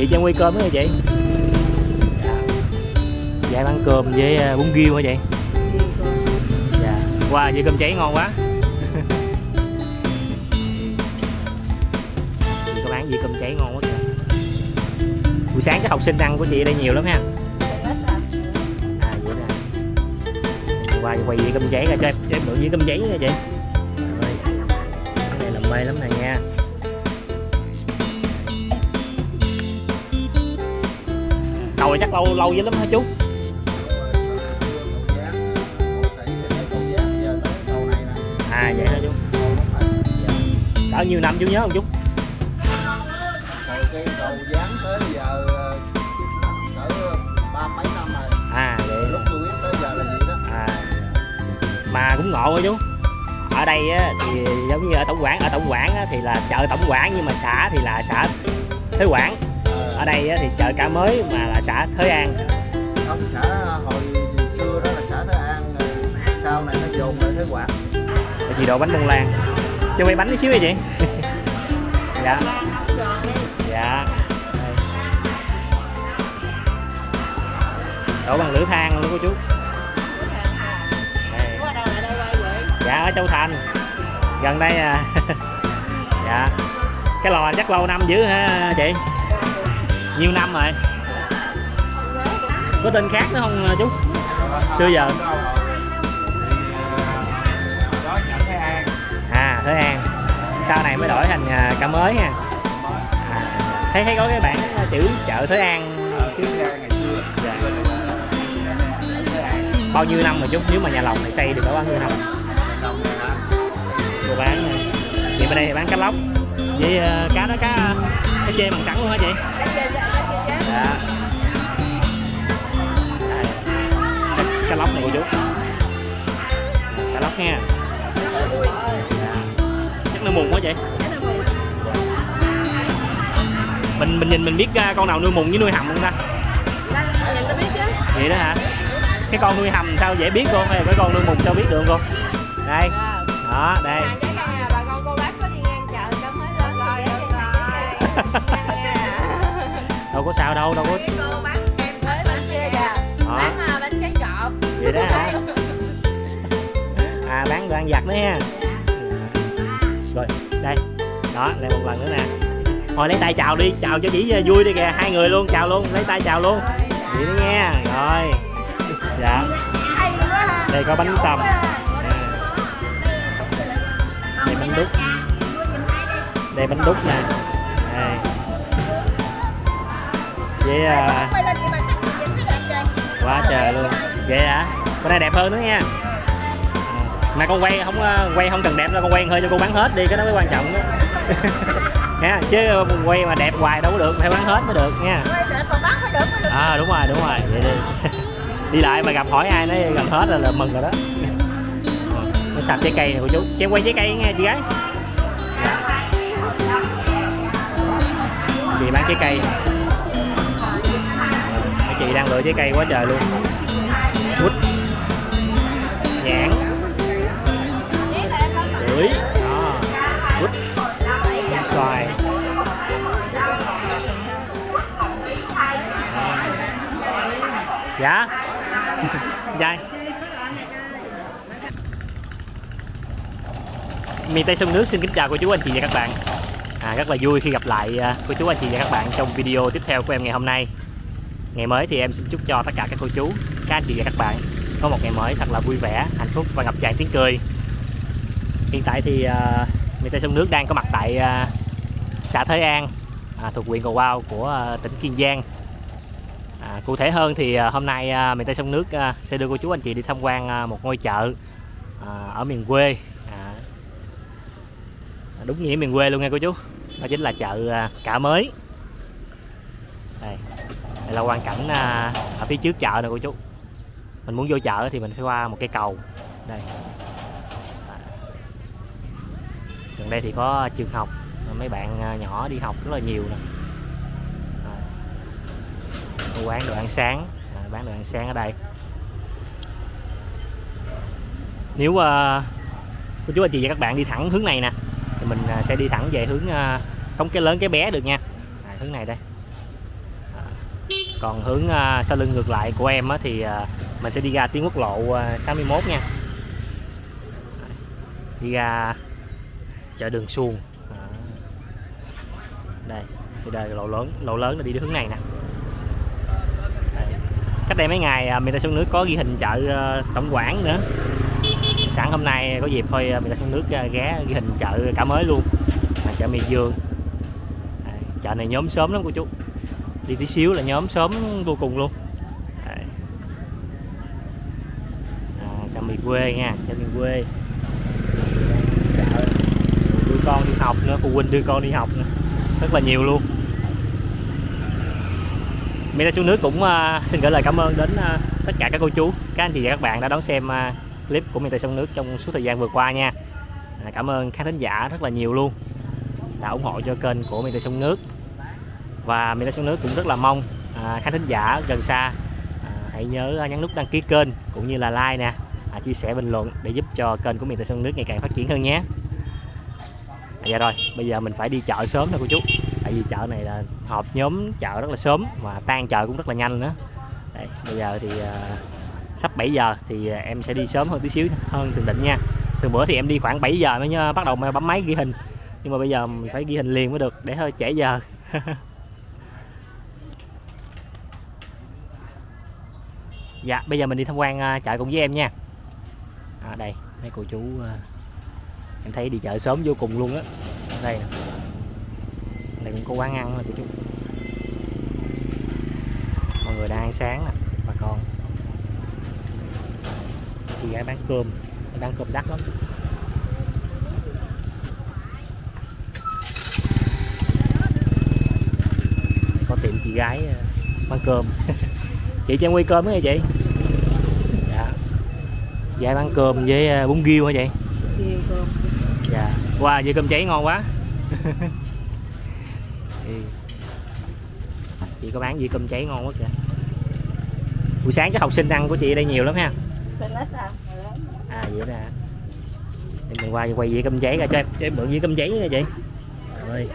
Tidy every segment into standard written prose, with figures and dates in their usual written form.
Chị Trang Huy cơm hả chị? Dạ ăn cơm với bún riêu hả chị? Dạ. Wow, vậy cơm cháy ngon quá. Chị có bán gì cơm cháy ngon quá kìa. Buổi sáng các học sinh ăn của chị ở đây nhiều lắm ha. À vậy ra. Qua quay dĩa cơm cháy ra cho em đổ dĩa cơm cháy nha chị. Cái này làm mê lắm này nha. Tàu chắc lâu lâu dữ lắm hả chú? À vậy hả chú? Đã nhiều năm chú nhớ không chú? Cái cầu dán tới giờ cỡ ba mấy năm rồi. À vậy. Lúc tôi biết tới giờ là gì đó. À. Mà cũng ngộ hả chú. Ở đây thì giống như ở Tổng Quảng thì là chợ Tổng Quảng nhưng mà xã thì là xã Thế Quảng. Ở đây thì chợ Cả Mới mà là xã Thới An. Không, xã hồi xưa đó là xã Thới An, sau này nó dồn lại Thế Quảng. Chị đồ bánh bông lan. Cho mấy bánh tí xíu đi chị. Dạ. Dạ. Đổ bằng lửa than luôn cô chú. Đây. Dạ ở Châu Thành. Gần đây à. Dạ. Cái lò chắc lâu năm dữ ha chị. Nhiều năm rồi. Có tên khác nữa không chú? Xưa giờ. À Thới An. Sau này mới đổi thành Cả Mới nha. À, thấy có cái bảng chữ chợ Thới An. Dạ. Bao nhiêu năm rồi chú? Nếu mà nhà lòng này xây được có bao nhiêu năm? Cô bán. Thì bên đây thì bán cá lóc. Vậy cá đó cá chê bằng sẵn luôn hả chị? Dạ. Cá lóc này cô chú. Cá lóc nha. Chắc nuôi mùng quá chị. Mình nhìn mình biết con nào nuôi mùng với nuôi hầm không ta? Nhìn ta biết chứ. Vậy đó hả? Cái con nuôi hầm sao dễ biết cô, hay là cái con nuôi mùng sao biết được cô? Đây. Đó, đây. Bà con cô bác có đi ngang chợ cấm hết rồi. Đâu có sao đâu, đâu có. Cô bác em tới bánh xe kìa. Bán bánh tráng trộn. Vậy đó hả? À bán đồ ăn vặt nữa ha. Rồi, đây. Đó, lại một lần nữa nè. Thôi lấy tay chào đi, chào cho chỉ vui đi kìa, hai người luôn, chào luôn, lấy tay chào luôn. Vậy đó nha. Rồi. Dạ. Đây có bánh tằm. Đây bánh đúc. Đây bánh đúc nè. Đây. Vậy quá trời luôn. Vậy hả? Con này đẹp hơn nữa nha. Mà con quay không cần đẹp đâu, con quay hơi cho cô bán hết đi, cái đó mới quan trọng đó. Nha, chứ quay mà đẹp hoài đâu có được, phải bán hết mới được nha. Quay đẹp mà bán mới được. À đúng rồi, vậy đi. Đi lại mà gặp hỏi ai nó gần hết là mừng rồi đó. Nó sạch trái cây nè cô chú. Chị quay trái cây nghe chị gái. Chị bán trái cây. Mấy chị đang lựa trái cây quá trời luôn. Quýt. Nhãn. Bưởi. Quýt. Xoài. Dạ. Dạ. Miền Tây Sông Nước xin kính chào cô chú anh chị và các bạn. Rất là vui khi gặp lại cô chú anh chị và các bạn trong video tiếp theo của em ngày hôm nay. Ngày mới thì em xin chúc cho tất cả các cô chú, các anh chị và các bạn có một ngày mới thật là vui vẻ, hạnh phúc và ngập tràn tiếng cười. Hiện tại thì Miền Tây Sông Nước đang có mặt tại xã Thới An, thuộc huyện Cà Mau của tỉnh Kiên Giang. Cụ thể hơn thì hôm nay Miền Tây Sông Nước sẽ đưa cô chú anh chị đi tham quan một ngôi chợ ở miền quê. Đúng nghĩa miền quê luôn nha cô chú. Đó chính là chợ Cả Mới. Đây là quan cảnh ở phía trước chợ nè cô chú. Mình muốn vô chợ thì mình phải qua một cái cầu. Đây. Gần đây thì có trường học, mấy bạn nhỏ đi học rất là nhiều nè. Quán đồ ăn sáng, bán đồ ăn sáng ở đây. Nếu cô chú anh chị và các bạn đi thẳng hướng này nè thì mình sẽ đi thẳng về hướng cống Cái Lớn Cái Bé được nha. Hướng này đây. Còn hướng sau lưng ngược lại của em thì mình sẽ đi ra tuyến quốc lộ 61 nha. Đi ra chợ Đường Xuân. Đây, thì đây lộ lớn là đi đến hướng này nè. Cách đây mấy ngày Miền Tây Sông Nước có ghi hình chợ Tổng Quảng nữa. Sẵn hôm nay có dịp thôi Miền Tây Sông Nước ghé ghi hình chợ Cả Mới luôn. Chợ Miền Dương. Chợ này nhóm sớm lắm cô chú. Đi tí xíu là nhóm sớm vô cùng luôn. Chợ miền quê nha, chợ miền quê. Đưa con đi học nữa, phụ huynh đưa con đi học nữa. Rất là nhiều luôn. Miền Tây Sông Nước cũng xin gửi lời cảm ơn đến tất cả các cô chú, các anh chị và các bạn đã đón xem clip của Miền Tây Sông Nước trong suốt thời gian vừa qua nha. Cảm ơn khán thính giả rất là nhiều luôn, đã ủng hộ cho kênh của Miền Tây Sông Nước. Và Miền Tây Sông Nước cũng rất là mong khán thính giả gần xa hãy nhớ nhấn nút đăng ký kênh cũng như là like nè, chia sẻ, bình luận để giúp cho kênh của Miền Tây Sông Nước ngày càng phát triển hơn nhé. Dạ rồi, bây giờ mình phải đi chợ sớm thôi cô chú, tại vì chợ này là họp nhóm chợ rất là sớm mà tan chợ cũng rất là nhanh nữa. Đây, bây giờ thì sắp 7 giờ thì em sẽ đi sớm hơn tí xíu hơn thường định nha. Thường bữa thì em đi khoảng 7 giờ mới bắt đầu bấm máy ghi hình, nhưng mà bây giờ mình phải ghi hình liền mới được để hơi trễ giờ. Dạ, bây giờ mình đi tham quan chợ cùng với em nha. Đây, mấy cô chú em thấy đi chợ sớm vô cùng luôn á. Đây nè. Đây cũng có quán ăn là cô chú. Mọi người đang ăn sáng nè, bà con. Chị gái bán cơm đắt lắm. Có tiệm chị gái bán cơm. Chị cho em quay cơm đó nha chị. Dạ. Chị gái bán cơm với bún riêu hả chị? Cơm. Dạ. Wow, dưa cơm cháy ngon quá. Chị có bán dưa cơm cháy ngon quá kìa. Buổi sáng chắc học sinh ăn của chị ở đây nhiều lắm ha. À vậy đó hả? Mình qua quay dĩa cơm cháy ra cho em mượn dĩa cơm cháy nha chị. Trời ơi,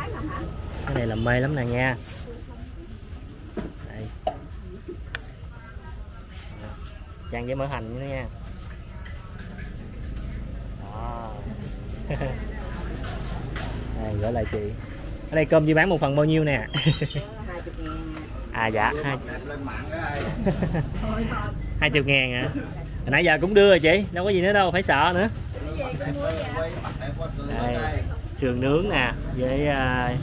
cái này làm mê lắm nè nha. Đây. Trang với mỡ hành nữa nha. Đó. Đây, gửi lại chị. Ở đây cơm chị bán một phần bao nhiêu nè? 20.000. À dạ, 20.000 hả? Hồi nãy giờ cũng đưa rồi chị, đâu có gì nữa đâu, phải sợ nữa. Đây, sườn nướng nè, với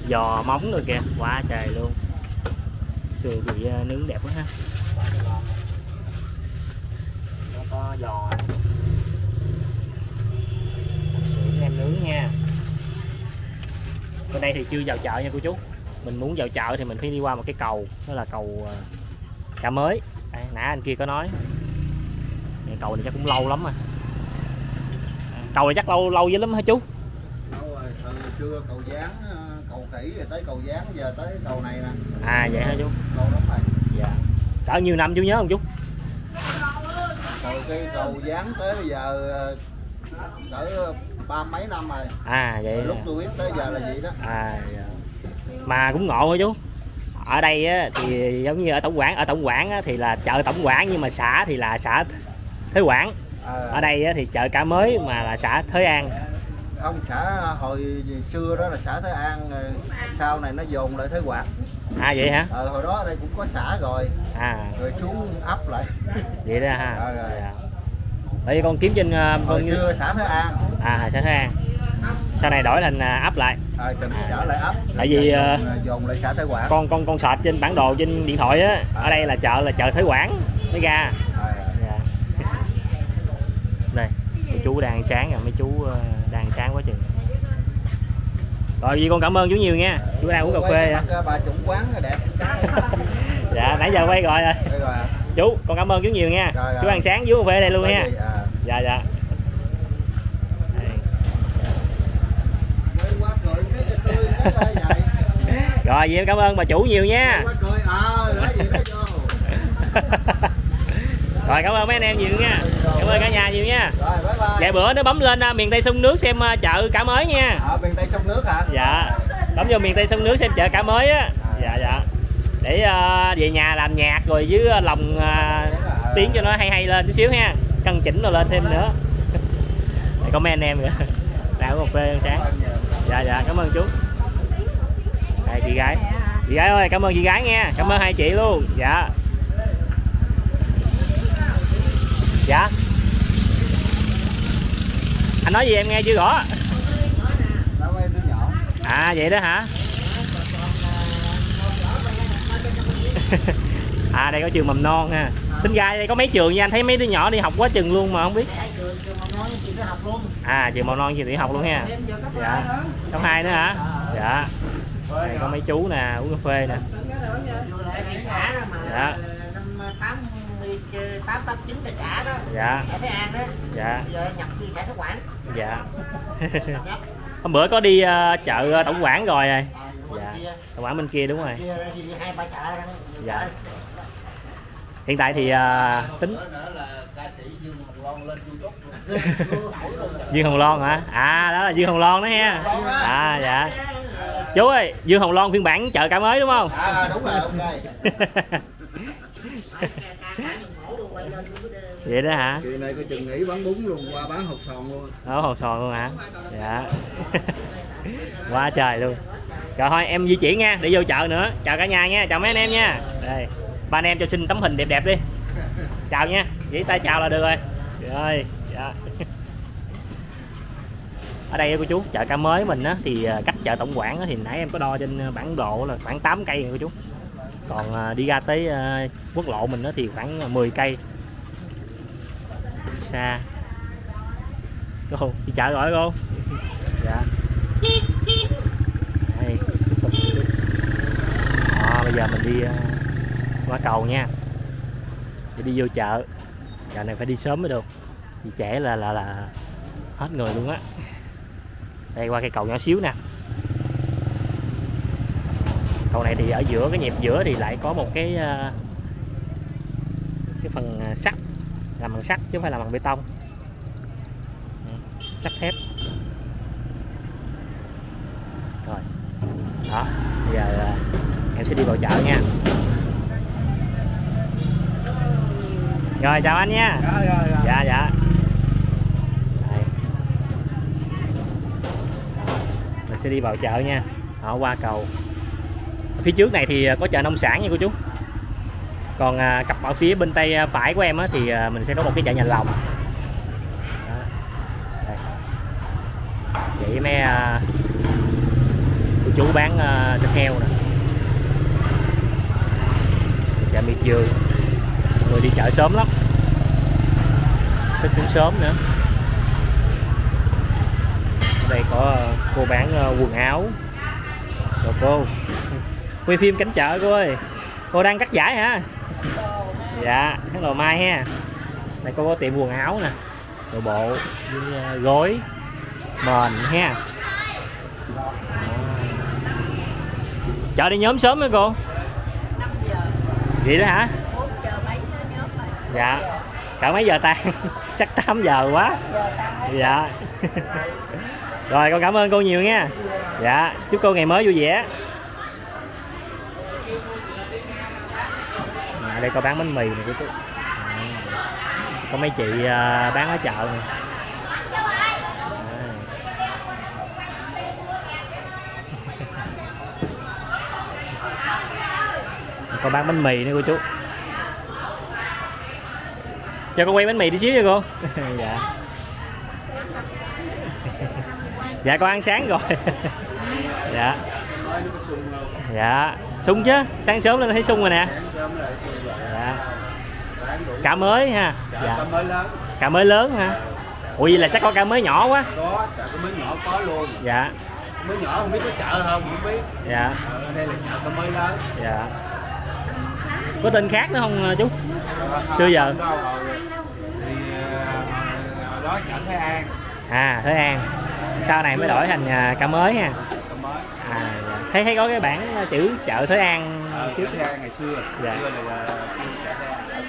giò móng rồi kìa, quá trời luôn. Sườn bị nướng đẹp quá ha. Nó có giò. Sườn em nướng nha. Bên đây thì chưa vào chợ nha cô chú. Mình muốn vào chợ thì mình phải đi qua một cái cầu, đó là cầu Cả Mới. Đây, nãy anh kia có nói. Cầu này chắc cũng lâu lắm rồi. Cầu này chắc lâu dữ lắm hả chú? Lâu rồi, từ xưa cầu Giáng, cầu Kỷ rồi tới cầu Giáng, giờ tới cầu này nè. À vậy hả chú? Lâu lắm rồi. Dạ. Cỡ nhiều năm chú nhớ không chú? Từ cái cầu Giáng tới bây giờ cỡ 30 mấy năm rồi. À vậy. Từ lúc tôi biết tới giờ là vậy đó. À dạ. Mà cũng ngộ hả chú? Ở đây á, thì giống như ở Tổng Quảng á, thì là chợ Tổng Quảng nhưng mà xã thì là xã Thế Quảng. Ở đây thì chợ Cả Mới mà là xã Thới An. Ông xã hồi xưa đó là xã Thới An, sau này nó dồn lại Thế Quảng. À vậy hả? Hồi đó ở đây cũng có xã rồi. À. Rồi xuống ấp lại. Vậy đó ha. Tại vì con kiếm trên hồi xưa xã Thới An. À xã Thới An. Sau này đổi thành ấp lại. Đổi lại ấp. Tại vì dồn lại xã Thới Quảng. Con search trên bản đồ trên điện thoại á, ở đây là chợ Thới Quảng mới ra. Chú đang ăn sáng rồi, mấy chú đang ăn sáng quá chừng. Rồi vậy con cảm ơn chú nhiều nha. Chú đang uống cà phê. Bà chủ quán đẹp. Dạ nãy giờ quay rồi. Chú con cảm ơn chú nhiều nha. Rồi, chú ăn sáng với cà phê đây luôn nha. Dạ dạ. Rồi vậy em cảm ơn bà chủ nhiều nha. Rồi cảm ơn mấy anh em nhiều nha. Cảm ơn cả nhà nhiều nha. Rồi bye bye. Dạ bữa nó bấm lên Miền Tây Sông Nước xem chợ Cả Mới nha. Miền Tây Sông Nước hả? Dạ. Bấm vô Miền Tây Sông Nước xem chợ Cả Mới á. Dạ dạ. để về nhà làm nhạc rồi dưới lòng tiếng cho nó hay hay lên chút xíu ha, cân chỉnh rồi lên thêm nữa. Comment em kìa, làm cà phê sáng. Dạ dạ, cảm ơn chú. Đây chị gái, chị gái ơi, cảm ơn chị gái nha, cảm ơn hai chị luôn. Dạ dạ, anh nói gì em nghe chưa rõ à? Vậy đó hả? À đây có trường mầm non ha. Tính ra đây có mấy trường nha, anh thấy mấy đứa nhỏ đi học quá chừng luôn mà không biết. À trường mầm non chị đi học luôn ha. Dạ cấp 2 nữa hả? Dạ đây có mấy chú nè uống cà phê nè. Dạ 889 là trả đó. Dạ. Ở Thế An đó. dạ. Giờ nhập đi Thế Quảng. Dạ. Hôm bữa có đi chợ Tổng Quảng rồi. Dạ. Tổng Quảng bên kia đúng rồi. Dạ. Hiện tại thì tính Dương Hồng Loan hả? À đó là Dương Hồng Loan đó ha. À dạ. Chú ơi, Dương Hồng Loan phiên bản chợ Cả Mới đúng không? À đúng rồi, ok. Vậy đó hả? Chuyện này có chừng nghỉ bán bún luôn, qua bán hột sòn luôn. Đó, hột sòn luôn hả? Dạ. Quá trời luôn. Rồi thôi em di chuyển nha, để vô chợ nữa. Chào cả nhà nha, chào mấy anh em nha. Đây, ba anh em cho xin tấm hình đẹp đẹp đi. Chào nha, vẫy tay chào là được rồi. Rồi, dạ. Ở đây cô chú, chợ Cả Mới mình á, thì cách chợ Tổng Quảng á, thì nãy em có đo trên bản đồ là khoảng 8 cây cô chú. Còn đi ra tới quốc lộ mình thì khoảng 10 cây xa. Cô đi chợ gọi cô. Dạ. Đây, bây giờ mình đi qua cầu nha. Để đi vô chợ. Chợ này phải đi sớm mới được. Vì trễ là hết người luôn á. Đây qua cây cầu nhỏ xíu nè. Cầu này thì ở giữa cái nhịp giữa thì lại có một cái phần sắt, làm bằng sắt chứ không phải là bằng bê tông, sắt thép. Rồi đó, bây giờ em sẽ đi vào chợ nha. Rồi chào anh nha. Rồi. Dạ dạ. Đây. Mình sẽ đi vào chợ nha. Họ qua cầu phía trước này thì có chợ nông sản nha cô chú. Còn cặp ở phía bên tay phải của em á, thì mình sẽ có một cái chợ nhà lòng. Đây. Vậy mấy cô chú bán thịt heo nè, chợ miệt dường. Người đi chợ sớm lắm, thức cũng sớm nữa. Ở đây có cô bán quần áo. Rồi cô quay phim cánh chợ cô ơi. Cô đang cắt giải hả? Dạ, hello Mai ha. Này cô có tiệm quần áo nè, đồ bộ với gối, mền ha. Chợ đi nhóm sớm hả cô? 5 giờ. Vậy đó hả? 4 giờ mấy nhóm rồi. Dạ. Chợ mấy giờ tan? Chắc 8 giờ quá. Dạ. Rồi con cảm ơn cô nhiều nha. Dạ, chúc cô ngày mới vui vẻ. Đây có bán bánh mì này của chú. Có mấy chị bán ở chợ này. Có bán bánh mì nữa cô chú. Cho con quay bánh mì tí xíu cho cô. Dạ. Dạ con ăn sáng rồi. Dạ. Dạ, sung chứ, sáng sớm lên thấy sung rồi nè. Dạ. Cả mới ha. Dạ. Cả mới lớn ha. Ủa vậy là chắc có cả mới nhỏ quá. Có, cả mới nhỏ có luôn. Dạ. Mới nhỏ không biết có chợ không, không biết. Dạ. Đây là chợ cả mới lớn. Dạ. Có tên khác nữa không chú? Xưa giờ. Thì hồi đó chợ Thới An. À, Thới An. Sau này mới đổi thành cả mới ha. À, dạ. Thấy có cái bảng chữ chợ Thới An trước. Thới An ngày xưa. Dạ. Xưa là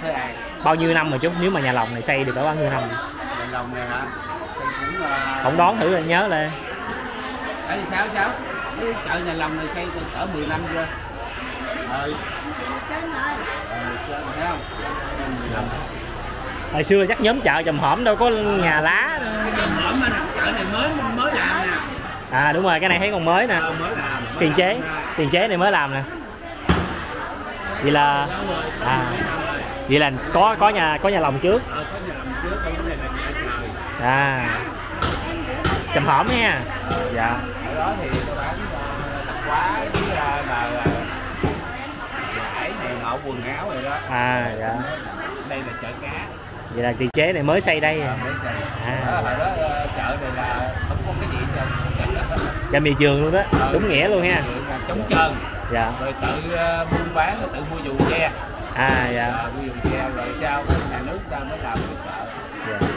Thới An. Bao nhiêu năm rồi chú? Nếu mà nhà lòng này xây được bao nhiêu năm? Nhà lòng này hả? Không đón thử rồi nhớ lại. Phải 66. Cái chợ nhà lòng này xây từ cỡ 10 năm rồi. Hồi xưa chắc nhóm chợ Chòm Hổm đâu có nhà lá. Chòm Hổm ở chợ này mới làm nè. À đúng rồi, cái này thấy còn mới nè. Tiền chế này mới làm nè. Vậy là vậy là có nhà lòng trước. À Chòm Hổm nha. Dạ. Ở đó thì quần áo rồi đó. À dạ. Đây là chợ cá. Vậy là tiền chế này mới xây đây. Mới xây. À. Đó, chợ này là không có cái gì chợ mì trường luôn đó. Đúng nghĩa luôn ha. Trống trơn. Dạ. Rồi tự buôn bán, rồi tự mua dù tre. À dạ. Mua dù tre rồi sau nhà nước ta mới làm được chợ. Dạ.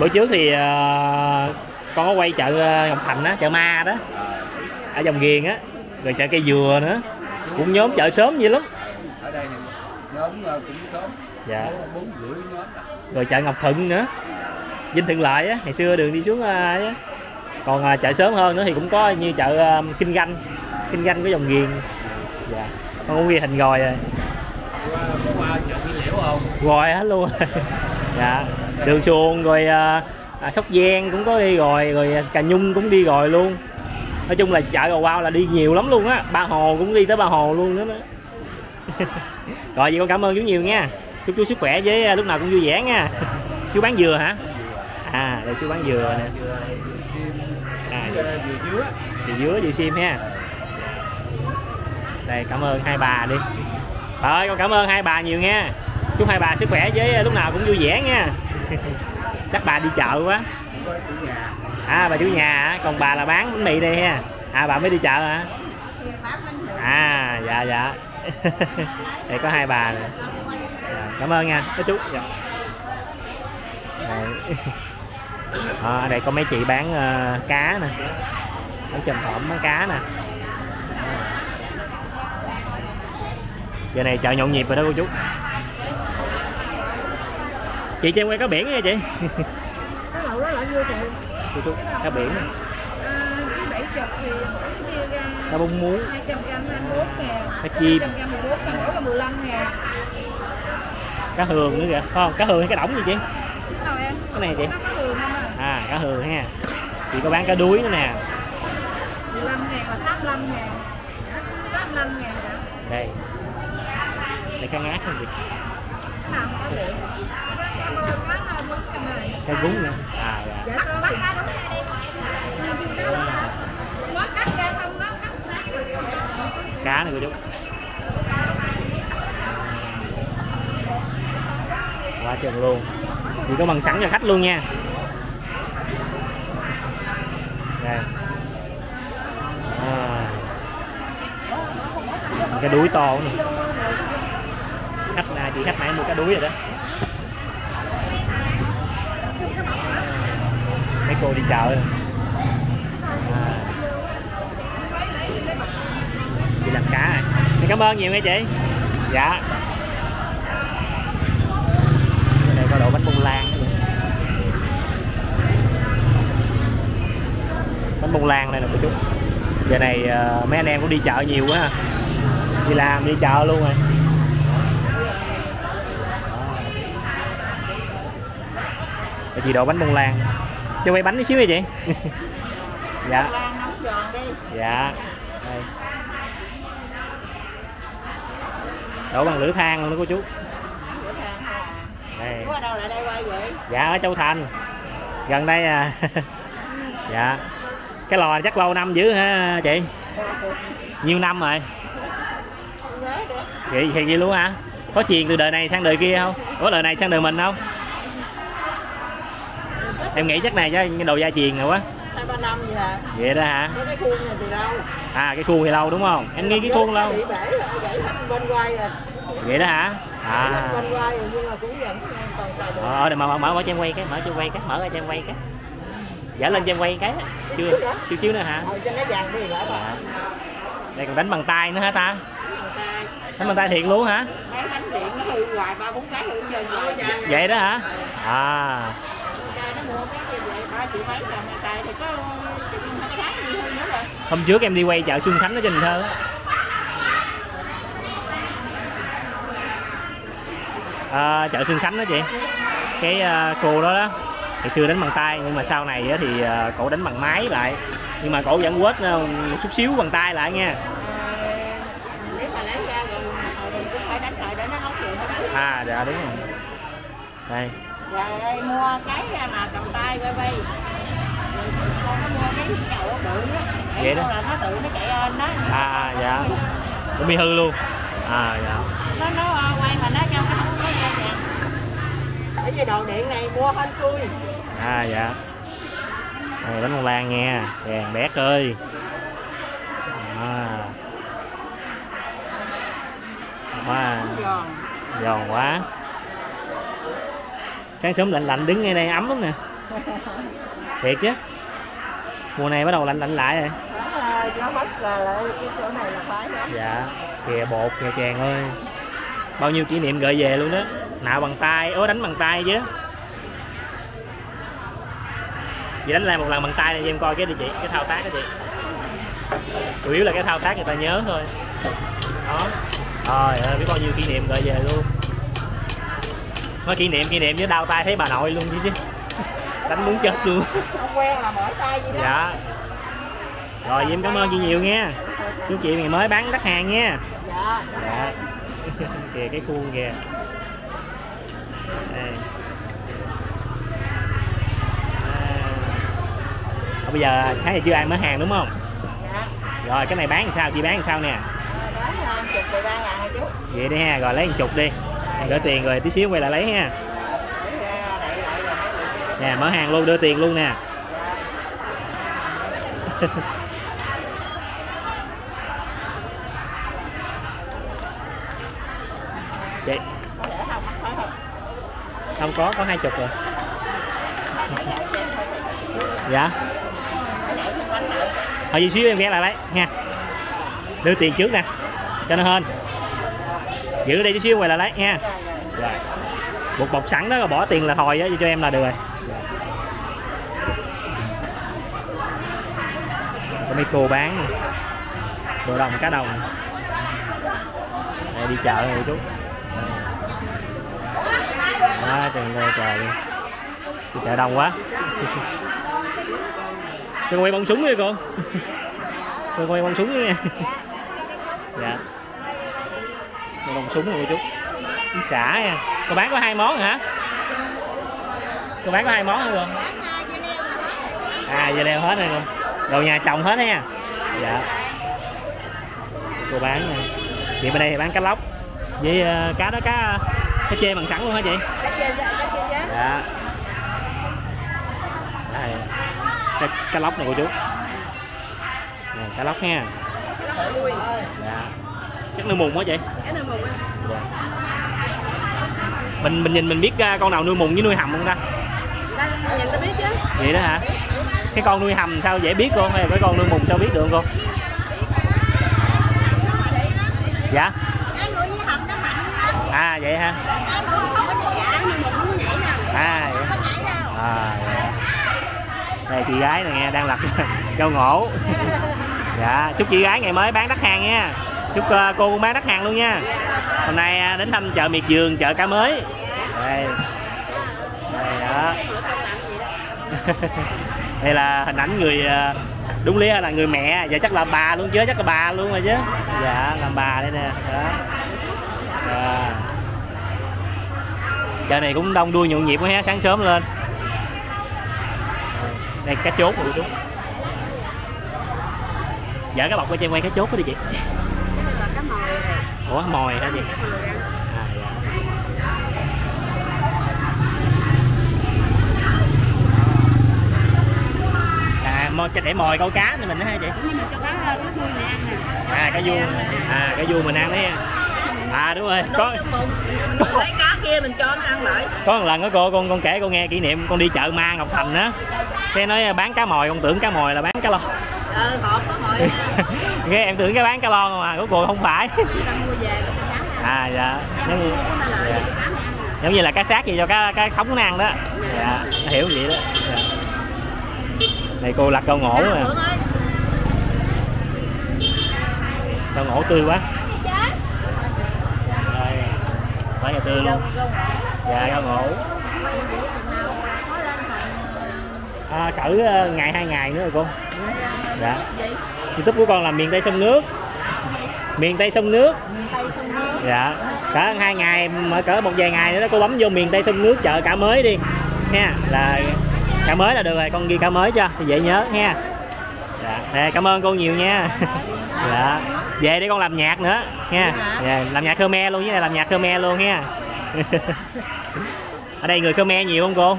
Bữa trước thì con có quay chợ Ngọc Thành á, chợ Ma đó. Ở Dòng Ghiền á, rồi chợ cây dừa nữa. Cũng nhóm chợ sớm vậy lắm. Nhóm cũng sớm. Dạ. 4:30 nhóm. Rồi chợ Ngọc Thuận nữa. Vinh Thuận Lợi á, ngày xưa đường đi xuống á. Còn chợ sớm hơn nữa thì cũng có như chợ Kinh Ganh. Kinh Ganh của Dòng Ghiền. Dạ. Con cũng ghi hình rồi. Qua chợ Thí Liễu không? Rồi hết luôn. Dạ. Đường Xuồng rồi Sóc Giang cũng có đi rồi Cà Nhung cũng đi rồi luôn. Nói chung là chợ Gò Quao là đi nhiều lắm luôn á. Ba Hồ cũng đi tới Ba Hồ luôn nữa. Rồi vậy con cảm ơn chú nhiều nha. Chúc chú sức khỏe với lúc nào cũng vui vẻ nha. Chú bán dừa hả? À, đây chú bán dừa nè. À, dừa dứa, dừa sim ha. Đây cảm ơn hai bà đi. Bà ơi con cảm ơn hai bà nhiều nha. Chúc hai bà sức khỏe với lúc nào cũng vui vẻ nha. Chắc bà đi chợ quá. À bà chủ nhà hả? Còn bà là bán bánh mì đây ha. À bà mới đi chợ hả? À dạ dạ. Đây có hai bà nè. Dạ, cảm ơn nha các chú. Dạ. Ở đây có mấy chị bán cá nè, ở Chòm Hổm bán cá nè. Giờ này chợ nhộn nhịp rồi đó cô chú. Chị cho em quay cá biển nha chị. Cá lẩu đó là nhiêu tiền? Cô chú cá biển nè. Cá bông muối 224.000, cá chim 214.000, cá hường nữa kìa, không cá hường hay cá đỏng gì chị? Cái này chị. À cá hường ha. Chị có bán cá đuối nữa nè. 15.000 là 85.000, 85.000. Đây, đây cá ngát không chị? Cá bún nè. À dạ. Cá này cô chú. Quá chừng luôn. Chị có bằng sẵn cho khách luôn nha. Đây. À. Cái đuối to này. Khách là chị khách nãy mua cá đuối rồi đó. Mấy cô đi chợ rồi. Chị làm cá này. Cảm ơn nhiều nghe chị. Dạ. Đây có đồ bánh bông lan. Bánh bông lan đây nè cô chú. Giờ này mấy anh em cũng đi chợ nhiều quá ha. Đi làm đi chợ luôn rồi. Đây chị đồ bánh bông lan. Cho quay bánh tí xíu nha chị. Dạ. Dạ. Đây. Đổ bằng lửa than luôn đó cô chú. Đây. Ở đâu lại đây quay vậy? Dạ ở Châu Thành. Gần đây à. Dạ. Cái lò chắc lâu năm dữ ha chị. Nhiều năm rồi. Vậy thiệt vậy luôn hả? Có truyền từ đời này sang đời kia không? Có đời này sang đời mình không? Em nghĩ chắc này chứ đồ gia truyền rồi quá. 2-3 năm vậy hả? Vậy đó hả? Cái khuôn này từ lâu. À cái khuôn thì lâu đúng không? Em nghĩ cái khuôn lâu. Vậy đó hả? À. Ở đây mở cho em quay cái, mở cho quay cái, mở cho em quay cái. Giả lên cho em quay cái. Chưa, chút xíu nữa hả? Đây còn đánh bằng tay nữa hả ta? Đánh bằng tay thiệt luôn hả? Vậy đó hả? À. Hôm trước em đi quay chợ Xuân Khánh ở Cần Thơ. chợ Xuân Khánh đó chị. Cái cô đó đó ngày xưa đánh bằng tay, nhưng mà sau này thì cổ đánh bằng máy lại, nhưng mà cổ vẫn quết một chút xíu bằng tay lại nha. À dạ đúng rồi. Đây. Dạ đây mua cái mà cầm tay baby. Con nó mua cái chậu bự đó. Vậy đó. Là nó tự nó chạy lên đó. À dạ. Cũng bị hư luôn. À dạ. Nó quay mà nó cho nó không có ra nhà. Ở dưới đồ điện này mua hên xui. À dạ. Đây bánh con lan nha, vàng bé ơi. À. Wow. Giòn quá. Sáng sớm lạnh lạnh đứng ngay đây ấm lắm nè. Thiệt chứ. Mùa này bắt đầu lạnh lạnh lại rồi. Nó mất là cái chỗ này là khoái lắm. Dạ. Kìa bột kìa chàng ơi. Bao nhiêu kỷ niệm gợi về luôn đó. Nạo bằng tay, đánh bằng tay chứ. Vậy đánh lại một lần bằng tay này cho em coi cái địa chỉ, cái thao tác đó chị. Chủ yếu là cái thao tác người ta nhớ thôi. Đó. Trời ơi, biết bao nhiêu kỷ niệm gợi về luôn. Nói kỷ niệm với đau tay thấy bà nội luôn chứ. Đánh muốn chết luôn. Không quen là mỏi tay vậy đó. Dạ. Rồi em cảm ơn chị nhiều nha. Chú chị ngày mới bán đắt hàng nha. Dạ. Dạ. Kìa cái khuôn kìa. Đây. À, bây giờ khá là chưa ai mới hàng đúng không? Dạ. Rồi cái này bán làm sao, chị bán làm sao nè? Vậy đi ha, rồi lấy 10 đi, gửi tiền rồi tí xíu quay lại lấy ha. Nè mở hàng luôn, đưa tiền luôn nè. Vậy không có 20 rồi. Dạ thôi gì xíu em ghé lại lấy nha, đưa tiền trước nè cho nó hên, giữ đây chút xíu quay lại lấy nha. Rồi một bọc sẵn đó, bỏ tiền là thòi đó, cho em là được rồi. Có mấy cô bán đồ đồng cá đồng. Để đi chợ rồi chú. Đó, trời đi chợ đông quá. Cô quay bông súng đi cô. Cô quay bông súng đi nha. Dạ. Một đồng súng rồi chú. Cái xả nha. Cô bán có 2 món hả? Cô bán có 2 món hả cô? À giờ leo hết rồi cô. Đồ nhà chồng hết nha. Dạ. Cô bán nha. Chị bên đây thì bán cá lóc. Với cá đó, cá chê bằng sẵn luôn hả chị? Dạ. Đây. Cá lóc này cô chú. Nè, cá lóc nha. Dạ. Chắc nuôi mùng quá chị. Nuôi mùng á. Dạ. Mình nhìn mình biết con nào nuôi mùng với nuôi hầm không ta? Nhìn ta biết chứ. Vậy đó hả? Cái con nuôi hầm sao dễ biết cô, hay là cái con nuôi mùng sao biết được cô? Dạ. À vậy ha. À vậy. À dạ. Đây chị gái này nghe đang lặt rau ngổ. Dạ, chúc chị gái ngày mới bán đắt hàng nha. Chúc cô cũng bán đắt hàng luôn nha. Hôm nay đến thăm chợ Miệt Giường, chợ Cả Mới. Đây. Đây đó. Đây là hình ảnh người đúng lý là người mẹ, giờ chắc là bà luôn chứ, chắc là bà luôn rồi chứ. Dạ, làm bà đây nè, đó. Dạ. Chợ này cũng đông đuôi nhộn nhịp quá ha, sáng sớm lên. Đây cá chốt rồi chú. Dạ cái bọc của chị quay cá chốt đó đi chị. Ủa mồi hả chị? À, dạ. À để mồi câu cá thì mình đó ha chị. Nhưng mình cho cá vuông mình ăn nè. À cá vuông. À cá vuông mình ăn đấy. À đúng rồi. Có lấy cá kia mình cho nó ăn lại. Có một lần đó cô, con kể cô nghe kỷ niệm con đi chợ ma Ngọc Thần á. Cái nói bán cá mồi, con tưởng cá mồi là bán cá lon. Ừ, hộp có mồi. Nghe em tưởng cái bán cá lon mà của cô không phải. À dạ. Dạ. Giống như là cá xác gì cho cá sống nó ăn đó. Dạ, hiểu vậy đó. Dạ. Này cô lặt câu ngổ nè. Câu ngổ tươi quá. phải nhà tư luôn. Dạ, rau ngủ. À, cỡ ngày 2 ngày nữa rồi cô. Dạ. YouTube của con là Miền Tây Sông Nước. Miền Tây Sông Nước. Dạ. Cỡ 2 ngày, cỡ một vài ngày nữa đó, cô bấm vô Miền Tây Sông Nước chợ Cả Mới đi nha, là Cả Mới là được rồi, con ghi Cả Mới cho thì dễ nhớ nha. Dạ. Để, cảm ơn cô nhiều nha. Dạ. Về để con làm nhạc nữa nha. Dạ. Làm nhạc Khmer luôn, với này làm nhạc Khmer luôn nha. Ở đây người Khmer nhiều không cô?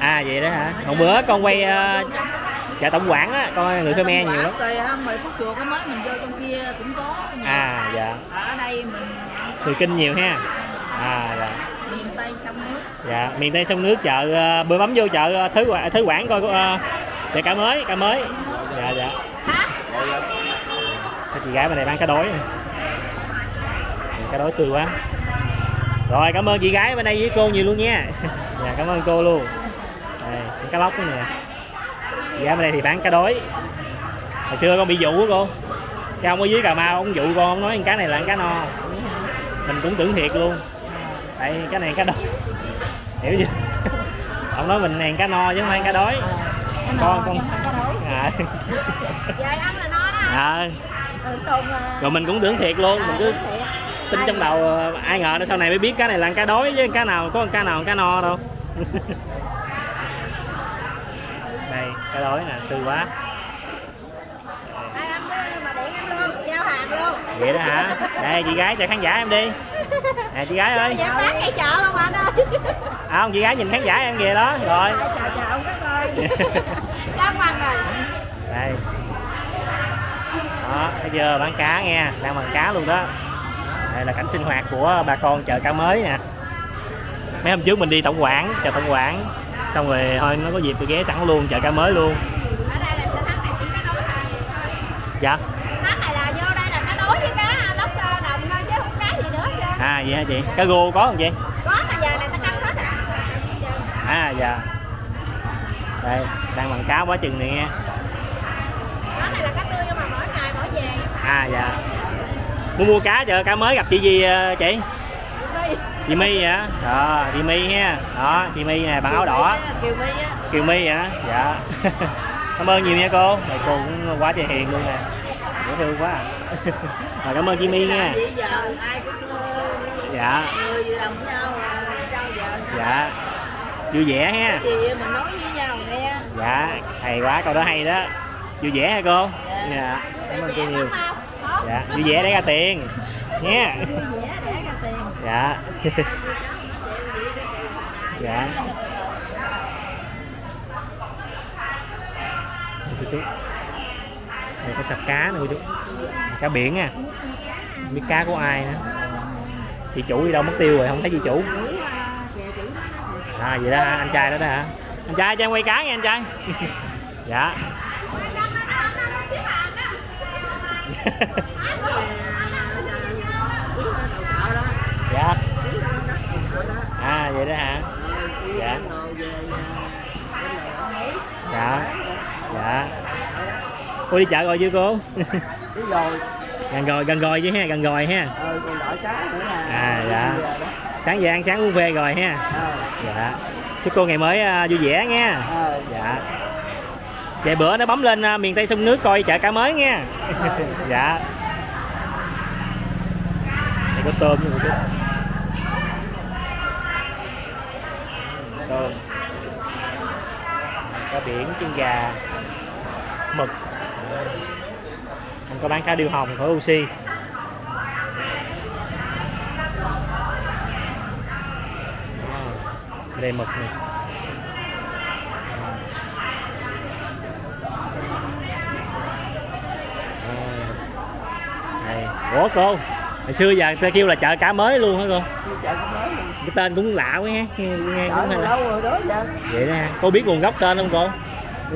À vậy đó hả? Hôm bữa con quay chợ Tổng Quảng á, coi người Khmer nhiều lắm. À dạ. Ở đây mình người Kinh nhiều ha. À dạ. Miền Tây Sông Nước. Dạ, Miền Tây Sông Nước chợ bữa bấm vô chợ Thới Quảng coi chợ Cả Mới, Cả Mới. Dạ dạ. Cái chị gái bên này bán cá đối. Cá đối tươi quá. Rồi cảm ơn chị gái bên đây với cô nhiều luôn nha. Dạ cảm ơn cô luôn. Đây, cá lóc nữa nè. Chị gái bên đây thì bán cá đối. Hồi xưa con bị dụ á cô. Cái ông ở dưới Cà Mau ông dụ con, ông nói cá này là cá no. Mình cũng tưởng thiệt luôn. Tại cái này cá đói. Hiểu chưa? Ông nói mình này cá no chứ không phải cá đói. Con à. À. Rồi mình cũng tưởng thiệt luôn, mình cứ tin trong đầu, ai ngờ sau này mới biết cá này là cá đói chứ cá nào có cá nào cá no đâu. Đây, cá đói nè, tươi quá. Vậy đó hả? Đây chị gái chào khán giả em đi. Nè chị gái ơi. À không, chị gái nhìn khán giả em kìa đó. Rồi. Đây. Đó, bây giờ bán cá nghe, đang bằng cá luôn đó. Đây là cảnh sinh hoạt của bà con chợ Cả Mới nè. Mấy hôm trước mình đi Tổng Quảng, chợ Tổng Quảng. Xong rồi thôi nó có dịp tôi ghé sẵn luôn chợ Cả Mới luôn. Ở đây là tháng này chỉ cá đối thôi. Dạ. À vậy hả chị? Cá rô có không chị? Có mà giờ này ta căng hết rồi. À dạ. Đây, đang bằng cá quá chừng này nghe. Cá này là cá tươi mà mỗi ngày mỗi về. À dạ. Muốn mua cá chợ Cả Mới gặp chị gì chị? Chị My hả? Đó, chị My ha. Đó, chị My nè, bằng áo đỏ. Kiều My á. Kiều My hả? Dạ. Cảm ơn nhiều nha cô. Đây cô cũng quá trời hiền luôn nè. Dễ thương quá à. Rồi cảm ơn chị My nha. Dạ. Người đồng nhau trao vợ. Dạ. Vui vẻ ha. Gì mình nói với nhau nghe. Dạ, hay quá, câu đó hay đó. Vui vẻ hả cô? Dạ. Dạ. Cảm ơn cô nhiều. Dạ, vui vẻ để ra tiền. Nha. Vui vẻ để ra tiền. Dạ. Dạ. Đây có sạp cá nữa chú. Cá biển nha. Không biết cá của ai nữa. Chị chủ đi đâu mất tiêu rồi, không thấy chị chủ. À vậy đó hả? Anh trai đó đó hả? Anh trai cho em quay cá nha anh trai. Dạ. Dạ. À vậy đó hả? Dạ. Dạ. Dạ. Cô đi chợ rồi chưa cô? Đi rồi. Gần rồi chứ ha, gần rồi ha. Còn đợi cá nữa nè. À dạ. Sáng giờ ăn sáng uống phê rồi ha. Dạ. Chúc cô ngày mới vui vẻ nha. Dạ. Về bữa nó bấm lên Miền Tây Sông Nước coi chợ Cả Mới nha. Dạ. Đây có tôm nữa chứ. Tôm. Cá biển, chân gà, mực. Có bán cá điêu hồng của Oxy. Đây mực này. Đây. Ủa cô, hồi xưa giờ ta kêu là chợ Cả Mới luôn hả cô? Cái tên cũng lạ quá ha. Nghe cũng hay lắm. Vậy đó ha. Cô biết nguồn gốc tên không cô?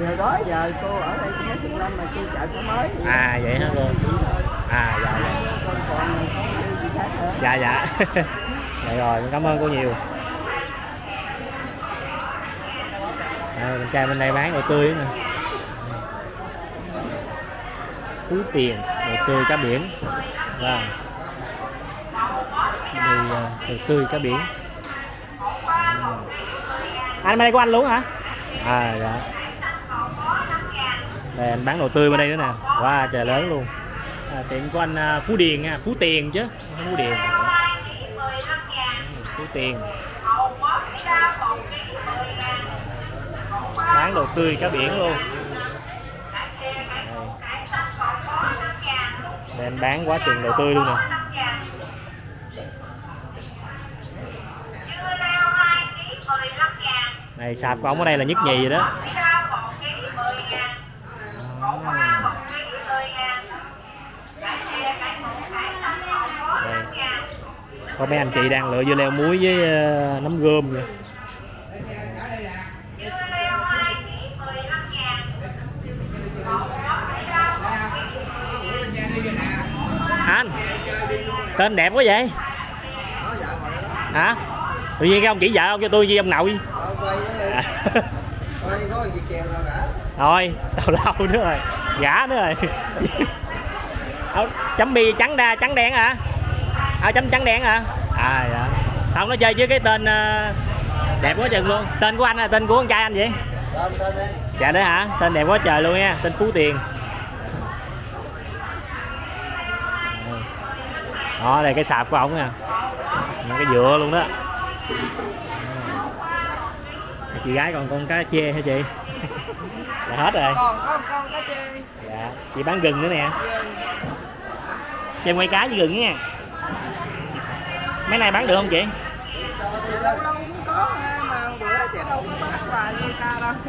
Hồi đó giờ cô ở đây mấy chục năm mà chưa chợ Cả Mới. À vậy hả cô? À dạ dạ. Dạ dạ. Vậy rồi, cảm ơn cô nhiều. À, con trai bên đây bán đồ tươi nữa nè. Túi tiền, đồ tươi cá biển. Wow. đồ tươi cá biển. Anh bên đây của anh luôn hả? À dạ. Đây anh bán đồ tươi bên đây nữa nè. Quá trời lớn luôn. À, tiệm của anh Phú Điền nha, Phú Tiền chứ, không Phú Điền. Phú Tiền. Bán đồ tươi cá biển luôn. Đây anh bán quá trình đồ tươi luôn nè. Này sạp của ông ở đây là nhất nhì rồi đó. Có mấy anh chị đang lựa dưa leo muối với nấm gươm kìa. Anh tên đẹp quá vậy hả? Tự nhiên cái ông chỉ vợ ông cho tôi với ông nội à. Thôi lâu lâu nữa rồi gã nữa rồi. Chấm bi trắng đa trắng đen hả? À, chấm trắng đen hả? À dạ. Không, nó chơi với cái tên đẹp quá chừng luôn. Tên của anh là tên của con trai anh vậy? Dạ đấy hả? Tên đẹp quá trời luôn nha, tên Phú Tiền. Đó, đây cái sạp của ổng nè. Cái dựa luôn đó. Chị gái còn con cá chê hả chị? Là hết rồi. Còn có một con cá chê. Dạ, chị bán gừng nữa nè. Cho em quay cá với gừng nha. Mấy này bán được không chị?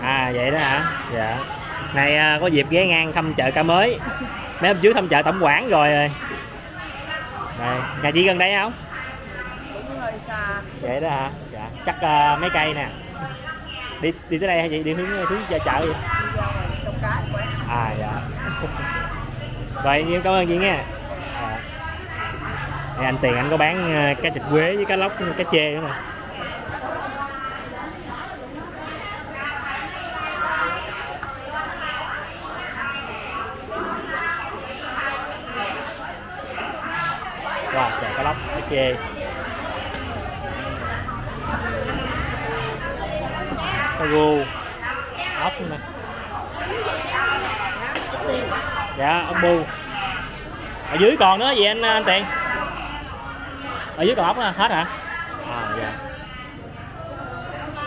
À vậy đó hả? Dạ. Này có dịp ghé ngang thăm chợ Cả Mới. Mấy hôm trước thăm chợ Tổng Quảng rồi. Đây, nhà chị gần đây không? Cũng hơi xa. Vậy đó hả? Dạ. Chắc mấy cây nè. Đi tới đây hả chị? Đi hướng xuống chợ vậy? Đi ra sông Cái Bé. À dạ. Vậy em cảm ơn chị nha. Anh Tiền anh có bán cá chạch quế với cá lóc cá chê nữa nè. Wow, trời, cá lóc cá chê. Cá rô, ốc nè. Dạ, ốc bu. Ở dưới còn nữa gì anh Tiền? Ở dưới còn ốc hết hả? À dạ.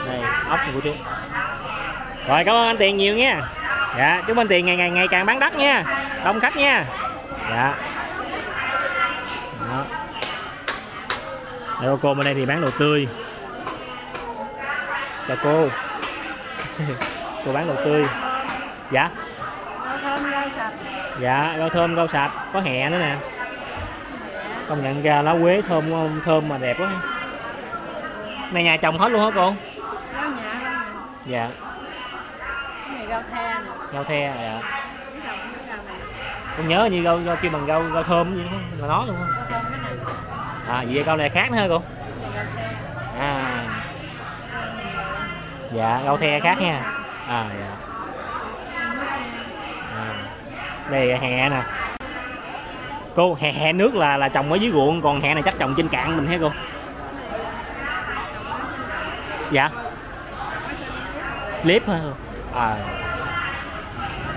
Đây ốc của chú. Rồi cảm ơn anh Tiền nhiều nha. Dạ, chúc anh Tiền ngày càng bán đắt nha, đông khách nha. Dạ. Đó. Đây cô bên đây thì bán đồ tươi. Chào cô. Cô bán đồ tươi. Dạ. Rau thơm rau sạch. Dạ, rau thơm rau sạch, có hẹ nữa nè. Công nhận ra lá quế thơm không? Thơm mà đẹp quá. Này nhà trồng hết luôn hả cô? Rau nhà, rau nhà. Dạ. Cái này rau the nè. Rau the dạ. Con nhớ như rau kêu bằng rau thơm gì mà nó luôn. Rau thơm cái này. À vậy rau này khác nữa hả cô? Rau the. À. Dạ rau the khác nha. À dạ. À. Đây là hè nè. Cô hè nước là trồng ở dưới ruộng, còn hè này chắc trồng trên cạn mình hả cô? Dạ clip hả? À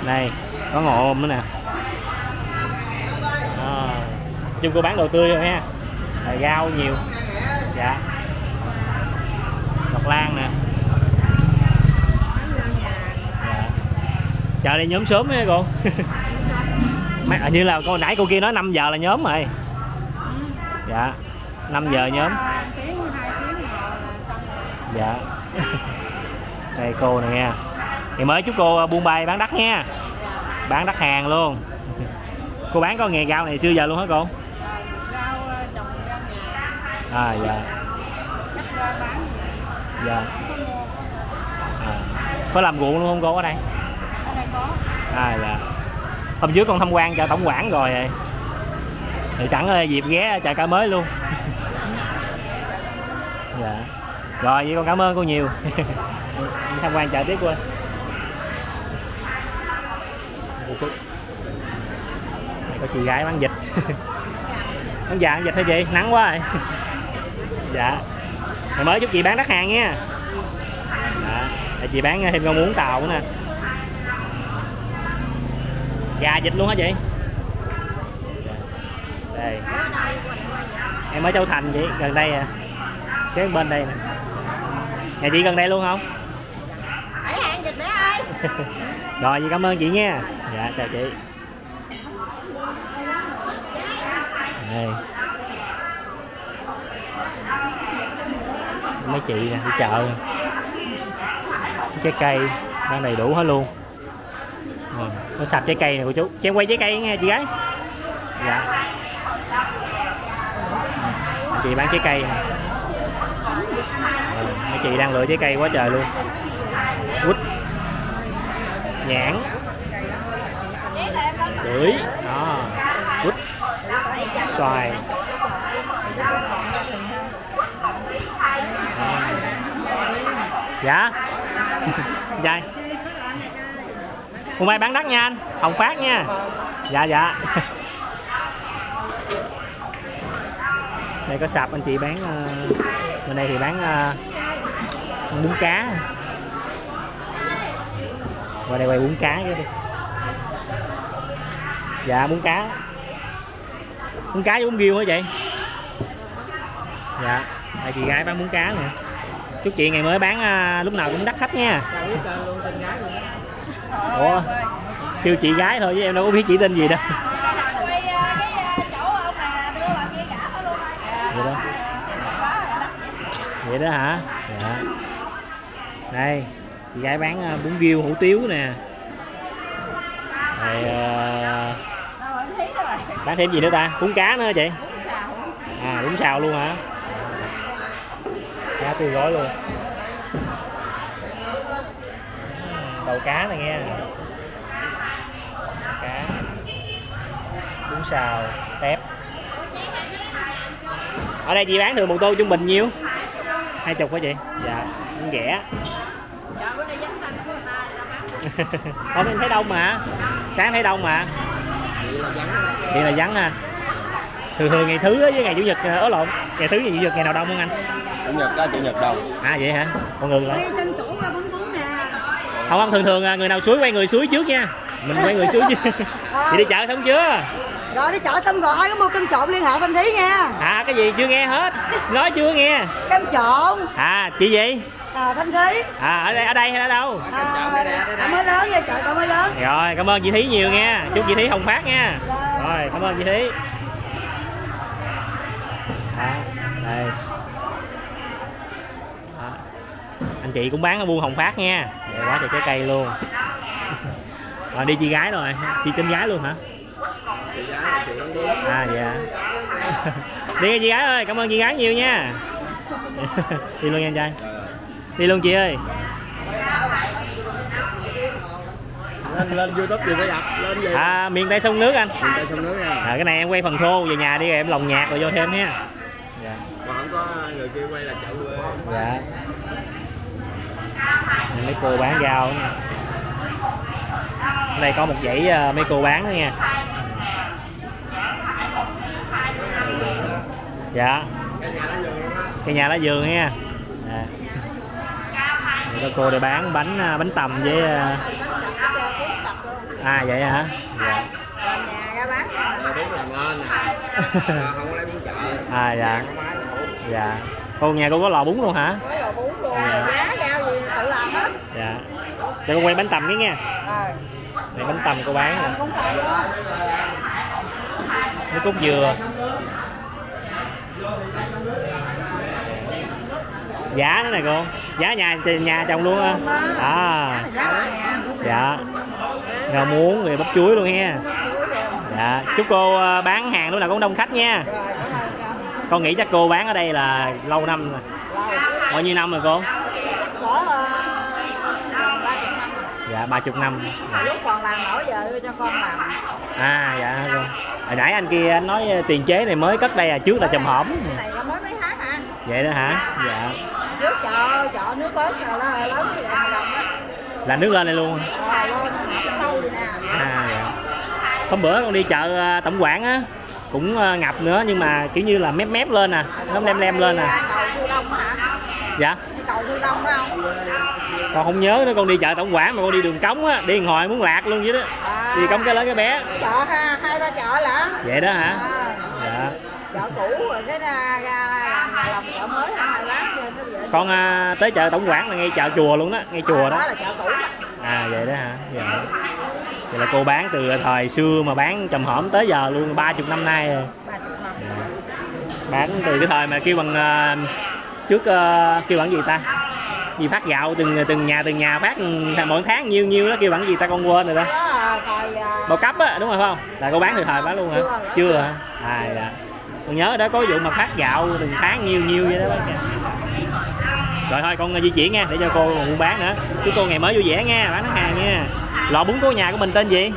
này có ngò ôm nữa nè. À, chung cô bán đồ tươi rồi ha, rau nhiều. Dạ ngọc lan nè. Dạ. Chợ đây nhóm sớm hả cô? Hình như là cô nãy cô kia nói 5 giờ là nhóm rồi. Dạ 5 giờ nhóm. Dạ. Đây cô này nha. Thì mới chúc cô buôn bài bán đắt nha. Bán đắt hàng luôn. Cô bán có nghề rau này xưa giờ luôn hả cô? Rau trồng rau nhà. À dạ. Dạ. À, có làm ruộng luôn không cô ở đây? Ở đây có. À dạ. Hôm trước con tham quan chợ Tổng Quảng rồi thì sẵn dịp ghé chợ Cả Mới luôn. Dạ. Rồi vậy con cảm ơn cô nhiều. Tham quan chợ tiếp quên. Có chị gái bán vịt. Bán vàng vịt hả chị? Nắng quá rồi. Dạ. Ngày mới chúc chị bán đắt hàng nha. Dạ. Chị bán thêm rau muống Tàu nữa nè. Dạ dịch luôn hả chị? Đây. Em ở Châu Thành chị, gần đây à. Kế bên đây nè. Nhà chị gần đây luôn không? Hãy hẹn dịch mẹ ơi. Rồi chị cảm ơn chị nha. Dạ chào chị. Đây. Mấy chị nè, đi chợ. Trái cây đang đầy đủ hết luôn. Rồi, nó sạp trái cây nè cô chú. Cho em quay trái cây nha chị gái. Dạ. Chị bán trái cây nè. Mấy chị đang lựa trái cây quá trời luôn. Quýt, nhãn, bưởi, đó, quýt, xoài. Dạ. Dạ. Hôm nay bán đắt nha anh, Hồng Phát nha. Dạ dạ. Đây có sạp anh chị bán, bên đây thì bán bún cá. Qua đây quay bún cá chứ đi. Dạ bún cá. Bún cá với bún riêu hả chị? Dạ. Đây chị gái bán bún cá nè. Chúc chị ngày mới bán lúc nào cũng đắt khách nha. Ủa, kêu chị gái thôi chứ em đâu có biết chị tên gì đâu. Vậy đó hả? Dạ. Đây, chị gái bán bún riêu hủ tiếu nè. Rồi, bán thêm gì nữa ta? Bún cá nữa chị? À, bún xào luôn hả? Cá tươi gói luôn. Đầu cá này nghe. Cá. Bún xào, tép. Ở đây chị bán được một tô trung bình nhiêu? 20 hả chị? Dạ, cũng rẻ. Trời bữa nay vắng tanh của người ta, người ta bán. Không, em thấy đông mà. Sáng thấy đông mà. Vậy là vắng ha. Thường ngày thứ với ngày chủ nhật ở lộn. Ngày thứ và chủ nhật ngày nào đông không anh? Chủ nhật đó, chủ nhật đông. À vậy hả? Còn người lại. Không, thường người nào suối quay người suối trước nha. Mình quay người suối chứ. Chị đi chợ xong chưa? Rồi đi chợ xong rồi, có mua cơm trộn liên hệ bên Thí nha. À cái gì chưa nghe hết, nói chưa nghe. Cơm trộn. À chị gì? À Thanh Thí. À ở đây hay ở đâu? Cảm ơn lớn nha, chợ Cả Mới lớn. Rồi cảm ơn chị Thí nhiều nha, chúc chị Thí Hồng Phát nha. Rồi cảm ơn chị Thí. À, đây. À, anh chị cũng bán ở buôn Hồng Phát nha. Đẹp quá trời trái cây luôn. Rồi đi chị gái rồi, chị tên gái luôn hả? À dạ. Đi nha chị gái ơi, cảm ơn chị gái nhiều nha. Đi luôn nha anh trai. Đi luôn chị ơi. Lên YouTube gì phải đặt, lên gì? À Miền Tây Sông Nước anh. Miền Tây Sông Nước nha. À, cái này em quay phần thô về nhà đi rồi em lồng nhạc rồi vô thêm nha. Dạ. Mà không có người kia quay là chợ quê. Dạ. Mấy cô bán rau nha. Ở đây có một dãy mấy cô bán nữa nha. Dạ. Cái nhà lá vườn nha. À. Có cô để bán bánh tằm với. À vậy hả? Dạ. À dạ. Dạ. Cô nhà cô có lò bún luôn hả? Giá cao gì tự làm hết. Dạ. Cho con quay bánh tằm cái nha. Này bánh tằm cô bán. Nước cốt dừa. Giá nữa nè cô, giá nhà chồng luôn á. À dạ, rau muống rồi bắp chuối luôn nha. Dạ chúc cô bán hàng lúc nào cũng đông khách nha. Con nghĩ chắc cô bán ở đây là lâu năm rồi, bao nhiêu năm rồi cô? Dạ 30 năm. Lúc còn làm nổi giờ đưa cho con làm. À dạ cô, hồi nãy anh kia anh nói tiền chế này mới cất đây à, trước là trầm hổm. Vậy đó hả? Dạ. Nước chợ nước lớn là lớn như là lòng á. Là nước lên đây luôn. Rồi luôn, sâu vậy nè. À dạ. Hôm bữa con đi chợ Tổng Quảng á. cũng ngập nữa, nhưng mà kiểu như là mép mép lên nè, nó lem lên nè. Dạ. Con không nhớ nữa, con đi chợ Tổng Quảng mà con đi đường cống á, đi hồi muốn lạc luôn vậy đó. Đi cống Cái Lớn Cái Bé. Chợ ha, 2-3 chợ lận. Vậy đó hả? Dạ. Chợ cũ rồi cái lòng chợ mới hay lắm. Con tới chợ Tổng Quảng là ngay chợ chùa luôn đó, ngay chùa đó. Đó là chợ cũ đó. À vậy đó hả? Dạ. Vậy là cô bán từ thời xưa mà bán trầm hổm tới giờ luôn, 30 năm nay rồi. Bán từ cái thời mà kêu bằng trước kêu bằng gì ta? Gì phát gạo từng nhà phát mỗi tháng nhiêu đó, kêu bằng gì ta con quên rồi đó. Bao cấp á, đúng rồi phải không? Là cô bán từ thời bán luôn hả? Chưa hả? À dạ. Con nhớ đó có vụ mà phát gạo từng tháng nhiêu vậy đó. Rồi thôi con di chuyển nha, để cho cô còn bán nữa. Chúc cô ngày mới vui vẻ nha, bán hàng nha. Lò bún của nhà của mình tên gì?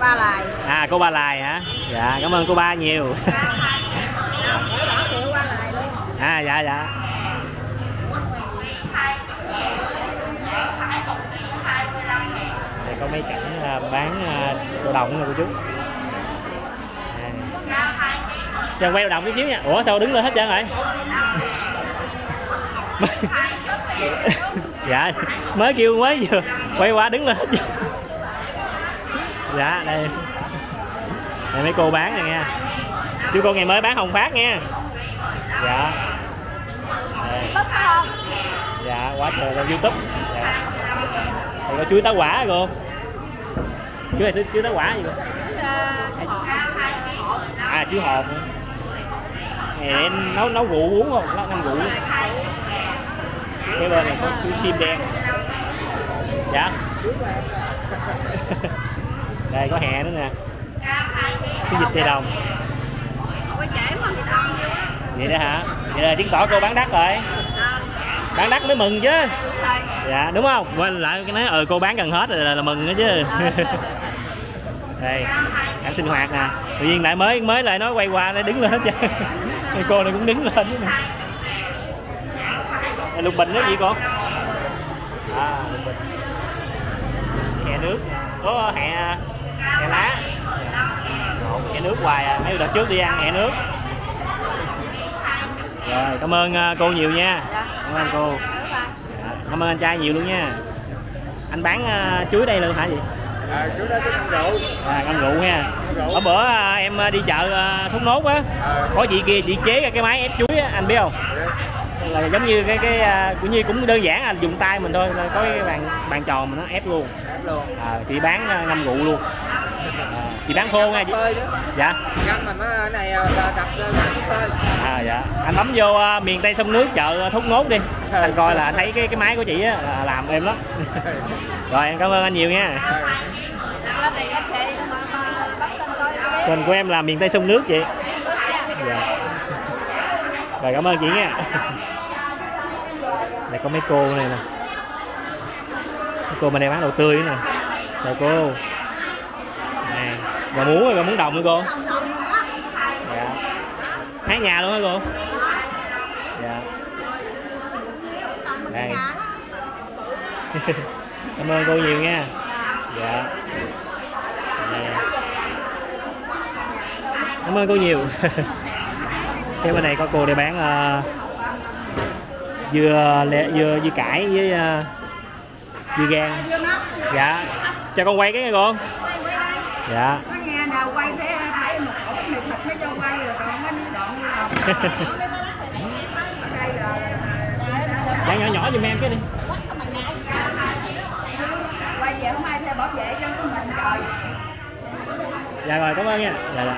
Ba Lài. À cô Ba Lài hả? Dạ cảm ơn cô Ba nhiều. À dạ dạ. Đây có mấy cảnh bán đồ đồng nè cô chú. Giờ quay đồ đồng tí xíu nha. Ủa sao đứng lên hết trơn rồi? Dạ mới kêu mới vừa quay qua đứng lên hết. Dạ đây, đây mấy cô bán này nha, chú con ngày mới bán hồng phát nha. Dạ đây. Dạ quá trời rồi YouTube. Dạ. Rồi có chuối tá quả cô, chú này chuối tá quả gì cô? À chuối hột. Này em nấu rượu uống không? Nấu rượu. Cái bên này có chú sim đen. Dạ. Đây có hè nữa nè. Cái vịt Tây Đồng. Vậy đó hả? Vậy là chứng tỏ cô bán đắt rồi. Bán đắt mới mừng chứ. Dạ đúng không? Quên lại cái nói cô bán gần hết rồi là mừng nữa chứ. Đây, cảnh sinh hoạt nè. Tự nhiên lại mới lại nói quay qua nó đứng lên hết chứ. Cô này cũng đứng lên nữa nè. Lục bình đó gì con? À, lục bình. Hè nước, có hè lá. Hè nước hoài à, mấy đợt trước đi ăn hè nước. Rồi, cảm ơn cô nhiều nha. Cảm ơn cô. Cảm ơn anh trai nhiều luôn nha. Anh bán chuối đây luôn hả gì? À, chuối đó chuối ăn rượu. À, ăn rượu nha. Hôm bữa em đi chợ Thốt Nốt á, có chị kia chị chế ra cái máy ép chuối á, anh biết không? Là giống như cái cũng như cũng đơn giản là dùng tay mình thôi, có cái bàn tròn mà nó ép luôn. À, chị bán ngâm rượu luôn. À, chị bán khô nha chị. Dạ. Ngâm mà nó này đập tơi. À dạ. Anh bấm vô Miền Tây Sông Nước chợ Thốt Nốt đi. Anh coi là anh thấy cái máy của chị á là làm em đó. Rồi em cảm ơn anh nhiều nha. Kênh của em là Miền Tây Sông Nước chị. Dạ. Rồi cảm ơn chị nha. Đây có mấy cô này nè, mấy cô bên đây bán đồ tươi nè. Chào cô. Này, gà muống đồng nữa cô. Dạ. Hái nhà luôn hả cô? Dạ. Đây. Cảm ơn cô nhiều nha. Dạ. Đây. Cảm ơn cô nhiều. Cái bên này có cô để bán dưa cải với dưa gan. Dạ. Cho con quay cái nha cô. Dạ. Bạn nhỏ nhỏ giùm em cái đi. Quay về không ai theo bảo vệ cho mình rồi. Dạ rồi cảm ơn nha. Dạ rồi.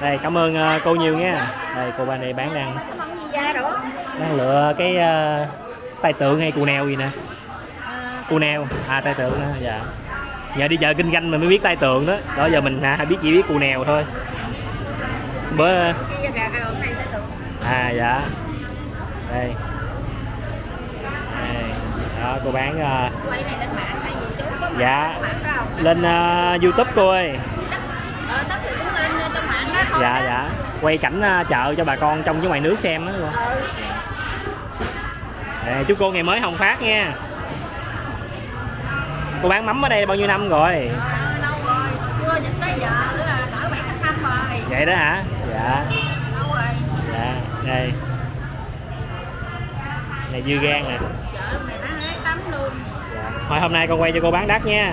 Đây cảm ơn cô nhiều nha. Đây cô bạn này bán đang lựa cái tay tượng hay cù neo gì nè. Cù neo à, tay tượng nữa. Dạ giờ đi chợ kinh doanh mình mới biết tay tượng đó, đó giờ mình biết chỉ biết cù neo thôi. Bữa à dạ đây, đây. Đó cô bán dạ lên YouTube cô ơi. Dạ dạ quay cảnh chợ cho bà con trong với ngoài nước xem đó. Đây, chúc cô ngày mới hồng phát nha. Cô bán mắm ở đây bao nhiêu năm rồi? Lâu rồi, chưa tới giờ nữa là cỡ 7-8 năm Vậy đó hả? Dạ. Dạ, đây. Này dưa gan nè. Thôi hôm nay con quay cho cô bán đắt nha.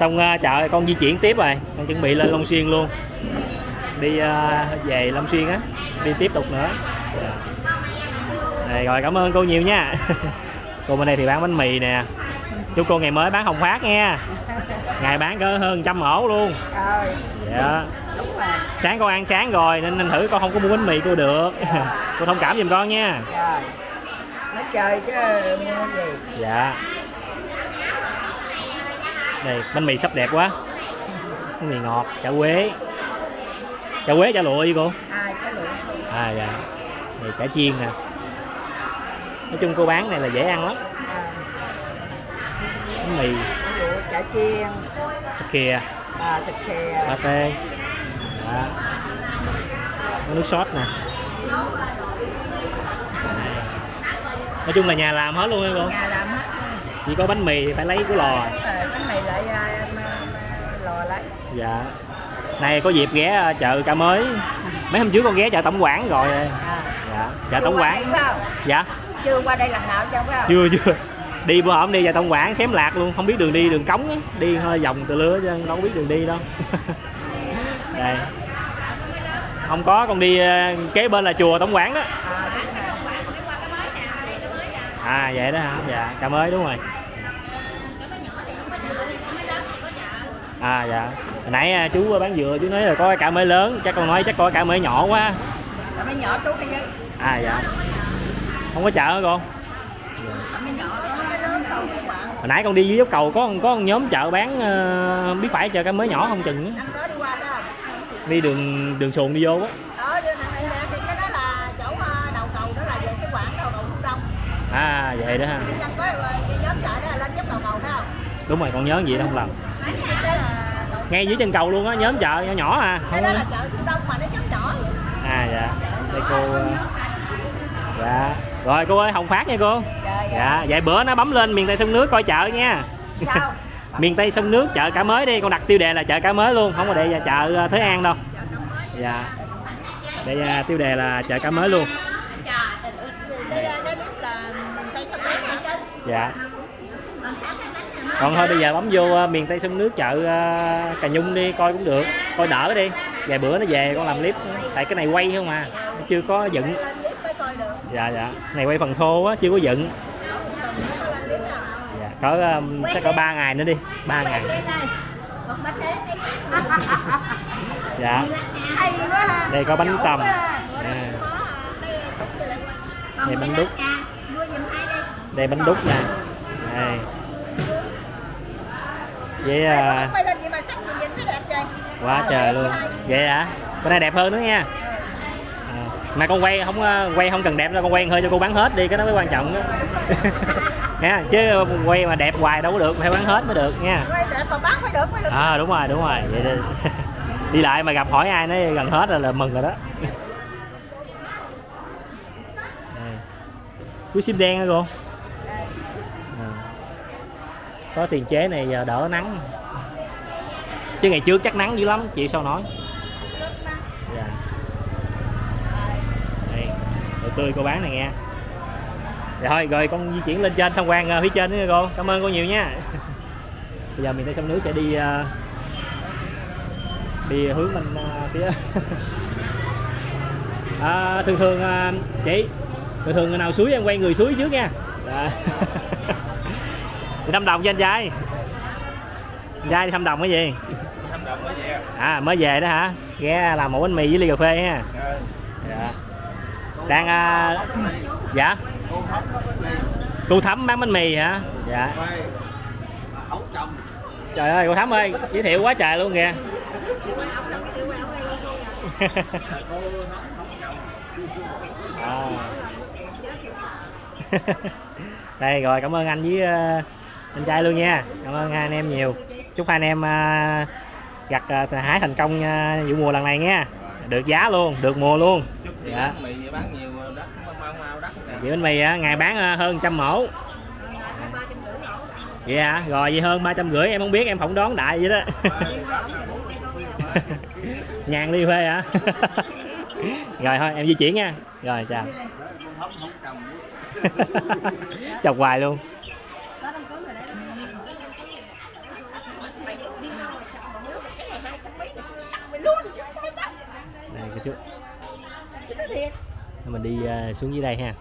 Xong chợ con di chuyển tiếp rồi, con chuẩn bị lên Long Xuyên luôn. Đi về Long Xuyên á, đi tiếp tục nữa. Đây, rồi cảm ơn cô nhiều nha. Cô bên đây thì bán bánh mì nè. Chúc cô ngày mới bán hồng phát nha. Ngày bán có hơn 100 ổ luôn. Dạ. Sáng con ăn sáng rồi nên thử con không có mua bánh mì cô được. Cô thông cảm giùm con nha. Nó chơi chứ mua gì. Dạ. Đây, bánh mì sắp đẹp quá. Bánh mì ngọt, chả quế. Chả quế, chả lụa gì cô? À, chả lụa. À, dạ. Này chả chiên nè. Nói chung cô bán này là dễ ăn lắm. Bánh mì. Chả lụa, chả chiên. Thịt khìa. À, thịt khìa. Ba tê. Dạ. Nước sốt nè. Nói chung là nhà làm hết luôn hả cô? Nhà làm hết. Chỉ có bánh mì thì phải lấy của lò. Bánh mì lại lò lấy. Dạ. Này có dịp ghé chợ Cả Mới. Mấy hôm trước con ghé chợ Tổng Quảng rồi. À. Dạ. Chợ Tổng Quảng. Dạ. Chưa qua đây lần nào chưa phải không? Chưa. Đi bữa hôm đi chợ Tổng Quảng xém lạc luôn, không biết đường đi đường cống á, đi hơi vòng từ lứa chứ đâu có biết đường đi đâu. Đây. Không có, con đi kế bên là chùa Tổng Quảng đó. À vậy đó hả? Dạ, Cả Mới đúng rồi. À dạ. Hồi nãy chú bán dừa chú nói là có Cả Mới lớn, chắc con nói chắc có Cả Mới nhỏ quá. Cả Mới nhỏ chú đi chứ. À dạ. Không có chợ hả con? Cả Mới nhỏ, Cả Mới lớn cầu các bạn. Hồi nãy con đi dưới dốc cầu có một nhóm chợ bán không biết phải chợ Cả Mới nhỏ không chừng nữa. Đi đường xuồng đi vô á. À vậy đó ha. Đúng rồi, con nhớ gì đó không làm. Ngay dưới chân cầu luôn á, nhóm chợ nhỏ nhỏ à. Không đó là chợ đông mà nó nhỏ vậy. À dạ. Đây cô. Dạ. Rồi cô ơi, hồng phát nha cô. Dạ, vậy bữa nó bấm lên Miền Tây Sông Nước coi chợ nha. Sao? Miền Tây Sông Nước chợ Cả Mới đi, con đặt tiêu đề là chợ Cả Mới luôn, không có để là chợ Thới An đâu. Dạ. Để tiêu đề là chợ Cả Mới luôn. Dạ. Còn thôi bây giờ bấm vô Miền Tây Sông Nước chợ Cà Nhung đi coi cũng được, coi đỡ đi. Vài bữa nó về con làm clip, tại cái này quay không à, chưa có dựng. Dạ dạ, này quay phần thô á, chưa có dựng. Dạ, cỡ chắc cỡ 3 ngày nữa đi, 3 ngày. Dạ. Đây có bánh tằm. Đây bánh đúc. Đây bánh đúc nè. Đây. Vậy à. Quá trời luôn. Vậy hả? Bữa nay đẹp hơn nữa nha. À, mà con quay không cần đẹp đâu, con quay hơi cho cô bán hết đi, cái đó mới quan trọng đó. Nha, chứ quay mà đẹp hoài đâu có được, phải bán hết mới được nha. Quay đẹp mà bán phải được mới được. À đúng rồi, đúng rồi. Vậy đi. Đi lại mà gặp hỏi ai nói gần hết là mừng rồi đó. Túi xếp đen hả cô? Có tiền chế này giờ đỡ nắng, chứ ngày trước chắc nắng dữ lắm chị sao nói. Dạ. Đây, đồ tươi cô bán này nghe. Rồi rồi con di chuyển lên trên tham quan phía trên nữa cô, cảm ơn cô nhiều nha. Bây giờ Miền Tây Sông Nước sẽ đi hướng bên phía thường chị thường người nào suối em quay người suối trước nha. Dạ. 5 đồng cho anh trai. Anh trai đi thăm đồng cái gì? Thăm đồng mới về. À mới về đó hả? Ghé làm một bánh mì với ly cà phê ha. Dạ. Đang dạ. Cô Thắm bán bánh mì hả? Dạ. Trời ơi cô Thắm ơi, giới thiệu quá trời luôn kìa. Đây rồi, cảm ơn anh với anh trai luôn nha, cảm ơn hai anh em nhiều, chúc hai anh em gặt hái thành công vụ mùa lần này nha, được giá luôn, được mùa luôn. Dạ. Chị bánh mì ngày bán hơn 100 mẫu. Dạ, rồi vậy hơn 350 em không biết, em không đón đại vậy đó. 1000 ly phê hả? Rồi thôi em di chuyển nha. Rồi chào. Chọc hoài luôn. Đây cái chút. Mình đi xuống dưới đây ha.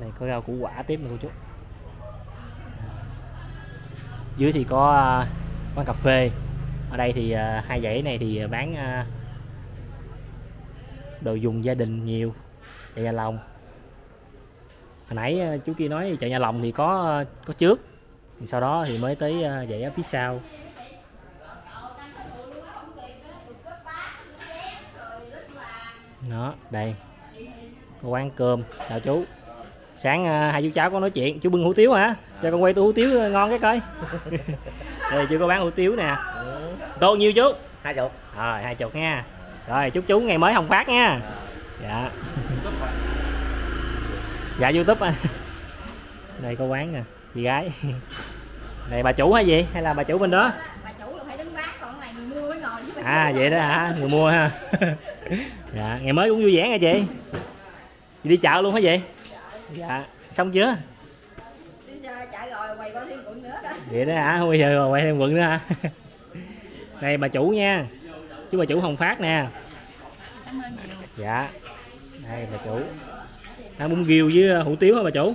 Này có rau củ quả tiếp nè cô chú. Dưới thì có quán cà phê. Ở đây thì hai dãy này thì bán đồ dùng gia đình nhiều. Chợ Nhà Lòng. Hồi nãy chú kia nói chợ Nhà Lòng thì có trước. Sau đó thì mới tới dãy phía sau. Đó, đây. Có quán cơm, chào chú. Sáng hai chú cháu có nói chuyện, chú bưng hủ tiếu hả? Cho con quay tô hủ tiếu ngon cái coi. Đây chưa có bán hủ tiếu nè. Tô nhiêu chú? 20. Rồi 20 nha. Rồi chúc chú ngày mới hồng phát nha. Dạ. Dạ YouTube à. Đây có quán nè, chị gái. Này bà chủ hay gì? Hay là bà chủ bên đó? Bà chủ là phải đứng bác, còn này người mua mới ngồi với bà chủ. À vậy đó hả? Người mua ha. Dạ, ngày mới cũng vui vẻ nha chị. Chị đi chợ luôn hả vậy? Dạ, xong chưa? Đi chạy rồi quay qua thêm quận nữa đó. Vậy đó hả? Bây giờ quay thêm quận nữa hả? Đây bà chủ nha. Chú bà chủ Hồng Phát nè. Cảm ơn nhiều. Dạ. Đây bà chủ. Ăn bún riêu với hủ tiếu hả bà chủ?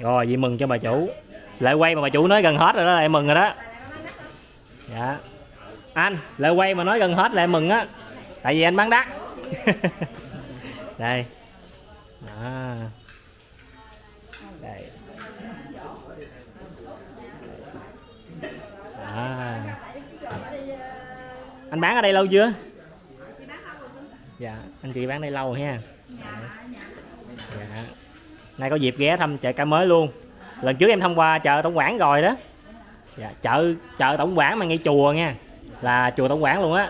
Rồi vậy mừng cho bà chủ. Lại quay mà bà chủ nói gần hết rồi đó lại mừng rồi đó. Dạ. Anh, lại quay mà nói gần hết lại mừng á. Tại vì anh bán đắt. Đây. À. Đây. À. Anh bán ở đây lâu chưa? Dạ, anh chị bán đây lâu ha. Dạ. Nay có dịp ghé thăm chợ Cả Mới luôn. Lần trước em thông qua chợ Tổng Quảng rồi đó. Dạ, chợ Tổng Quảng mà ngay chùa nha. Là chùa Tổng Quảng luôn á.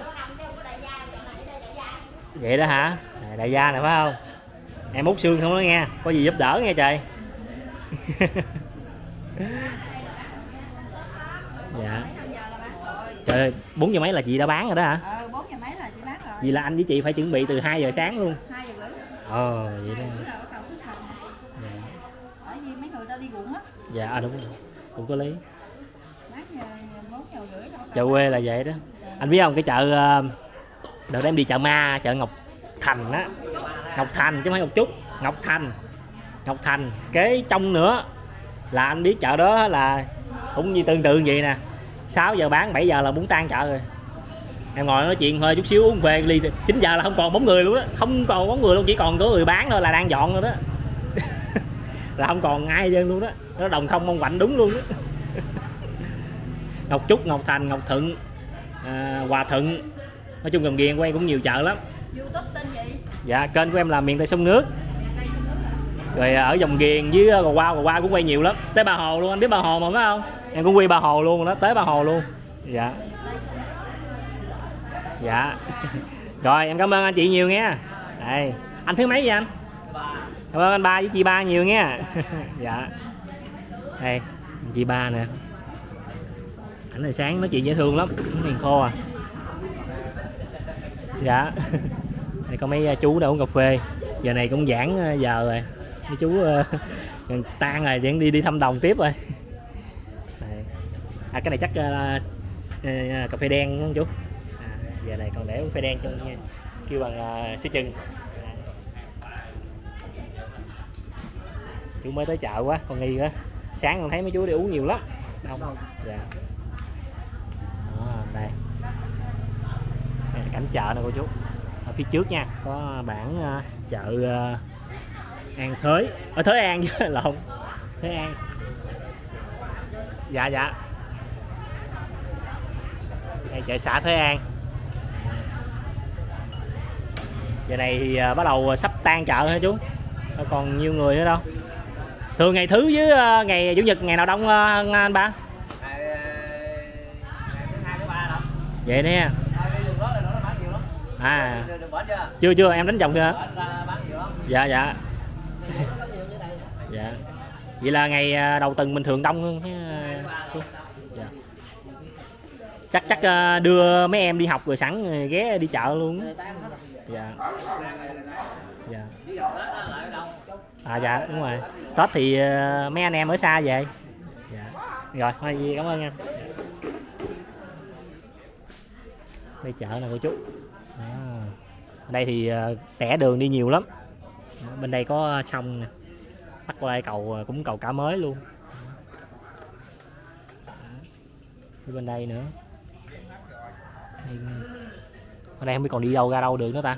Vậy đó hả? Đại gia này phải không? Em Út Sương không đó nghe, có gì giúp đỡ nghe trời. Dạ. Trời ơi, 4 giờ mấy là chị đã bán rồi đó hả? Ừ, 4 giờ mấy là chị bán rồi. Vì là anh với chị phải chuẩn bị từ 2 giờ sáng luôn. 2 giờ rưỡi. Ờ, vậy đó. Bởi vì mấy người ta đi ruộng á. Dạ, đúng rồi. Cũng có lý. Bán giờ 4 giờ rưỡi đâu. Chợ quê là vậy đó. Anh biết không, cái chợ đợt em đi chợ Ma, chợ Ngọc Thành á. Ngọc Thành chứ không phải một chút, Ngọc Thành kế trong nữa là anh biết chợ đó là cũng như tương tự vậy nè. 6 giờ bán 7 giờ là muốn tan chợ rồi. Em ngồi nói chuyện hơi chút xíu uống về ly 9 giờ là không còn bóng người luôn đó, không còn bóng người luôn, chỉ còn có người bán thôi là đang dọn rồi đó. Là không còn ai hết luôn đó, nó đồng không mong quạnh đúng luôn đó. Ngọc Trúc, Ngọc Thành, Ngọc Thuận, Hòa Thuận, nói chung gầm ghiền quay cũng nhiều chợ lắm. YouTube tên gì? Dạ kênh của em là Miền Tây Sông Nước. Rồi ở Dòng Ghiền với Gò Qua cũng quay nhiều lắm. Tới Ba Hồ luôn, anh biết Ba Hồ mà phải không? Em cũng quay Ba Hồ luôn đó, tới Ba Hồ luôn. Dạ. Dạ. Rồi em cảm ơn anh chị nhiều nghe. Đây, anh thứ mấy vậy anh? Cảm ơn anh Ba với chị Ba nhiều nghe. Dạ. Đây, chị Ba nè. Ảnh này sáng nói chuyện dễ thương lắm, miền khô à. Dạ. Này có mấy chú đang uống cà phê. Giờ này cũng giãn giờ rồi. Mấy chú tan rồi vẫn đi thăm đồng tiếp rồi. À cái này chắc cà phê đen đúng không chú? À, giờ này còn để uống phê đen cho kêu bằng xí chừng. À. Chú mới tới chợ quá, còn nghi quá. Sáng còn thấy mấy chú đi uống nhiều lắm. Đông. Dạ. Đó, đây. Cảnh chợ nè cô chú. Ở phía trước nha có bảng chợ An Thới, ở Thới An chứ lộn, Thới An. Dạ dạ. Đây chợ xã Thới An. Giờ này thì bắt đầu sắp tan chợ hả chú? Còn nhiều người nữa đâu. Thường ngày thứ với ngày chủ nhật ngày nào đông anh ba? Ngày thứ hai thứ ba đó. Vậy nè. À. Chưa chưa em đánh vòng chưa? Dạ dạ. Dạ. Vậy là ngày đầu tuần bình thường đông hơn. Dạ. Chắc đưa mấy em đi học rồi sẵn ghé đi chợ luôn. Dạ. Dạ. À dạ đúng rồi. Tết thì mấy anh em ở xa về. Dạ. Rồi thôi cảm ơn anh. Đây chợ này cô chú. À, ở đây thì tẻ đường đi nhiều lắm. Bên đây có sông nè, bắt qua đây cầu cũng cầu Cả Mới luôn. Bên đây nữa. Ở đây không biết còn đi đâu ra đâu được nữa ta.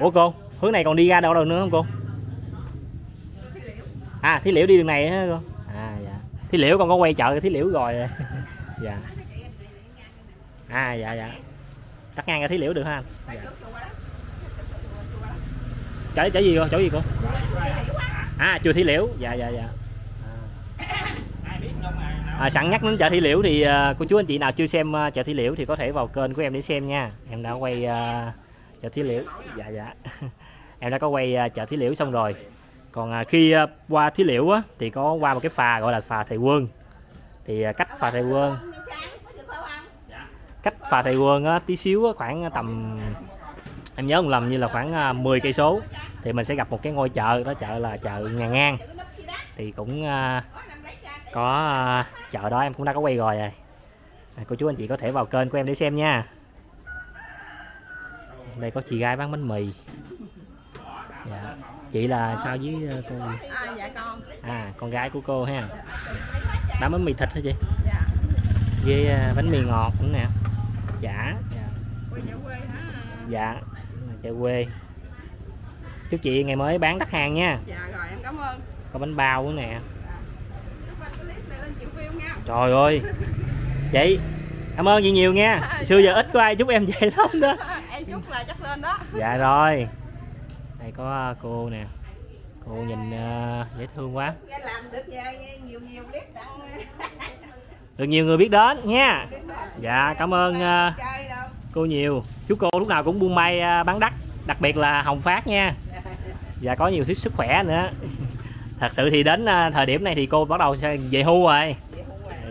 Ủa cô, hướng này còn đi ra đâu đâu nữa không cô? À Thí Liễu đi đường này hả cô? À dạ. Thí Liễu con có quay chợ Thí Liễu rồi. Dạ. À dạ dạ. Cắt ngang ra Thí Liễu được ha anh? Dạ. Chỗ gì cô? Chỗ gì cô? À chùa Thí Liễu. Dạ dạ dạ. À, sẵn nhắc đến chợ Thí Liễu thì cô chú anh chị nào chưa xem chợ Thí Liễu thì có thể vào kênh của em để xem nha. Em đã quay chợ Thí Liễu. Dạ dạ. Em đã có quay chợ Thí Liễu xong rồi. Còn khi qua Thí Liễu á, thì có qua một cái phà gọi là phà Thầy Quân. Thì cách phà Thầy Quân, cách phà Thầy Quân á, tí xíu á, khoảng tầm em nhớ không lầm như là khoảng 10 cây số thì mình sẽ gặp một cái ngôi chợ, đó chợ là chợ Nhà Ngang. Thì cũng có chợ đó em cũng đã có quay rồi. Cô chú anh chị có thể vào kênh của em để xem nha. Đây có chị gái bán bánh mì. Dạ. Chị là sao với cô? À, dạ con. À con gái của cô ha. Bán bánh mì thịt hả chị? Dạ. Với bánh mì ngọt cũng nè. Dạ. Dạ. Chợ quê. Chúc chị ngày mới bán đắt hàng nha. Dạ rồi em cảm ơn. Có bánh bao nữa nè. Trời ơi chị cảm ơn chị nhiều nha, xưa giờ ít có ai chúc em vậy lắm đó. Em chúc là chắc lên đó. Dạ rồi đây có cô nè, cô nhìn dễ thương quá, làm được nhiều clip tặng được nhiều người biết đến nha. Dạ cảm ơn cô nhiều, chúc cô lúc nào cũng buôn may bán đắt, đặc biệt là hồng phát nha. Dạ có nhiều sức khỏe nữa. Thật sự thì đến thời điểm này thì cô bắt đầu sẽ về hưu rồi.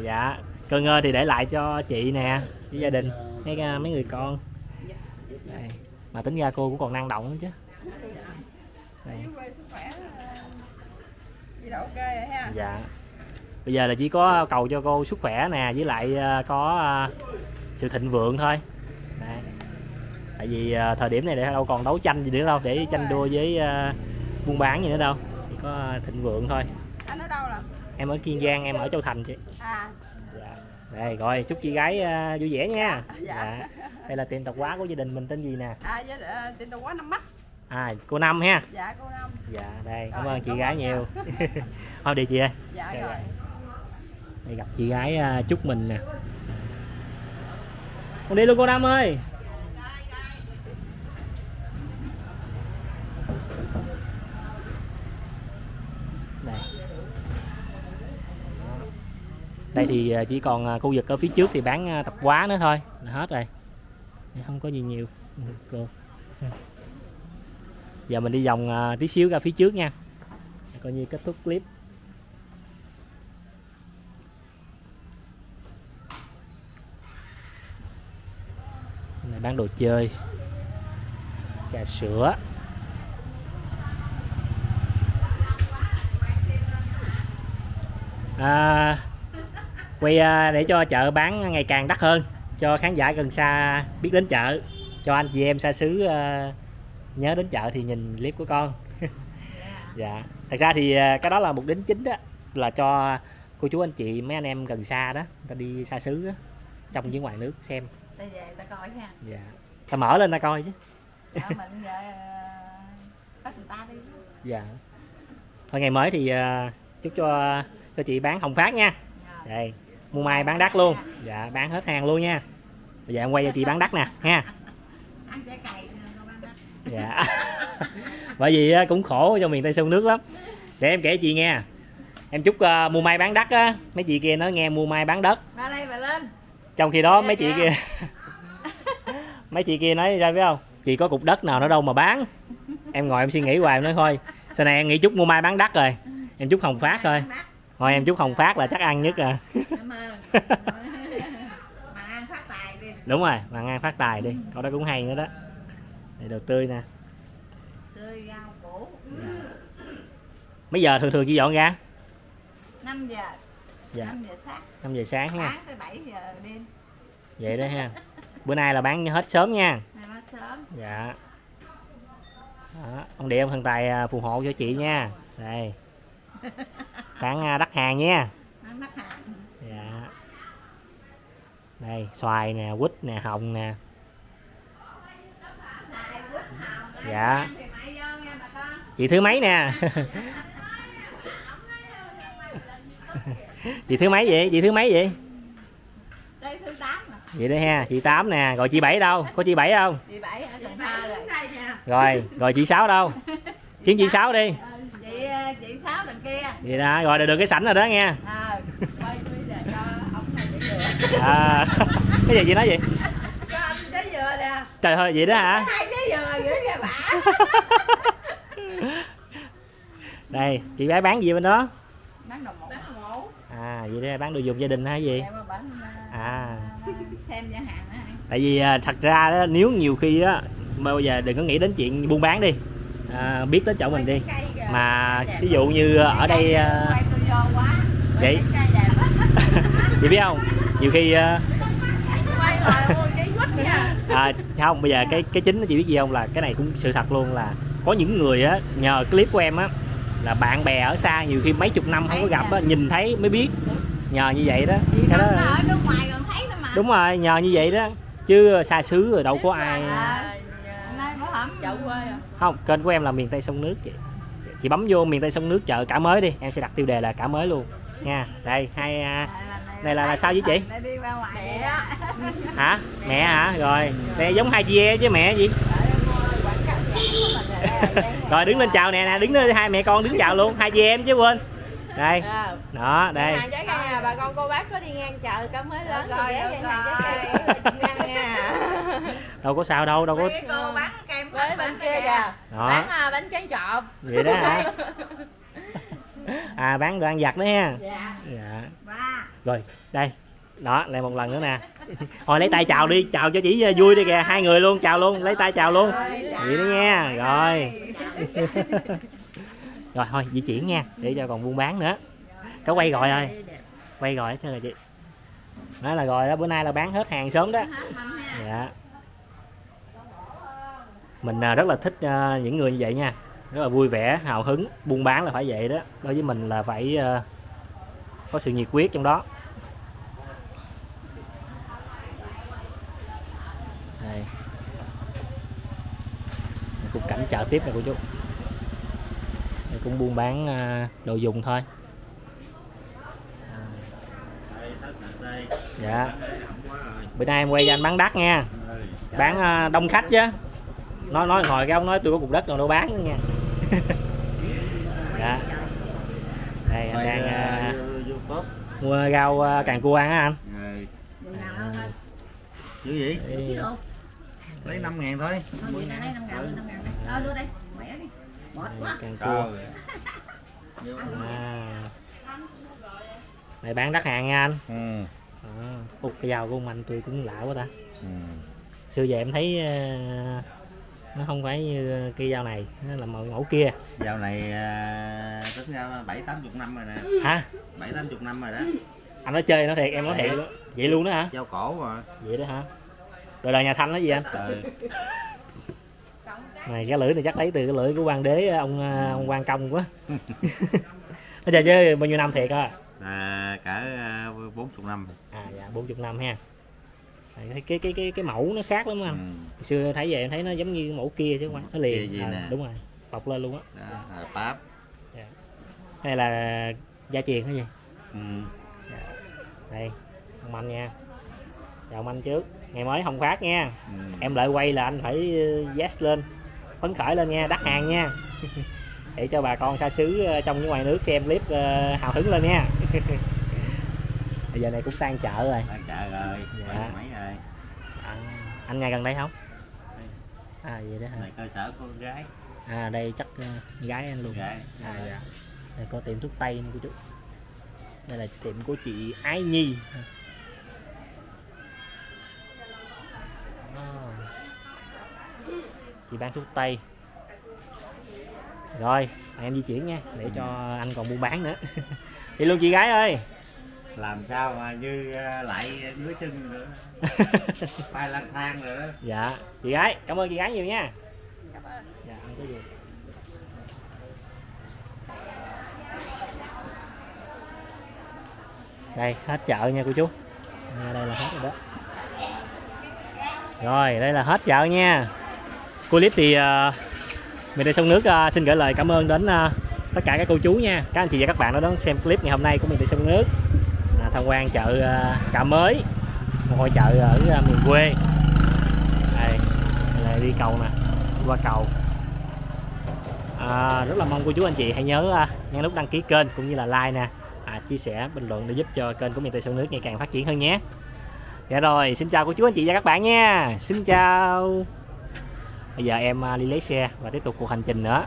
Dạ, cơn ngơ thì để lại cho chị nè, với gia đình, mấy người con. Đây. Mà tính ra cô cũng còn năng động nữa chứ. Đây. Dạ. Bây giờ là chỉ có cầu cho cô sức khỏe nè, với lại có sự thịnh vượng thôi. Đây. Tại vì thời điểm này đâu còn đấu tranh gì nữa đâu, để tranh đua với buôn bán gì nữa đâu, chỉ có thịnh vượng thôi. Anh ở đâu là? Em ở Kiên Giang, em ở Châu Thành chị. À. Dạ. Đây rồi, chúc chị gái vui vẻ nha. Dạ. Đây là tiệm tạp hóa của gia đình mình, tên gì nè? À tiệm tạp hóa Năm Mắt. À cô Năm ha. Dạ cô Năm. Dạ đây, cảm ơn chị gái nhiều. Thôi đi chị ơi. Dạ đây, rồi. Đây gặp chị gái chúc mình nè. Con đi luôn cô Năm ơi. Đây thì chỉ còn khu vực ở phía trước thì bán tạp hóa nữa thôi là hết rồi, không có gì nhiều. Giờ mình đi vòng tí xíu ra phía trước nha, coi như kết thúc clip. Này bán đồ chơi, trà sữa. À, quay để cho chợ bán ngày càng đắt hơn, cho khán giả gần xa biết đến chợ, cho anh chị em xa xứ nhớ đến chợ thì nhìn clip của con. Dạ, thật ra thì cái đó là mục đích chính đó, là cho cô chú anh chị mấy anh em gần xa đó, ta đi xa xứ đó, trong với ngoài nước xem. Ta về ta coi ha. Dạ, ta mở lên ta coi chứ. Dạ, mình về bắt người ta đi. Dạ. Thôi ngày mới thì chúc cho chị bán hồng phát nha. Đây. Mua mai bán đắt luôn. Dạ bán hết hàng luôn nha. Bây giờ em quay cho chị bán đắt nè ha. Ăn trái cày. Dạ. bởi vì cũng khổ trong miền Tây sông nước lắm. Để em kể chị nghe, em chúc mua may bán đất á, mấy chị kia nó nghe mua may bán đất. Bà đây bà lên. Trong khi đó mấy chị kia mấy chị kia nói ra biết không, chị có cục đất nào nó đâu mà bán. Em ngồi em suy nghĩ hoài, em nói thôi sau này em nghĩ chúc mua may bán đất rồi, em chúc Hồng Phát thôi. Thôi em chúc Hồng Phát là chắc ăn nhất à. Cảm ơn. Mà ăn phát tài đi. Đúng rồi, mà ăn phát tài đi. Câu đó cũng hay nữa đó. Đây đồ tươi nè. Tươi rau củ. Mấy giờ thường thường chị dọn ra? 5 giờ. Dạ. 5 giờ sáng. 5 giờ sáng ha. Sáng tới 7 giờ đêm. Vậy đó ha. Bữa nay là bán hết sớm nha. Bán sớm. Dạ. Đó. Ông Địa ông thần tài phù hộ cho chị nha. Đây. Bán đắt hàng nha. Bán đắt hàng. Dạ. Đây, xoài nè, quýt nè, hồng nè. Dạ. Chị thứ mấy nè? Chị thứ mấy vậy? Chị thứ mấy vậy? Đây thứ 8. Vậy đó ha, chị 8 nè, rồi chị 7 đâu? Có chị 7 không? Chị 7 ở Cần Thơ rồi. Rồi chị 6 đâu? Kiếm chị 6 đi. Chị 6 đằng kia. Vậy đó, rồi được cái sảnh rồi đó nha. À, quay giờ cho ông này để dừa. À, cái gì chị nói vậy? Cho anh trái dừa nè. Trời ơi, vậy đó hả? Hai trái dừa dữ kìa bả. Đây, chị bé bán gì bên đó? Bán đồ mẫu. À, vậy đó, bán đồ dùng gia đình hay gì? À. Xem nhà hàng đó. Tại vì thật ra đó, nếu nhiều khi á, bao giờ đừng có nghĩ đến chuyện buôn bán đi. À, biết tới chỗ mình đi mà ví dụ như ở đây vậy chị biết không, nhiều khi không, bây giờ cái chính chị biết gì không, là cái này cũng sự thật luôn, là có những người á, nhờ clip của em á, là bạn bè ở xa nhiều khi mấy chục năm không có gặp á, nhìn thấy mới biết, nhờ như vậy đó, cái đó đúng rồi, nhờ như vậy đó chứ xa xứ rồi đâu có ai. Không, kênh của em là Miền Tây Sông Nước chị. Chị bấm vô Miền Tây Sông Nước chợ Cả Mới đi, em sẽ đặt tiêu đề là Cả Mới luôn nha. Đây, hai này là sao với chị? Hả? Mẹ hả? Rồi, đây giống hai chị em chứ mẹ gì? Rồi đứng lên chào nè, nè, đứng lên hai mẹ con đứng chào luôn, hai chị em chứ quên. Đây. Đó, đây. Bà con cô bác có đi ngang chợ Cả Mới lớn rồi. Đâu có sao đâu, đâu có. Cô bán kem với bên kia kìa. Bán bánh tráng trộn. Vậy đó hả? À, bán đồ ăn vặt nữa ha. Dạ. Dạ. Rồi, đây. Đó, lại một lần nữa nè. Thôi lấy tay chào đi, chào cho chỉ vui đi kìa, hai người luôn, chào luôn, lấy tay chào luôn. Vậy đó nha. Rồi. Rồi thôi di chuyển nha, để cho còn buôn bán nữa. Cháu quay gọi rồi. Quay gọi chứ rồi chị. Nói là rồi đó, bữa nay là bán hết hàng sớm đó. Dạ. Mình rất là thích những người như vậy nha. Rất là vui vẻ, hào hứng, buôn bán là phải vậy đó. Đối với mình là phải có sự nhiệt quyết trong đó. Đây. Cục cảnh chợ tiếp này cô chú. Cũng buôn bán đồ dùng thôi. Dạ. Bữa nay em quay cho anh bán đất nha. Bán đông khách chứ. Nói hồi cái ông nói tôi có cục đất rồi đâu bán nữa nha. Dạ. Đây anh đang mua rau càng cua ăn á anh. Chứ gì? Lấy 5.000 thôi. Đó đưa đây. Càng cua. À. Mày bán đắt hàng nha anh. Ừ. À. Cái dao của ông anh tôi cũng lạ quá ta. Ừ. Xưa giờ em thấy nó không phải như cây dao này, nó là mẫu kia. Dao này tính ra 7-80 năm rồi nè. Hả? 7-80 năm rồi đó. Anh nói chơi nó thiệt, em nói thiệt luôn. Vậy luôn đó hả? Dao cổ rồi. Vậy đó hả? Rồi đời nhà Thanh nó gì anh? Ừ. Này cái lưỡi này chắc lấy từ cái lưỡi của quan đế ông quan công quá. Nó chơi chứ bao nhiêu năm thiệt à? À cả 40 năm. À dạ 40 năm ha. Cái mẫu nó khác lắm anh. Ừ. Xưa thấy về em thấy nó giống như mẫu kia chứ không, nó liền. À, đúng rồi. Bọc lên luôn á. Pháp. Dạ. Đây là gia truyền hay gì? Ừ. Dạ. Đây, ông anh nha. Chào ông anh trước. Ngày mới Hồng Phát nha. Ừ. Em lại quay là anh phải yes lên. phấn khởi lên nha, đắt hàng nha, để cho bà con xa xứ trong với ngoài nước xem clip hào hứng lên nha. Bây giờ này cũng tan chợ rồi. Tan chợ rồi, dạ. Mấy rồi. Anh ngay gần đây không? À vậy đó hả? Này cơ sở của con gái. À đây chắc gái anh luôn. Gái. À dạ. Đây có tiệm thuốc tây nè cô chú. Đây là tiệm của chị Ái Nhi. Chị bán thuốc tây. Rồi, em di chuyển nha, để cho anh còn buôn bán nữa. Đi luôn chị gái ơi. Làm sao mà như lại đứa chân nữa. Bay lang thang rồi đó. Dạ, chị gái, cảm ơn chị gái nhiều nha. Cảm ơn. Dạ, không có gì. Đây, hết chợ nha cô chú. À, đây là hết rồi đó. Rồi, đây là hết chợ nha. Cuối clip thì Miền Tây Sông Nước xin gửi lời cảm ơn đến tất cả các cô chú nha, các anh chị và các bạn đã đón xem clip ngày hôm nay của Miền Tây Sông Nước, tham quan chợ Cả Mới, một hội chợ ở miền quê. Đây là đi cầu nè, qua cầu. Rất là mong cô chú anh chị hãy nhớ nhấn nút đăng ký kênh cũng như là like nè, chia sẻ, bình luận để giúp cho kênh của Miền Tây Sông Nước ngày càng phát triển hơn nhé. Dạ rồi, xin chào cô chú anh chị và các bạn nha, xin chào. Bây giờ em đi lấy xe và tiếp tục cuộc hành trình nữa.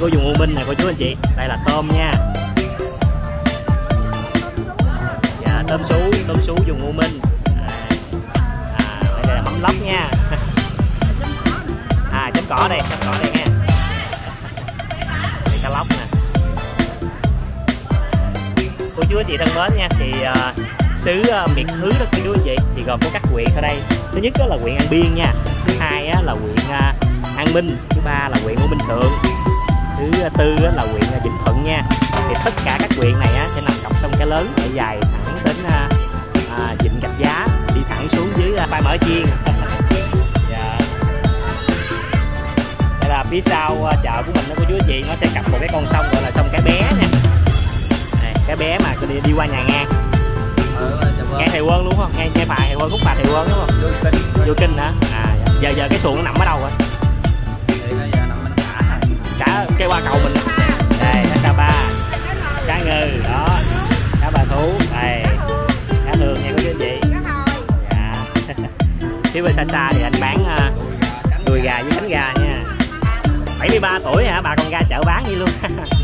Của vùng U Minh này cô chú anh chị, đây là tôm nha, dạ, tôm sú vùng U Minh, đây là mắm lóc nha, chấm cỏ đây nha, đây, cá lóc nè, cô chú anh chị thân mến nha, thì xứ miền Thứ đó cô chú anh chị thì gồm có các huyện sau đây, thứ nhất đó là huyện An Biên nha, thứ hai á, là huyện An Minh, thứ ba là huyện U Minh Thượng, thứ tư là huyện Vĩnh Thuận nha. Thì tất cả các huyện này sẽ nằm cặp sông Cái Lớn để dài thẳng đến Vịnh Gạch Giá, đi thẳng xuống dưới bãi Mở Chiên. Dạ. Đây là phía sau chợ của mình đó cô chú anh chị, nó sẽ cặp một cái con sông gọi là sông Cái Bé nha. Đây, Cái Bé mà đi qua Nhà Ngang. Nghe Thầy Quân đúng không? Nghe bài Thầy Quân, khúc bài Thầy Quân đúng không? Vô Kinh hả? À, giờ cái xuồng nó nằm ở đâu rồi? Cả cái qua cầu mình đây, cá ba, cá ngừ đó, cá ba thú đây, cá lường nha quý anh chị. Dạ. Phía bên xa xa thì anh bán đùi gà với cánh gà nha. 73 tuổi hả bà, còn ra chợ bán như luôn.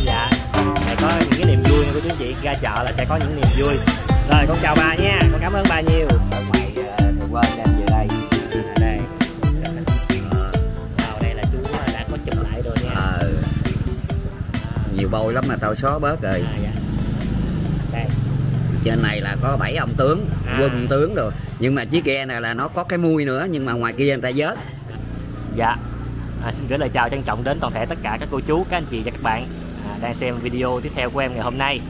Dạ. Để có những cái niềm vui nha quý anh chị, ra chợ là sẽ có những niềm vui. Rồi con chào bà nha, con cảm ơn bà nhiều. Ở ngoài quên anh về đây. Đây. bồi lắm mà tao xóa bớt rồi. À, dạ. Đây. Trên này là có 7 ông tướng, à, quân tướng rồi. Nhưng mà chiếc ghe này là nó có cái mui nữa, nhưng mà ngoài kia người ta vớt. Dạ, xin gửi lời chào trân trọng đến toàn thể tất cả các cô chú, các anh chị và các bạn đang xem video tiếp theo của em ngày hôm nay.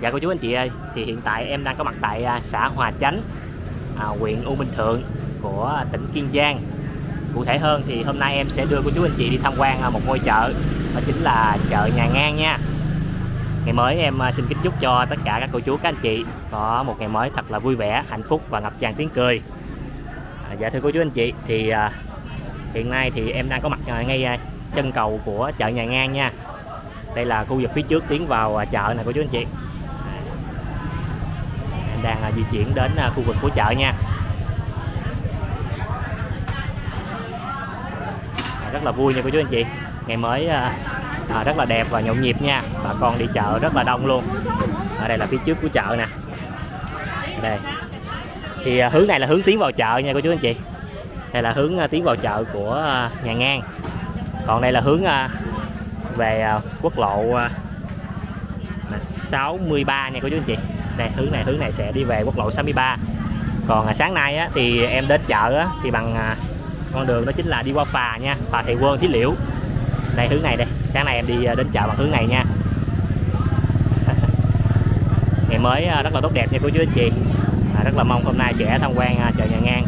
Dạ cô chú anh chị ơi, thì hiện tại em đang có mặt tại xã Hòa Chánh, huyện U Minh Thượng của tỉnh Kiên Giang. Cụ thể hơn thì hôm nay em sẽ đưa cô chú anh chị đi tham quan một ngôi chợ, đó chính là chợ Nhà Ngang nha. Ngày mới em xin kính chúc cho tất cả các cô chú, các anh chị có một ngày mới thật là vui vẻ, hạnh phúc và ngập tràn tiếng cười. Dạ thưa cô chú anh chị, thì hiện nay thì em đang có mặt ngay chân cầu của chợ Nhà Ngang nha. Đây là khu vực phía trước tiến vào chợ này cô chú anh chị. Em đang di chuyển đến khu vực của chợ nha. Rất là vui nha cô chú anh chị. Ngày mới rất là đẹp và nhộn nhịp nha. Bà con đi chợ rất là đông luôn. Ở đây là phía trước của chợ nè. Đây. Thì hướng này là hướng tiến vào chợ nha cô chú anh chị. Đây là hướng tiến vào chợ của Nhà Ngang. Còn đây là hướng về quốc lộ 63 nha cô chú anh chị. Đây, hướng này sẽ đi về quốc lộ 63. Còn sáng nay á, thì em đến chợ á, thì bằng con đường đó chính là đi qua phà nha, phà Thầy Quân, Thí Liễu. Đây hướng này đây, sáng nay em đi đến chợ bằng hướng này nha. Ngày mới rất là tốt đẹp nha cô chú anh chị. Rất là mong hôm nay sẽ tham quan chợ Nhà Ngang,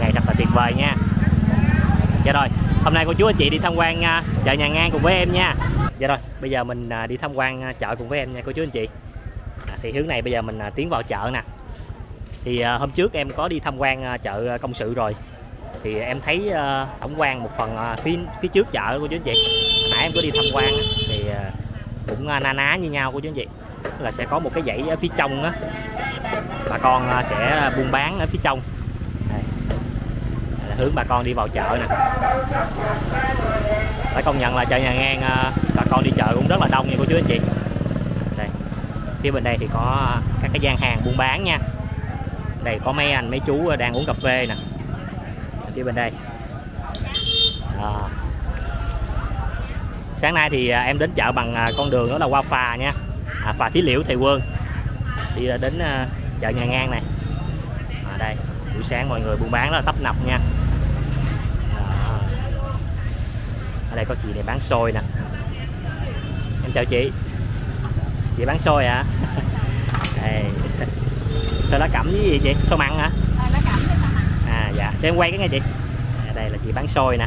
ngày thật là tuyệt vời nha. Dạ rồi, hôm nay cô chú anh chị đi tham quan chợ Nhà Ngang cùng với em nha. Dạ rồi, bây giờ mình đi tham quan chợ cùng với em nha cô chú anh chị. Thì hướng này bây giờ mình tiến vào chợ nè. Thì hôm trước em có đi tham quan chợ Công Sự rồi. Thì em thấy tổng quan một phần phía trước chợ cô chú anh chị. Nãy em có đi tham quan thì cũng na ná như nhau cô chú anh chị. Là sẽ có một cái dãy ở phía trong á, bà con sẽ buôn bán ở phía trong. Đây là hướng bà con đi vào chợ nè. Phải công nhận là chợ Nhà Ngang bà con đi chợ cũng rất là đông nha cô chú anh chị. Đây. Phía bên đây thì có các cái gian hàng buôn bán nha. Đây có mấy anh mấy chú đang uống cà phê nè. Phía bên đây sáng nay thì em đến chợ bằng con đường đó là qua phà nha, phà Thí Liễu Thầy Quân đi đến chợ Nhà Ngang này. Đây buổi sáng mọi người buôn bán rất là tấp nập nha. Ở đây có chị này bán xôi nè. Em chào chị, chị bán xôi hả? Xôi lá cẩm với gì chị, xôi mặn hả? Dạ, để em quay cái nghe chị. Đây là chị bán xôi nè.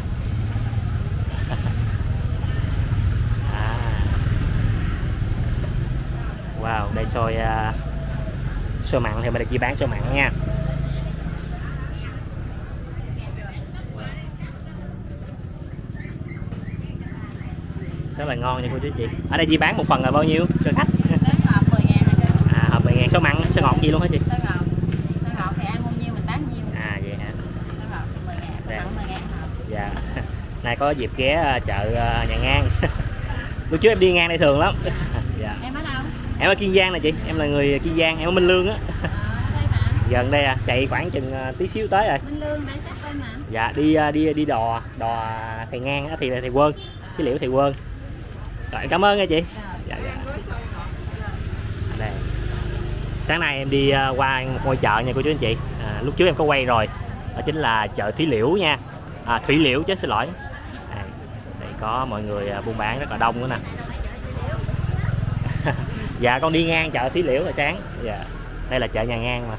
Wow, đây xôi xôi mặn thì mình là chị bán xôi mặn nha. Rất là ngon nha cô chú chị. Ở đây chị bán một phần là bao nhiêu cho khách? Hộp 10.000. Hộp 10.000 xôi mặn, xôi ngọt gì luôn hả chị? Dạ. Nay có dịp ghé chợ Nhà Ngang. Lúc trước em đi ngang đây thường lắm. Dạ. Em ở đâu? Em ở Kiên Giang nè chị, em là người Kiên Giang, em ở Minh Lương á. Gần đây à, chạy khoảng chừng tí xíu tới rồi. Minh Lương đây chắc bên mà. Dạ, đi đò Thầy Ngang á, thì Thầy Quân, cái Liễu Thầy Quân. Rồi em cảm ơn nha chị. Dạ dạ. Đây. Sáng nay em đi qua một ngôi chợ nha cô chú anh chị. Lúc trước em có quay rồi. Đó chính là chợ Thí Liễu nha. Thủy Liễu chứ, xin lỗi. Đây có mọi người buôn bán rất là đông nữa nè. Dạ con đi ngang chợ Thí Liễu hồi sáng. Dạ. Đây là chợ Nhà Ngang mà.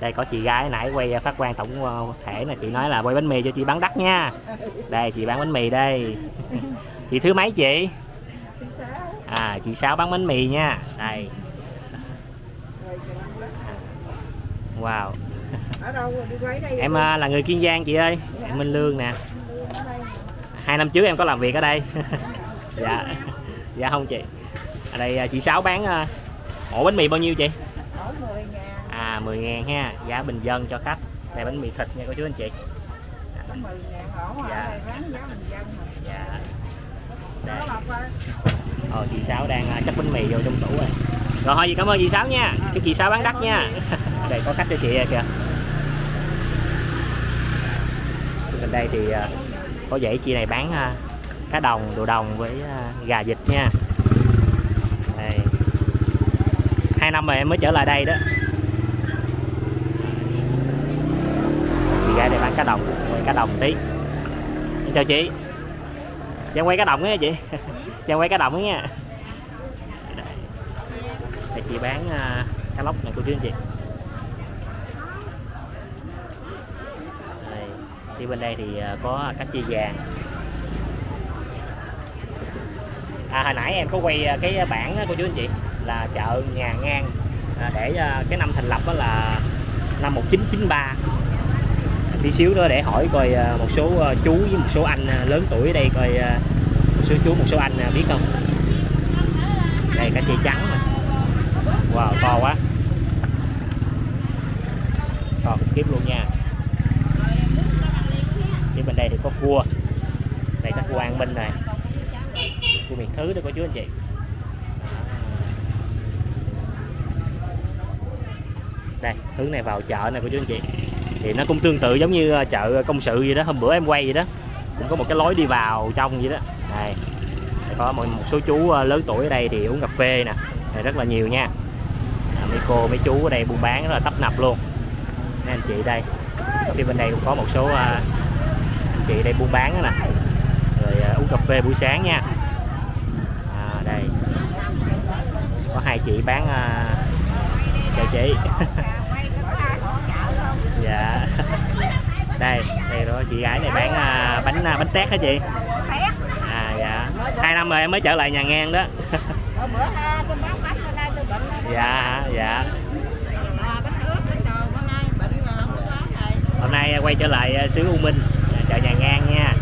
Đây có chị gái nãy quay phát quan tổng thể là chị nói là quay bánh mì cho chị bán đắt nha. Đây chị bán bánh mì đây. Chị thứ mấy chị? Chị Sáu bán bánh mì nha. Đây. Wow. Ở đâu, đi quay đây em là người Kiên Giang chị ơi. Dạ. Em Minh Lương nè. 2 năm trước em có làm việc ở đây. Dạ. Dạ không chị. Ở đây chị Sáu bán ổ bánh mì bao nhiêu chị? Ổ 10.000. 10.000 ha, giá bình dân cho khách. Đây bánh mì thịt nha cô chú anh chị. Có 10.000 ổ. Dạ. Đây bán giá bình dân mà. Dạ. Đây. Chị Sáu đang chắc bánh mì vô trong tủ rồi. Rồi thôi chị cảm ơn chị Sáu nha. Chúc chị Sáu bán đắt nha. Đây có khách cho chị kìa. Bên đây thì có dãy chị này bán cá đồng, đồ đồng với gà vịt nha. 2 năm rồi em mới trở lại đây đó. Chị ra đây bán cá đồng, quay cá đồng tí. Chào chị, chị quay cá đồng á chị, chị quay cá đồng á nha. Đây chị bán cá lóc này cô chú anh chị. Đây, thì bên đây thì có cá chia vàng. À, hồi nãy em có quay cái bảng cô chú anh chị là chợ Nhà Ngang, để cái năm thành lập đó là năm 1993. Tí xíu nữa để hỏi coi một số chú với một số anh lớn tuổi ở đây coi một số chú một số anh biết không. Đây cá chê trắng mà. Wow, to quá, to khủng khiếp luôn nha. Thì bên đây thì có cua, đây các cua An Minh này, cua miệt thứ đó cô chú anh chị. Đây hướng này vào chợ này cô chú anh chị, thì nó cũng tương tự giống như chợ Công Sự gì đó, hôm bữa em quay gì đó, cũng có một cái lối đi vào trong gì đó. Đây có một số chú lớn tuổi ở đây thì uống cà phê nè, này rất là nhiều nha. Mấy cô mấy chú ở đây buôn bán rất là tấp nập luôn. Mấy anh chị đây, phía bên đây cũng có một số anh chị đây buôn bán đó nè, rồi uống cà phê buổi sáng nha. À, đây có hai chị bán chào chị. Dạ. Đây, đây đó chị gái này bán bánh tét hả chị? À dạ. 2 năm rồi em mới trở lại Nhà Ngang đó. Dạ, dạ. Hôm nay quay trở lại xứ U Minh, chợ Nhà Ngang nha.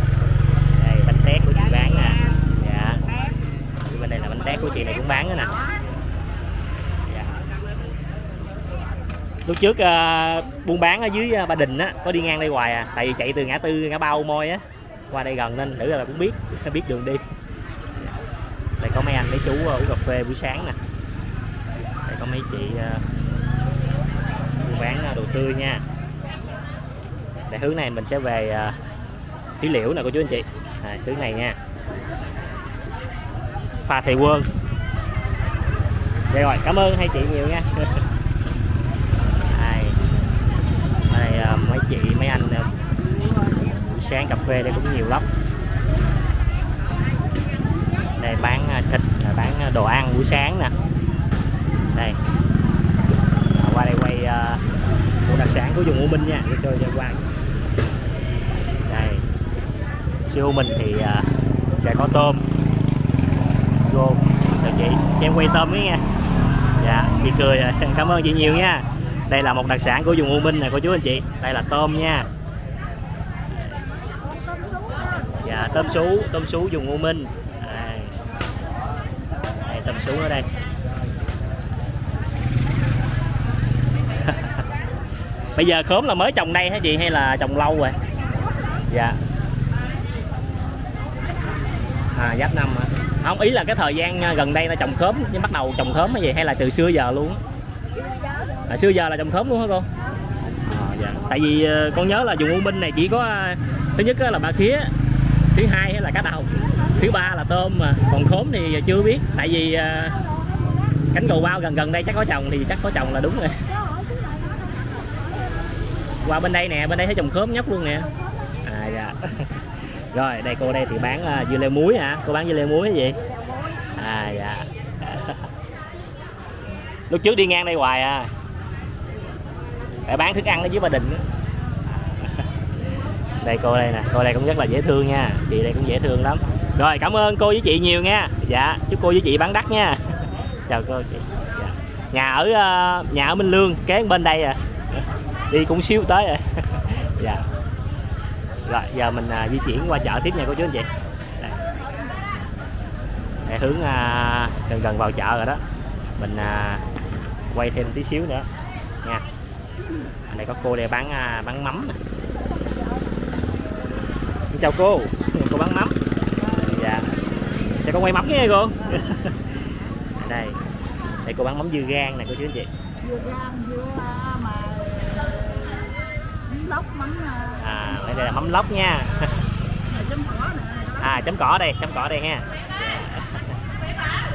Đây bánh tét của chị bán nè. Dạ. Bên đây là bánh tét của chị này cũng bán nữa nè. Lúc trước buôn bán ở dưới Ba Đình á, có đi ngang đây hoài à, tại vì chạy từ ngã tư ngã ba Ô Môi á qua đây gần nên thử là cũng biết đường đi. Đây có mấy anh mấy chú uống cà phê buổi sáng nè. Đây có mấy chị buôn bán đồ tươi nha. Để hướng này mình sẽ về Thí Liễu nè cô chú anh chị. À, hướng này nha, phà Thầy Quân. Đây rồi, cảm ơn hai chị nhiều nha. Mấy chị mấy anh buổi sáng cà phê đây cũng nhiều lắm. Đây bán thịt, bán đồ ăn buổi sáng nè. Đây qua đây quay một đặc sản của vùng U Minh nha, cho qua. Đây siêu U Minh thì sẽ có tôm gồm cho chị, cho em quay tôm ấy nha. Dạ chị cười rồi, cảm ơn chị nhiều nha. Đây là một đặc sản của vùng U Minh này cô chú anh chị. Đây là tôm nha. Dạ tôm sú vùng U Minh. Đây, đây tôm sú ở đây. Bây giờ khóm là mới trồng đây hả chị hay là trồng lâu rồi? Dạ. À giáp năm hả? Không, ý là cái thời gian gần đây ta trồng khóm, nhưng bắt đầu trồng khóm hay gì hay là từ xưa giờ luôn? À, xưa giờ là trồng khóm luôn hả con? À, dạ. Tại vì con nhớ là vùng U Minh này chỉ có thứ nhất là ba khía, thứ hai là cá đồng, thứ ba là tôm, mà còn khóm thì chưa biết. Tại vì cánh Cầu Bao gần đây chắc có trồng, thì chắc có trồng là đúng rồi. Qua bên đây nè, bên đây thấy trồng khóm nhóc luôn nè. À, dạ. Rồi đây cô đây thì bán dưa leo muối hả? Cô bán dưa leo muối cái gì? À dạ. Lúc trước đi ngang đây hoài à, để bán thức ăn ở dưới Ba Đình. Đây cô đây nè, cô đây cũng rất là dễ thương nha, chị đây cũng dễ thương lắm. Rồi cảm ơn cô với chị nhiều nha. Dạ chúc cô với chị bán đắt nha. Chào cô chị. Dạ. Nhà ở Minh Lương kế bên đây à, đi cũng xíu tới rồi. Dạ. Rồi giờ mình di chuyển qua chợ tiếp nha cô chú anh chị. Đây. Để hướng gần vào chợ rồi đó, mình quay thêm tí xíu nữa nha. Đây có cô đây bán mắm nè. Chào cô bán mắm. Dạ. Chào con quay mắm nha cô. Đây, đây cô bán mắm dưa gang nè cô chú anh chị. Dưa gang, dưa mà mắm lóc, mắm. À, đây là mắm lóc nha. Chấm cỏ nè. À, chấm cỏ đây ha.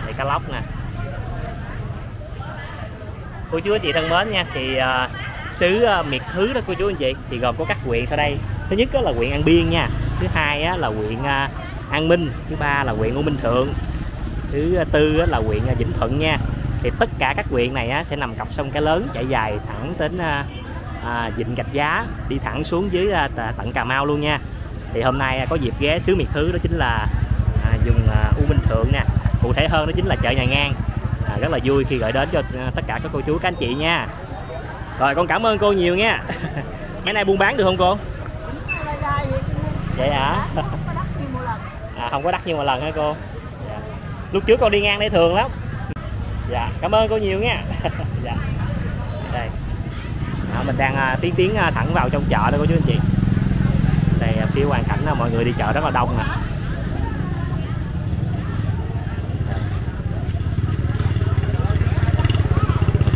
Đây cá lóc nè. Cô chú anh chị thân mến nha, thì xứ miệt thứ đó cô chú anh chị thì gồm có các huyện sau đây. Thứ nhất đó là huyện An Biên nha, thứ hai á, là huyện An Minh, thứ ba là huyện U Minh Thượng, thứ tư á, là huyện Vĩnh Thuận nha. Thì tất cả các huyện này á, sẽ nằm cặp sông Cái Lớn chạy dài thẳng đến Vịnh Gạch Giá, đi thẳng xuống dưới tận Cà Mau luôn nha. Thì hôm nay có dịp ghé xứ miệt thứ đó chính là vùng U Minh Thượng nè, cụ thể hơn đó chính là chợ Nhà Ngang. Rất là vui khi gửi đến cho tất cả các cô chú các anh chị nha. Rồi con cảm ơn cô nhiều nha. Mấy nay buôn bán được không cô? Vậy hả? Không có đắt như một lần hả cô? Dạ. Lúc trước con đi ngang đây thường lắm. Dạ, cảm ơn cô nhiều nha. Dạ. Đây. Mình đang tiến thẳng vào trong chợ đó cô chú anh chị. Đây phía hoàn cảnh là mọi người đi chợ rất là đông nè.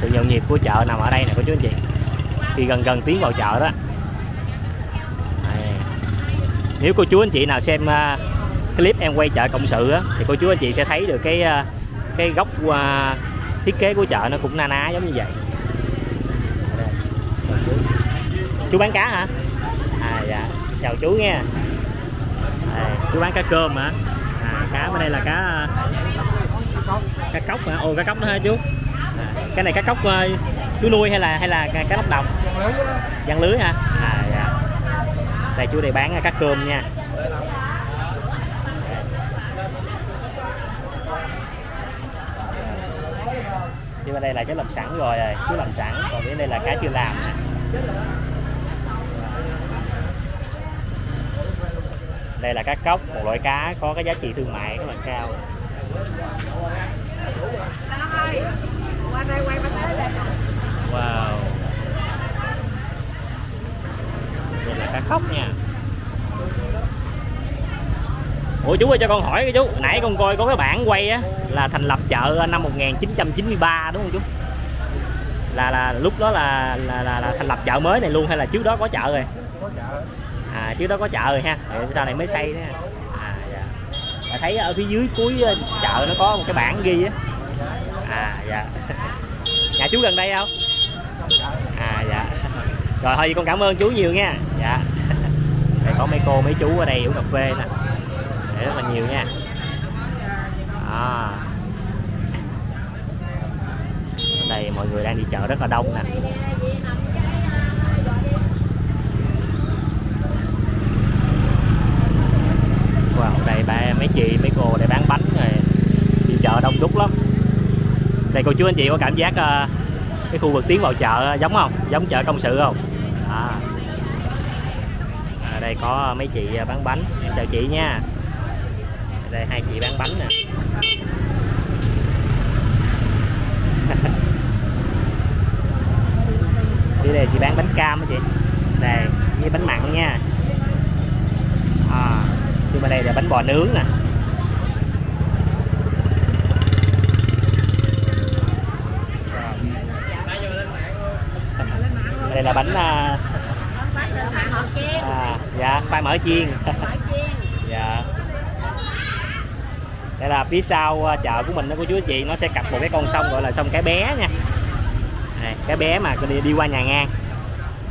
Sự nhộn nhịp của chợ nằm ở đây nè cô chú anh chị. Khi gần tiến vào chợ đó. Đây. Nếu cô chú anh chị nào xem clip em quay chợ Công Sự á, thì cô chú anh chị sẽ thấy được cái góc thiết kế của chợ nó cũng na ná giống như vậy. Chú bán cá hả? À dạ, chào chú nha. À, chú bán cá cơm hả? À, cá bên đây là cá cóc hả? Ồ, cá cóc đó hả chú? À, cái này cá cóc chú nuôi hay là cá lóc đồng? Giăng lưới hả? À dạ. Đây chú đây bán cá cơm nha. Chứ bên đây là chú làm sẵn rồi, chú làm sẵn, còn bên đây là cá chưa làm nè. Đây là cá cóc, một loại cá có cái giá trị thương mại rất là cao. Wow. Đây là cá cóc nha. Ủa chú ơi cho con hỏi cái chú, nãy con coi có cái bảng quay á là thành lập chợ năm 1993 đúng không chú? Là lúc đó là thành lập chợ mới này luôn hay là trước đó có chợ rồi? Có chợ. À, trước đó có chợ rồi ha, rồi sau này mới xây nữa. À, dạ. Mà thấy ở phía dưới cuối chợ nó có một cái bảng ghi á. À dạ. Nhà chú gần đây không? À dạ. Rồi thôi con cảm ơn chú nhiều nha. Dạ. Đây có mấy cô mấy chú ở đây uống cà phê nè. Để rất là nhiều nha. À. Đây mọi người đang đi chợ rất là đông nè. Wow, đây mấy chị mấy cô để bán bánh rồi, đi chợ đông đúc lắm. Đây cô chú anh chị có cảm giác cái khu vực tiến vào chợ giống không? Giống chợ Công Sự không? À. Đây có mấy chị bán bánh, chào chị nha. Đây hai chị bán bánh nè. Đi đây chị bán bánh cam đó chị. Đây với bánh mặn nha. À. Chứ bên đây là bánh bò nướng nè. Đây là bánh dạ, khoai mỡ chiên. Dạ. Đây là phía sau chợ của mình đó cô chú anh chị, nó sẽ cặp một cái con sông gọi là sông Cái Bé nha. Đây, Cái Bé mà đi qua Nhà Ngang.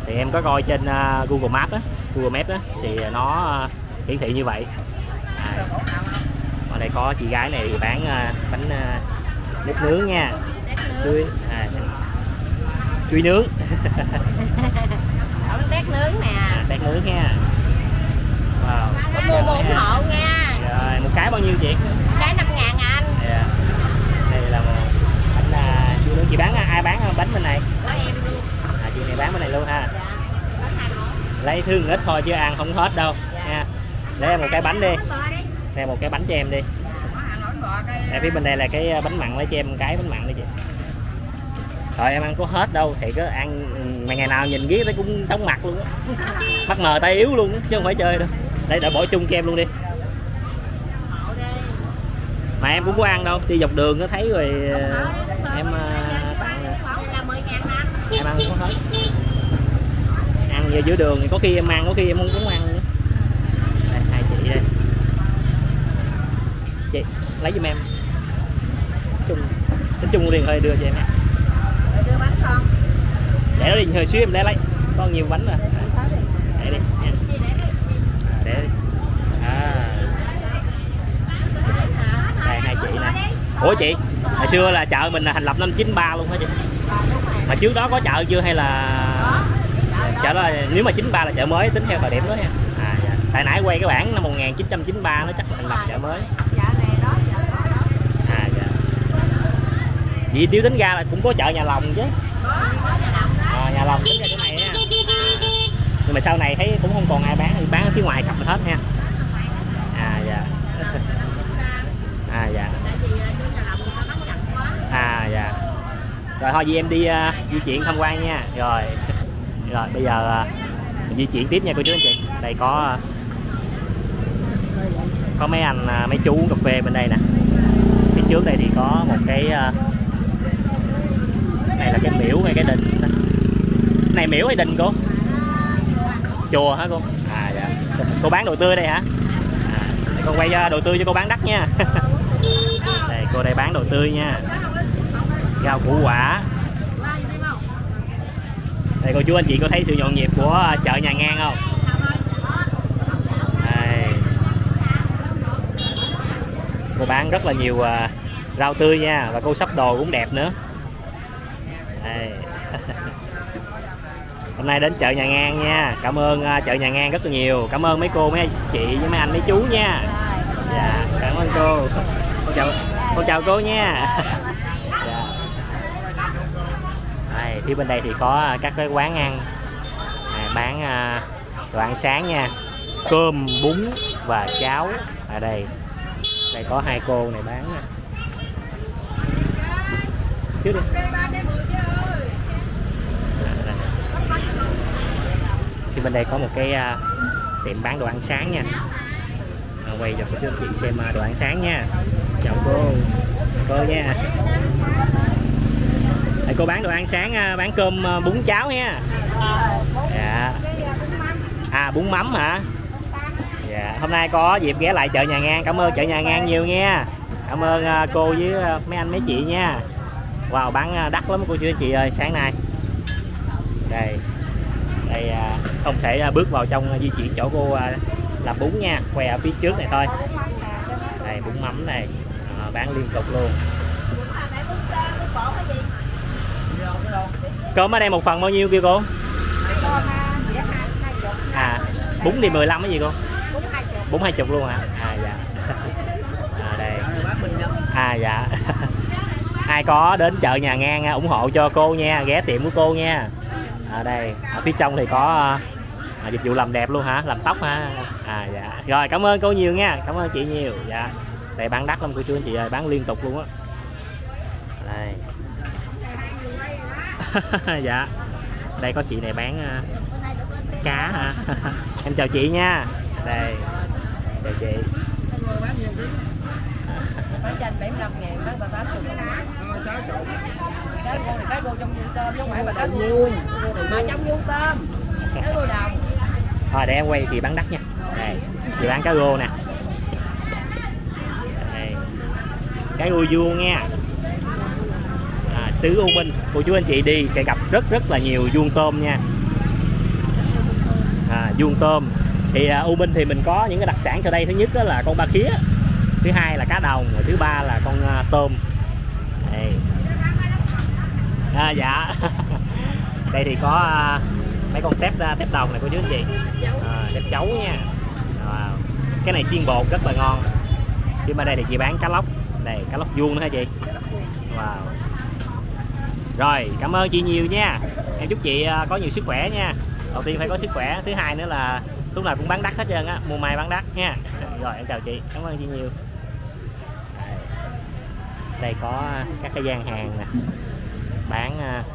Thì em có coi trên Google Maps á thì nó hiển thị như vậy. À. Ở đây có chị gái này bán bánh nếp nướng nha, chuối nướng, bánh nướng nè, bánh nướng nha. Wow. Mua 4 hộ nha. Rồi một cái bao nhiêu chị? Một cái 5.000 anh. Yeah. Đây là một bánh chuối nướng. Chị bán ai bán bánh bên này? Có em luôn. À, chị này bán bên này luôn ha. Dạ. Lấy thứ ít thôi chứ ăn không hết đâu. Dạ. Nha. Lấy em một cái bánh đi. Lấy một cái bánh cho em đi. Đây, phía bên đây là cái bánh mặn, lấy cho em một cái bánh mặn đi chị. Rồi em ăn có hết đâu, thì cứ ăn mà ngày nào nhìn ghét nó cũng chóng mặt luôn á. Mắt mờ tay yếu luôn á, chứ không phải chơi đâu. Đây đợi bỏ chung cho em luôn đi. Mà em cũng có ăn đâu, đi dọc đường nó thấy rồi em tặng. Em ăn có hết. Ăn về giữa đường thì có khi em ăn, có khi em không muốn ăn. Đây. Chị lấy giùm em. Nói chung luôn liền thôi đưa cho em nha. đưa bánh con. Để nó đi, hồi xíu em để lấy. Con nhiều bánh rồi. Để đi nha. Để đi. Đây hai chị nè. Ủa chị, hồi xưa là chợ mình là thành lập năm 93 luôn hả chị? Mà trước đó có chợ chưa hay là chợ đó? Nếu mà 93 là chợ mới tính theo thời điểm đó nha. À, tại nãy quay cái bản năm 1993 nó chắc là thành lập chợ mới. Vì tiêu tính ra là cũng có chợ Nhà Lòng chứ. À, Nhà Lòng tính ra chỗ này nha. Nhưng mà sau này thấy cũng không còn ai bán, bán ở phía ngoài cặp hết ha. À dạ. À dạ. À dạ. Rồi thôi vậy em đi di chuyển tham quan nha. Rồi bây giờ di chuyển tiếp nha cô chú anh chị. Đây có mấy anh mấy chú uống cà phê bên đây nè. Phía trước đây thì có một cái này là cái miễu hay cái đình. Này miễu hay đình cô? Chùa hả cô? À dạ. Cô bán đồ tươi đây hả? À, con quay đồ tươi cho cô bán đắt nha. Đây cô đây bán đồ tươi nha. Rau củ quả. Đây cô chú anh chị có thấy sự nhộn nhịp của chợ Nhà Ngang không? Đây. Cô bán rất là nhiều rau tươi nha, và cô sắp đồ cũng đẹp nữa. Đây. Hôm nay đến chợ Nhà Ngang nha. Cảm ơn chợ Nhà Ngang rất là nhiều. Cảm ơn mấy cô, mấy chị với mấy anh, mấy chú nha. Dạ, cảm ơn cô. Con chào cô nha. Dạ. Đây, phía bên đây thì có các cái quán ăn bán đồ ăn sáng nha. Cơm, bún và cháo. Ở đây. Đây có hai cô này bán. Trước đi. Thì bên đây có một cái tiệm bán đồ ăn sáng nha. Quay cho các chị xem đồ ăn sáng nha. Chào cô nha. Đây, cô bán đồ ăn sáng, bán cơm, bún, cháo nha. Dạ. À bún mắm hả? Dạ. Hôm nay có dịp ghé lại chợ Nhà Ngang, cảm ơn chợ Nhà Ngang nhiều nha. Cảm ơn cô với mấy anh mấy chị nha. Wow, bán đắt lắm cô chú anh chị ơi sáng nay. Đây. Đây không thể bước vào trong di chuyển chỗ cô làm bún nha, quay ở phía trước này thôi. Đây bún mắm này bán liên tục luôn. Cơm ở đây một phần bao nhiêu kêu cô? À bún thì 15 cái gì cô? Bún 20 luôn hả? À dạ. À đây. À dạ. Ai có đến chợ Nhà Ngang ủng hộ cho cô nha, ghé tiệm của cô nha. Ở đây ở phía trong thì có dịch vụ làm đẹp luôn hả, làm tóc hả? À dạ. Rồi cảm ơn cô nhiều nha, cảm ơn chị nhiều. Dạ. Đây bán đắt lắm cô chú anh chị ơi, bán liên tục luôn á. Đây. Dạ. Đây có chị này bán cá hả? Em chào chị nha. Đây. Chào chị. Bán chanh 75.000, bán 80.000. Cá gô này cá gô trong vuông tôm, chứ không phải là cá gô mà trong vuông tôm, cá gô đồng. Thôi để em quay chị bán đắt nha. Đây, chị bán cá gô nè. Đây. Cá gô vuông nha. À, xứ U Minh, cô chú anh chị đi sẽ gặp rất là nhiều vuông tôm nha. À, vuông tôm. Thì U Minh thì mình có những cái đặc sản ở đây, thứ nhất đó là con ba khía, thứ hai là cá đồng, và thứ ba là con tôm. Đây. À, dạ. Đây thì có mấy con tép đồng này cô chú anh chị. Tép chấu nha. Cái này chiên bột rất là ngon. Chứ mà đây thì chị bán cá lóc. Đây cá lóc vuông nữa hả chị? Wow. Rồi cảm ơn chị nhiều nha. Em chúc chị có nhiều sức khỏe nha. Đầu tiên phải có sức khỏe, thứ hai nữa là lúc nào cũng bán đắt hết trơn á, mua mai bán đắt nha. Rồi em chào chị, cảm ơn chị nhiều. Đây có các cái gian hàng nè, bán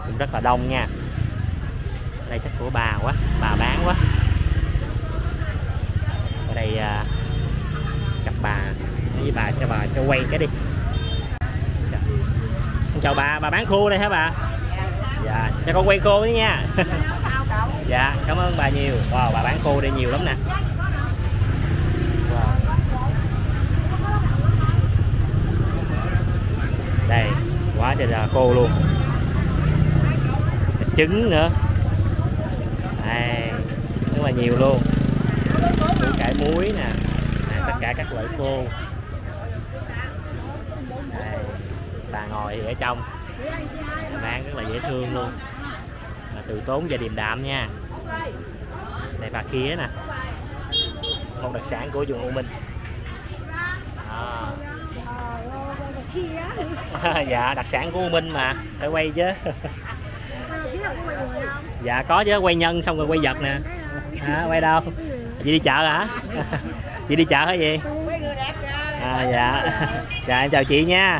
cũng rất là đông nha. Đây chắc của bà quá, bà bán quá. Ở đây gặp bà, với bà cho quay cái đi. Chào bà bán khô đây hả bà? Dạ, cho con quay khô đấy nha. Dạ, cảm ơn bà nhiều. Wow, bà bán khô đây nhiều lắm nè. Đây, quá trời là khô luôn. trứng nữa. Đây, rất là nhiều luôn. Củ cải muối nè, tất cả các loại khô. Đây, bà ngồi ở trong, bán rất là dễ thương luôn, mà từ tốn và điềm đạm nha. Đây bà khía nè, một đặc sản của vùng U Minh. Dạ, đặc sản của U Minh mà, phải quay chứ. Dạ có chứ, quay nhân xong rồi quay vật nè. À, quay đâu? Chị đi chợ hả? Chị đi chợ hả gì? À, dạ. Dạ em chào chị nha.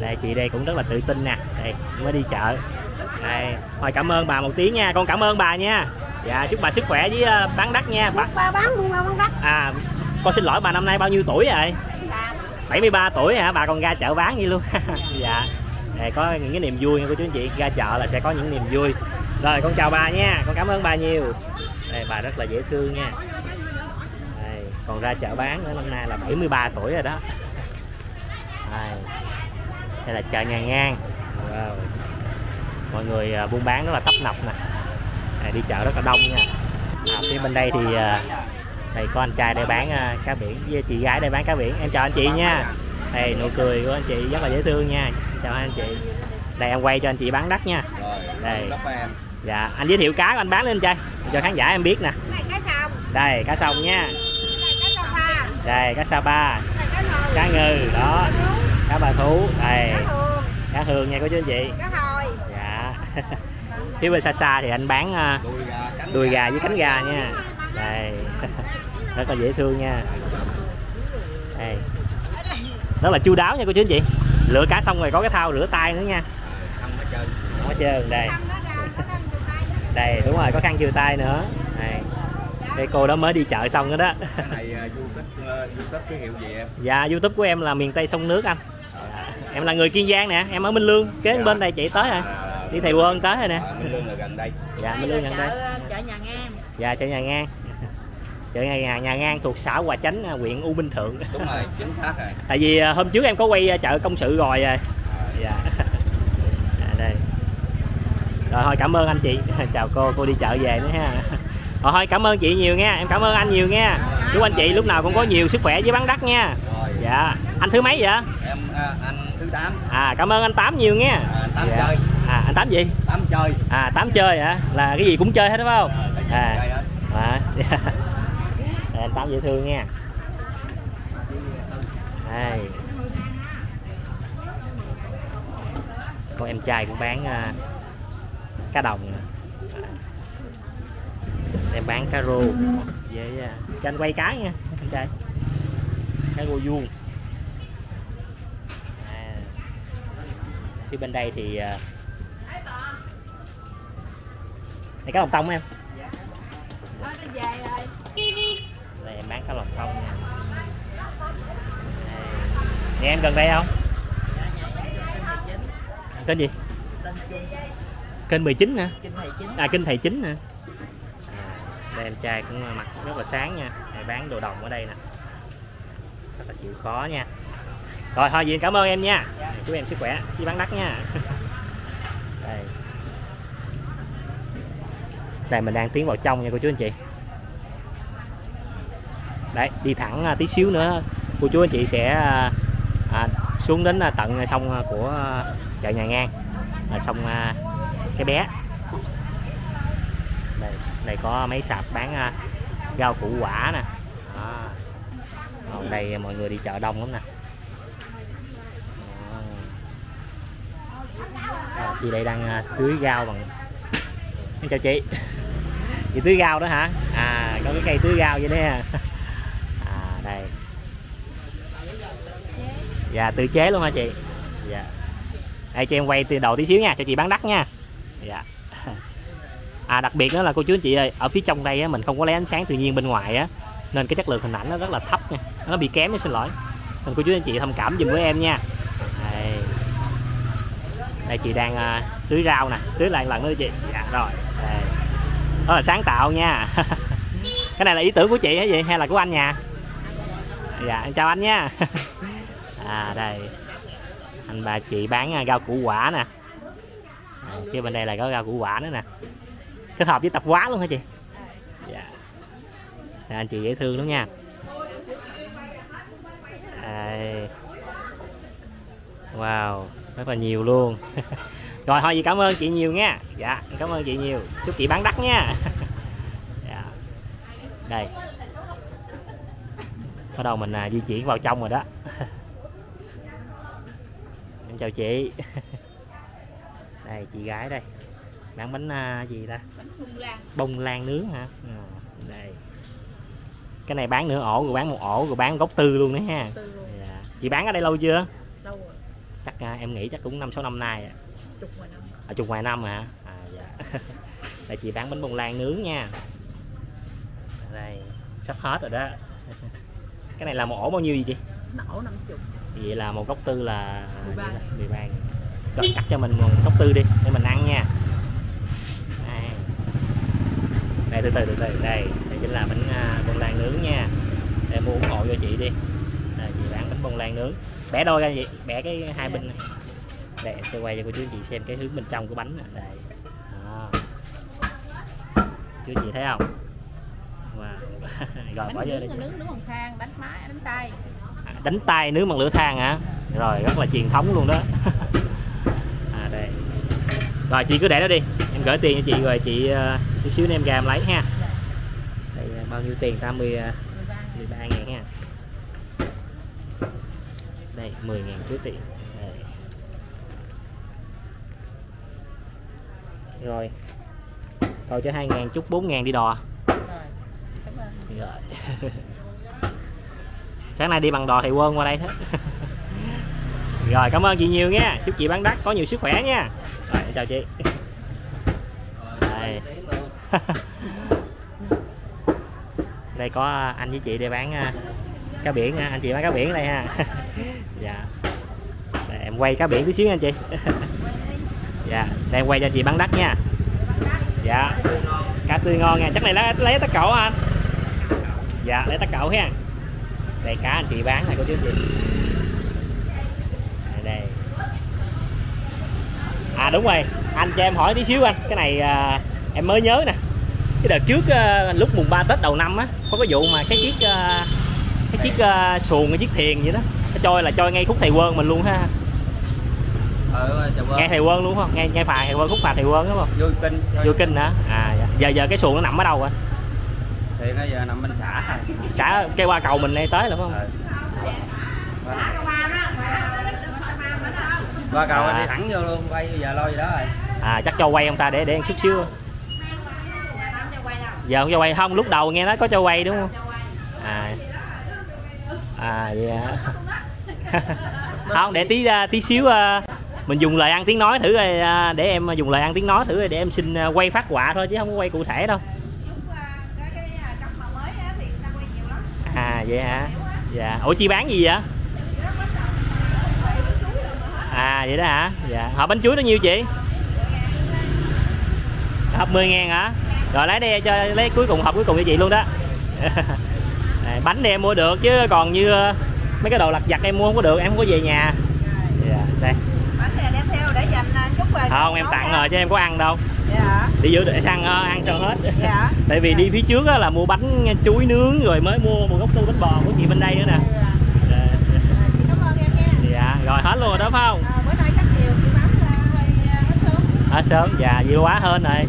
Đây chị đây cũng rất là tự tin nè. Đây mới đi chợ. Đây, thôi cảm ơn bà một tiếng nha. Con cảm ơn bà nha. Dạ chúc bà sức khỏe với bán đắt nha. Bà bán buôn bán đắt. À, con xin lỗi bà năm nay bao nhiêu tuổi rồi? 73 tuổi hả? Bà còn ra chợ bán vậy luôn. Dạ. Để có những cái niềm vui của chú anh chị, ra chợ là sẽ có những niềm vui. Rồi con chào bà nha, con cảm ơn bà nhiều. Đây bà rất là dễ thương nha. Đây, còn ra chợ bán nữa, năm nay là 73 tuổi rồi đó. Đây là chợ Nhà Ngang. Wow. Mọi người buôn bán rất là tấp nập nè. Đây, đi chợ rất là đông nha. À, phía bên đây thì đây có anh trai để bán cá biển với chị gái để bán cá biển. Em chào anh chị nha. Đây nụ cười của anh chị rất là dễ thương nha. Chào anh chị. Đây em quay cho anh chị bán đắt nha. Đây. Dạ, anh giới thiệu cá của anh bán lên trai cho khán giả em biết nè. Đây cá sông nha. Đây cá Sapa. Cá ngừ đó. Cá bà thú. Đây. Cá hương nha cô chú anh chị. Cá hồi. Dạ. Phía bên xa xa thì anh bán đùi gà với cánh gà nha. Đây. Rất là dễ thương nha. Đây. Rất là chu đáo nha cô chú anh chị. Lựa cá xong rồi có cái thao rửa tay nữa nha. Không có trơn. Đây. Đây đúng rồi, có khăn chừa tay nữa. Đây. Đây cô đó mới đi chợ xong nữa đó. Cái này YouTube cái hiệu gì em? Dạ YouTube của em là Miền Tây Sông Nước anh. Dạ. Em là người Kiên Giang nè, em ở Minh Lương, kế bên đây chạy tới rồi. Đi Thầy Quân tới rồi nè. Minh Lương là gần đây. Dạ Minh Lương gần đây. Chợ Nhà Ngang. Dạ chợ Nhà Ngang. Chợ Nhà Ngang thuộc xã Hòa Chánh, huyện U Minh Thượng. Đúng rồi, chính xác rồi. Tại vì hôm trước em có quay chợ Công Sự rồi. Dạ. Đây. Rồi thôi cảm ơn anh chị. Chào cô đi chợ về nữa ha. Rồi thôi cảm ơn chị nhiều nha. Em cảm ơn anh nhiều nha. Chúc anh chị lúc nào cũng có nhiều sức khỏe với bán đắt nha. Dạ. Anh thứ mấy vậy? Em anh thứ 8. À cảm ơn anh Tám nhiều nha. Tám chơi. À anh Tám gì? Tám chơi. À Tám chơi hả? Là cái gì cũng chơi hết đúng không? À. Anh Tám dễ thương nha. Đây. Con em trai cũng bán cá đồng nè. Em bán cá rô với cho anh quay cá nha anh trai. Cá rô vuông. Phía bên đây thì này cá lồng tông em. Đây em bán cá lồng tông nha. Nhà em gần đây không? Tên gì? Kênh 19 hả? À kênh Thầy Chính hả? À, đây em trai cũng mặc rất là sáng nha. Để bán đồ đồng ở đây nè. Rất là chịu khó nha. Rồi thôi vậy cảm ơn em nha. Chúc em sức khỏe đi bán đắt nha. Đây. Đây mình đang tiến vào trong nha cô chú anh chị. Đấy đi thẳng tí xíu nữa cô chú anh chị sẽ xuống đến tận sông của chợ Nhà Ngang là sông Cái Bé. Đây, đây có mấy sạp bán rau củ quả nè. Đó. Còn đây mọi người đi chợ đông lắm nè. Đó, chị đây đang tưới rau bằng. Em chào chị. Chị tưới rau đó hả? À có cái cây tưới rau vậy đấy à. À đây. Dạ tự chế luôn hả chị? Dạ. Đây cho em quay từ đầu tí xíu nha, cho chị bán đắt nha. Dạ. À đặc biệt đó là cô chú anh chị ơi, ở phía trong đây á, mình không có lấy ánh sáng tự nhiên bên ngoài á, nên cái chất lượng hình ảnh nó rất là thấp nha, nó bị kém, xin lỗi. Nên cô chú anh chị thông cảm giùm với em nha. Đây, đây chị đang tưới rau nè, tưới lại lần nữa chị. Dạ rồi. Đây. Đó là sáng tạo nha. Cái này là ý tưởng của chị hả vậy hay là của anh nhà? Dạ em chào anh nha. À đây. Anh bà chị bán rau củ quả nè. Phía bên đây là có rau củ quả nữa nè, kết hợp với tạp hóa luôn hả chị? Dạ. À, anh chị dễ thương lắm nha. À, wow, rất là nhiều luôn. Rồi thôi chị cảm ơn chị nhiều nha. Dạ, cảm ơn chị nhiều. Chúc chị bán đắt nha. Dạ. Đây. Bắt đầu mình di chuyển vào trong rồi đó. Em chào chị. Đây chị gái đây. Bán bánh gì ta? Bánh bông lan nướng hả? À, đây. Cái này bán nửa ổ rồi bán một ổ rồi bán gốc tư luôn đấy ha. Dạ. Chị bán ở đây lâu chưa? Lâu rồi. Chắc em nghĩ chắc cũng 5-6 năm nay. Chục ngoài năm hả? À, dạ. Đây chị bán bánh bông lan nướng nha. Đây sắp hết rồi đó. Cái này là một ổ bao nhiêu gì chị? Ổ 50. Vậy là một gốc tư là 13. Rồi cắt cho mình một gốc tư đi để mình ăn nha. Đây, đây từ từ đây, đây chính là bánh bông lan nướng nha. Để mua ủng hộ cho chị đi. Đây, chị bán bánh bông lan nướng. Bẻ đôi ra vậy, bẻ cái hai bên này. Đây em sẽ quay cho cô chú anh chị xem cái hướng bên trong của bánh này. Đây. Đó. Chú chị thấy không? Wow. Rồi bỏ vô đây. Nướng đúng bằng than, đánh máy, đánh tay. À, đánh tay nướng bằng lửa than hả? Rồi rất là truyền thống luôn đó. À, đây. Rồi chị cứ để đó đi. Em gửi tiền cho chị rồi chị tí xíu nữa em ra em lấy ha. Đây bao nhiêu tiền ta? 13.000 ha. Đây 10.000 trước tiền. Rồi thôi cho 2.000 chút 4.000 đi đò. Rồi, cảm ơn. Rồi. Sáng nay đi bằng đò Thầy Quân qua đây hết. Rồi cảm ơn chị nhiều nha, chúc chị bán đắt có nhiều sức khỏe nha. Rồi chào chị. Đây. Đây có anh với chị để bán cá biển, anh chị bán cá biển đây ha. Dạ. Đây, em quay cá biển tí xíu nha anh chị. Dạ, đây quay cho chị bán đắt nha. Dạ. Cá tươi ngon nha. Chắc này lấy tắc cẩu anh. Dạ, lấy tắc cẩu ha. Đây cá anh chị bán này cô chú chị. Đây. À đúng rồi, anh cho em hỏi tí xíu anh, cái này em mới nhớ nè. Cái đợt trước lúc mùng 3 Tết đầu năm á, có cái vụ mà cái chiếc xuồng, cái chiếc thuyền vậy đó. Nó trôi là trôi ngay khúc Thầy Quân mình luôn ha. Nghe Thầy Quân luôn không? Nghe phà Thầy Quân, khúc phà Thầy Quân đúng không? Vô kinh hả? À dạ. Giờ cái xuồng nó nằm ở đâu rồi? Thì nó giờ nằm bên xã. Xã kêu qua cầu mình đây tới là phải không? Qua cầu đi thẳng vô luôn, quay giờ lo gì đó rồi. À chắc cho quay ông ta để chút xíu. Giờ không cho quay không, lúc đầu nghe nói có cho quay đúng không? À vậy hả? Không, để tí xíu mình dùng lời ăn tiếng nói thử rồi, để em dùng lời ăn tiếng nói thử rồi để em xin quay phát họa thôi chứ không có quay cụ thể đâu. À vậy hả? Dạ. Ủa chi bán gì vậy? À vậy đó hả? Dạ. Hộp bánh chuối nó nhiêu chị? Hộp 10.000 hả? Rồi lấy đây cho lấy cuối cùng, hộp cuối cùng cho chị luôn đó. Bánh thì em mua được chứ còn như mấy cái đồ lặt vặt em mua không có được, em không có về nhà. Dạ. Đây. Đem theo để dành chút về. Không, em tặng rồi chứ em có ăn đâu. Dạ. Đi giữ để sang ăn sao hết. Dạ. Tại vì đi phía trước là mua bánh chuối nướng rồi mới mua một gốc tư bánh bò của chị bên đây nữa nè. Dạ. Cảm ơn em nha. Dạ, rồi hết luôn rồi đó phải không? Bữa nay khách nhiều chị bán hết sớm. Hết sớm, dạ, nhiều quá hơn rồi.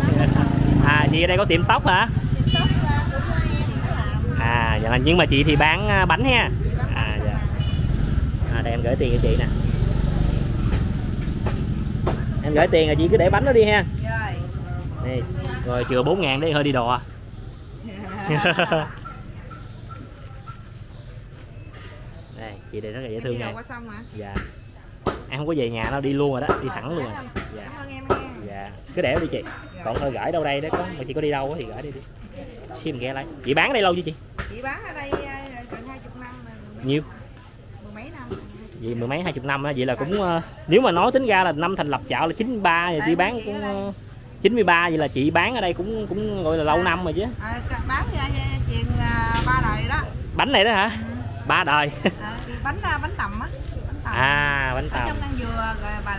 À chị ở đây có tiệm tóc hả? Tiệm tóc của em làm. À dạ, nhưng mà chị thì bán bánh ha. À dạ. À đây em gửi tiền cho chị nè. Em gửi tiền rồi chị cứ để bánh nó đi ha. Đây. Rồi chừa 4.000 đi, hơi đi đò. Đây, chị đây rất là dễ thương nha. Dạ. Em không có về nhà đâu, đi luôn rồi đó, đi thẳng luôn rồi. Dạ. Dạ. Cứ để đi chị. Còn hơi gửi đâu đây đó, có mà chị có đi đâu thì gửi đi. Xem ghé lấy. Chị bán ở đây lâu chưa chị? Chị bán ở đây gần 20 năm rồi. Nhiều. Vì mười mấy 20 năm á, vậy là cũng nếu mà nói tính ra là năm thành lập chợ là 93 rồi, chị bán cũng 93, vậy là chị bán ở đây cũng gọi là lâu năm rồi chứ. Bán chuyện 3 đời đó. Bánh này đó hả? 3 đời. Bánh tầm á. À, bánh tằm. Ở trong Ngang Dừa rồi bà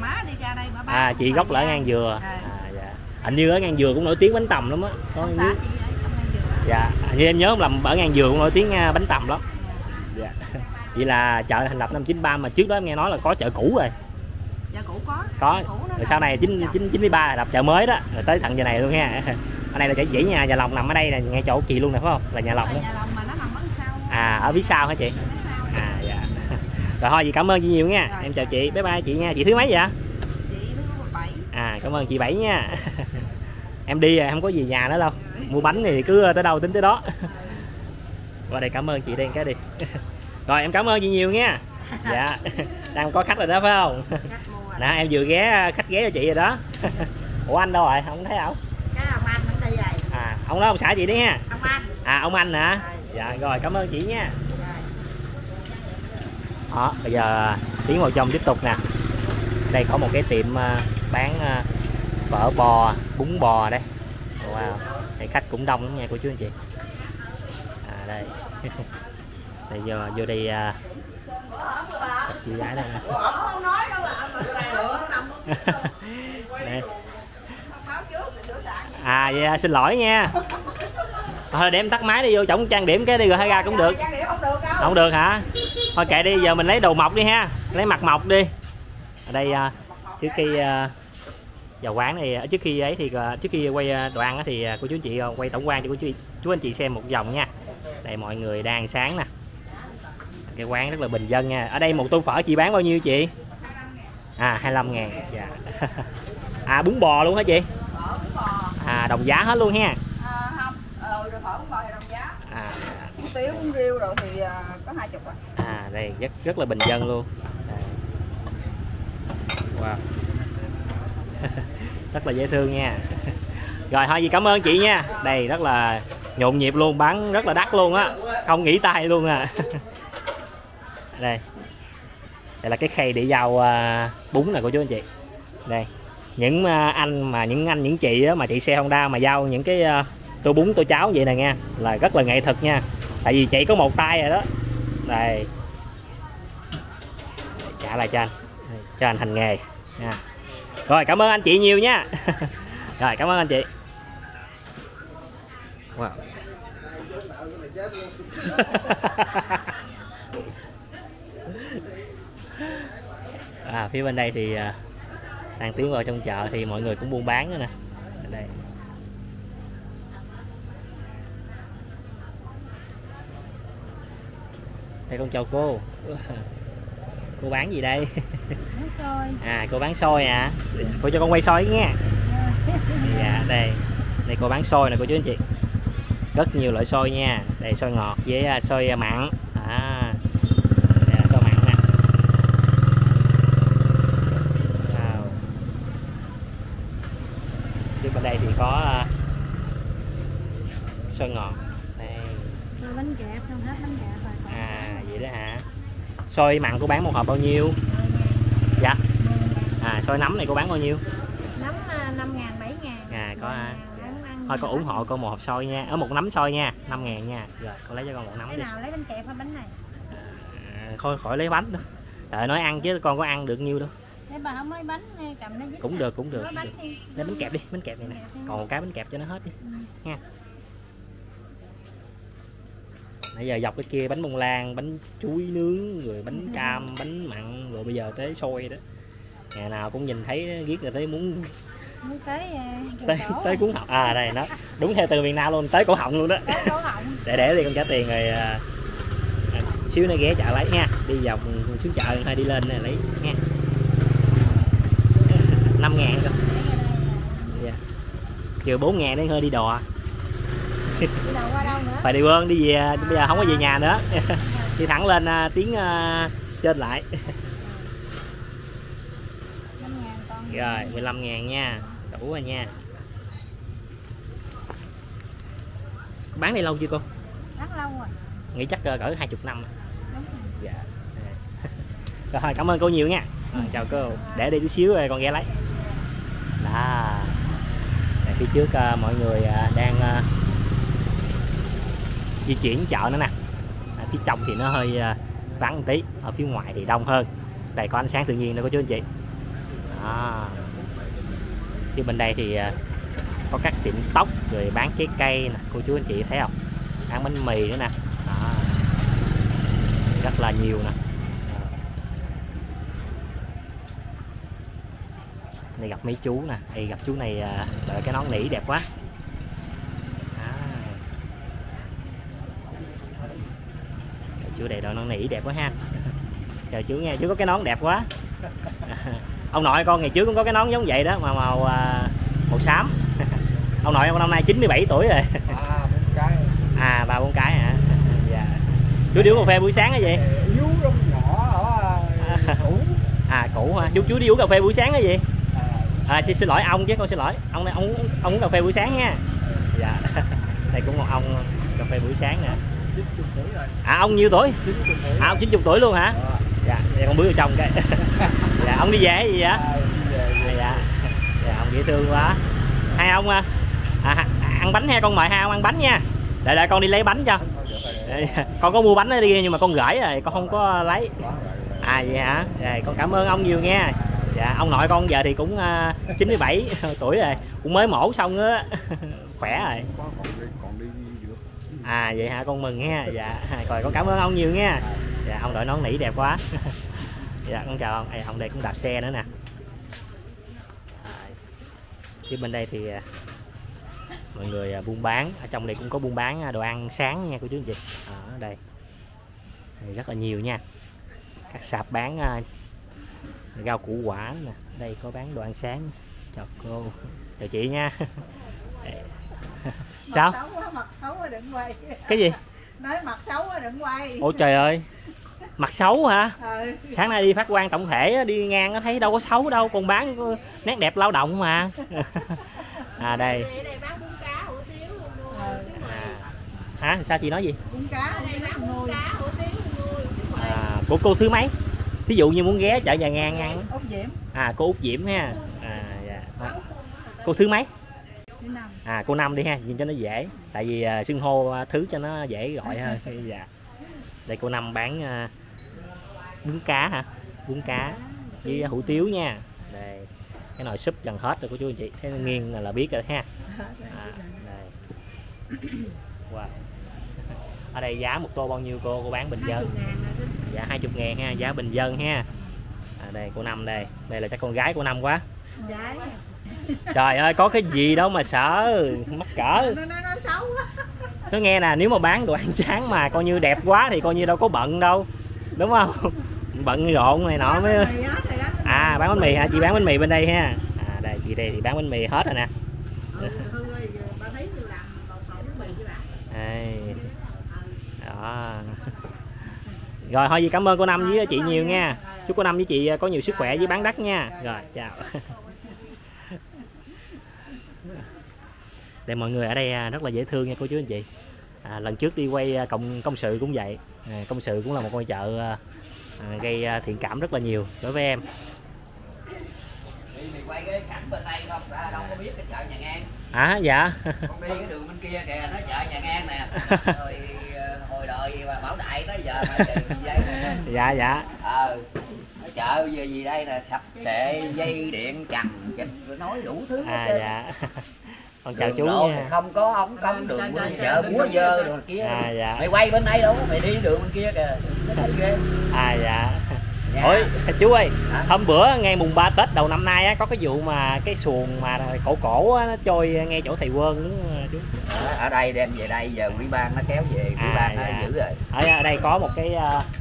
má đi ra đây bà bán. À, chị gốc lại Ngang Dừa. À, dạ. Hình như ở Ngang Dừa cũng nổi tiếng bánh tằm lắm á. Có xã chị ở trong Ngang Dừa. Dạ, như em nhớ là ở Ngang Dừa cũng nổi tiếng bánh tằm lắm. Dạ. Vậy là chợ thành lập năm 93 mà trước đó em nghe nói là có chợ cũ rồi. Chợ cũ có. Có. Cũ rồi sau này 1993 là lập chợ mới đó, rồi tới tận giờ này luôn ha. Ở đây là chỉ nhà lòng nằm ở đây là ngay chỗ chị luôn nè phải không? Là nhà lòng đó. Nhà lòng mà nó nằm ở sau. À, ở phía sau hả chị? À dạ. Rồi thôi, chị cảm ơn chị nhiều nha. Rồi, em chào chị. Bye bye chị nha. Chị thứ mấy vậy? Chị thứ 7. À, cảm ơn chị 7 nha. Em đi rồi, không có gì nhà nữa đâu. Mua bánh thì cứ tới đâu tính tới đó. Qua đây cảm ơn chị đây cái đi. Rồi em cảm ơn chị nhiều nha. Dạ. Đang có khách rồi đó phải không? Nè, em vừa ghé khách ghé cho chị rồi đó. Ủa anh đâu rồi? Không thấy ổng. À, ông đó ông xã chị đấy ha. Ông anh. À, ông anh hả? Dạ rồi, cảm ơn chị nha. Đó, bây giờ tiến vào trong tiếp tục nè. Đây có một cái tiệm bán phở bò, bún bò đây. Wow, này khách cũng đông lắm nha cô chú anh chị. À đây. Bây giờ vô đi chị gái đây. Đây. À dạ, xin lỗi nha. Thôi để em tắt máy đi, vô chổng trang điểm cái đi rồi hay ra cũng được. Không được hả? Thôi kệ đi, giờ mình lấy đồ mộc đi ha, lấy mặt mộc đi. Ở đây trước khi vào quán này, trước khi ấy thì trước khi quay đồ ăn thì cô chú anh chị quay tổng quan cho cô chú anh chị xem một vòng nha. Đây mọi người đang sáng nè. Cái quán rất là bình dân nha. Ở đây một tô phở chị bán bao nhiêu chị? À 25.000. Dạ. À bún bò luôn hả chị? À đồng giá hết luôn ha. À, không, rồi phở bún bò thì đồng giá. À bún tiêu bún riêu rồi thì có 20 rồi. À đây rất là bình dân luôn. Đây. Wow. Rất là dễ thương nha. Rồi thôi gì cảm ơn chị nha. Đây rất là nhộn nhịp luôn, bán rất là đắt luôn á, không nghỉ tay luôn à. Đây. Đây là cái khay để giao bún này của chú anh chị. Đây. Những anh chị mà chạy xe Honda mà giao những cái tô bún tô cháo vậy nè nha, là rất là nghệ thuật nha, tại vì chị có một tay rồi đó. Đây trả lại cho anh hành nghề nha. Rồi cảm ơn anh chị nhiều nha. Rồi cảm ơn anh chị. Wow. À, phía bên đây thì đang tiến vào trong chợ thì mọi người cũng buôn bán nữa nè. Đây. Đây con chào cô. Cô bán gì đây? Bán xôi. À cô bán xôi à? Cô cho con quay xôi nha. Dạ đây. Đây cô bán xôi nè cô chú anh chị. Rất nhiều loại xôi nha. Đây xôi ngọt với xôi mặn. À. Đây thì có xôi ngọt đây. Rồi bánh kẹp không hết bánh kẹp rồi. À vậy đó hả? Xôi mặn cô bán một hộp bao nhiêu? Dạ. À xôi nấm này cô bán bao nhiêu? Nấm 5.000 7.000. À có à. Thôi cô ủng hộ cô một hộp xôi nha. Ở một nấm xôi nha, 5.000 nha. Rồi cô lấy cho con một nấm. Cái nào lấy bánh kẹp hay bánh này? À, thôi khỏi lấy bánh nữa. Trời nói ăn chứ con có ăn được nhiêu đâu. Để bà không lấy bánh cầm nó cũng được cũng được. Lấy bánh kẹp đi, bánh kẹp này nè. Còn một cái bánh kẹp cho nó hết đi. Ừ. Nha. Nãy giờ dọc cái kia bánh bông lan, bánh chuối nướng, rồi bánh cam, bánh mặn, rồi bây giờ tới xôi đó. Ngày nào cũng nhìn thấy riết là thấy muốn tới cuốn họng. À đây nó đúng theo từ miền Nam luôn, tới cổ họng luôn đó. Để đi con trả tiền rồi xíu nó ghé chợ lấy nha. Đi dọc xuống chợ hay đi lên này lấy nha. 5.000 cơ. Dạ. Trừ 4.000 đấy hơi đi đò. Đi đâu qua đâu nữa? Phải đi bơn đi về, bây giờ không có về nhà nữa. Đi thẳng lên tiếng trên lại. 5.000 con. Rồi, 15.000 nha. Đủ rồi nha. Bán đây lâu chưa cô? Bán lâu rồi. Nghĩ chắc cỡ 20 năm. Đúng rồi. Dạ. Rồi, cảm ơn cô nhiều nha. Ừ, chào cô. Để đi tí xíu rồi con ghé lấy. Đó. Đây, phía trước mọi người đang di chuyển chợ nữa nè. Phía trong thì nó hơi vắng một tí, ở phía ngoài thì đông hơn. Đây có ánh sáng tự nhiên nữa cô chú anh chị. Đó. Phía bên đây thì có các tiệm tóc rồi bán trái cây nè, cô chú anh chị thấy không? Ăn bánh mì nữa nè. Đó. Rất là nhiều nè. Này gặp mấy chú nè, thì gặp chú này đợi cái nón nỉ đẹp quá. Chú này đợi nón nỉ đẹp quá ha. Chờ chú nha, chú có cái nón đẹp quá. Ông nội con ngày trước cũng có cái nón giống vậy đó mà màu màu xám. Ông nội ông năm nay 97 tuổi rồi. À, 3-4 cái hả? Dạ. Chú đi uống cà phê buổi sáng hả vậy? Uống trong nhỏ ở Củ. À, Củ ha. Chú đi uống cà phê buổi sáng hả vậy? À, chị xin lỗi ông chứ, con xin lỗi. Ông uống cà phê buổi sáng nha. Dạ. Đây cũng một ông cà phê buổi sáng nè. 90 tuổi rồi. À, ông nhiêu tuổi? 90 tuổi. À, ông 90 tuổi luôn hả? Dạ, dạ con bứa vào trong cái. Dạ, ông đi về cái gì vậy? À, đi về. Dạ. Dạ, ông dễ thương quá. Hai ông ăn bánh ha, con mời hai ông ăn bánh nha. Đợi con đi lấy bánh cho. Con có mua bánh ở đi nhưng mà con gửi rồi, con không có lấy. À vậy hả? Dạ, con cảm ơn ông nhiều nha. Dạ, ông nội con giờ thì cũng 97 tuổi rồi, cũng mới mổ xong á. Khỏe rồi. À vậy hả, con mừng nha. Dạ, rồi con cảm ơn ông nhiều nha. Dạ, ông đội nón nỉ đẹp quá. Dạ, con chào ông. Ê, ông đây cũng đạp xe nữa nè. Phía bên đây thì mọi người buôn bán, ở trong đây cũng có buôn bán đồ ăn sáng nha cô chú anh chị. Ở đây thì rất là nhiều nha. Các sạp bán rau củ quả nè, đây có bán đồ ăn sáng. Chào cô, chào chị nha. Sao? Mặt xấu quá đừng quay. Cái gì? Nói mặt xấu quá đừng quay. Ôi trời ơi. Mặt xấu hả? Ừ. Sáng nay đi phát quan tổng thể đi ngang thấy đâu có xấu đâu, còn bán nét đẹp lao động mà. À đây. Hả? Sao chị nói gì? À, của cô thứ mấy? Thí dụ như muốn ghé chợ Nhà Ngang ăn. À, cô Út Diễm ha. À, dạ. Cô thứ mấy? À, cô Năm đi ha, nhìn cho nó dễ. Tại vì xưng hô thứ cho nó dễ gọi hơn. Dạ. Đây cô Năm bán bún cá hả? Bún cá với hủ tiếu nha. Đây. Cái nồi súp gần hết rồi cô chú anh chị. Thấy nghiêng là biết rồi ha. À, đây. Wow. Ở đây giá một tô bao nhiêu cô? Cô bán bình dân. Dạ 20.000 ha, giá bình dân ha. À, đây cô Năm đây. Đây là chắc con gái cô Năm quá. Trời ơi, có cái gì đâu mà sợ, mắc cỡ. Nó xấu quá. Nó nghe nè, nếu mà bán đồ ăn sáng mà coi như đẹp quá thì coi như đâu có bận đâu. Đúng không? Bận rộn này nọ mới. À, bán bánh mì hả? Chị bán bánh mì bên đây ha. À đây, chị đây thì bán bánh mì hết rồi nè. Đó. Rồi thôi gì cảm ơn cô Năm với chị nhiều nha. Chúc cô Năm với chị có nhiều sức khỏe với bán đắt nha. Rồi, chào. Để mọi người ở đây rất là dễ thương nha cô chú anh chị. À, lần trước đi quay công sự cũng vậy. À, Công Sự cũng là một ngôi chợ gây thiện cảm rất là nhiều đối với em. Đi quay cái cảnh bên đây không, đâu có biết cái chợ Nhà Ngang. À dạ. Con đi cái đường bên kia kìa, nó chợ Nhà Ngang nè. Rồi hồi đời mà Bảo Đại tới giờ mà gì vậy? Dạ dạ. Ờ. Chợ về gì đây là sập xệ dây điện trần nói đủ thứ hết. À dạ. Con chào đường chú nha. Không có ống cong đường bên chợ búa dơ đường kia. À dạ. Mày quay bên đây đâu, mày đi đường bên kia kìa. À dạ. Dạ. Ôi chú ơi, hả? Hôm bữa ngay mùng 3 Tết đầu năm nay á, có cái vụ mà cái xuồng mà cổ á, nó trôi ngay chỗ thầy Quân đúng chú. Ở đây đem về đây giờ ủy ban nó kéo về, ủy ban nó giữ rồi. Ở đây có một cái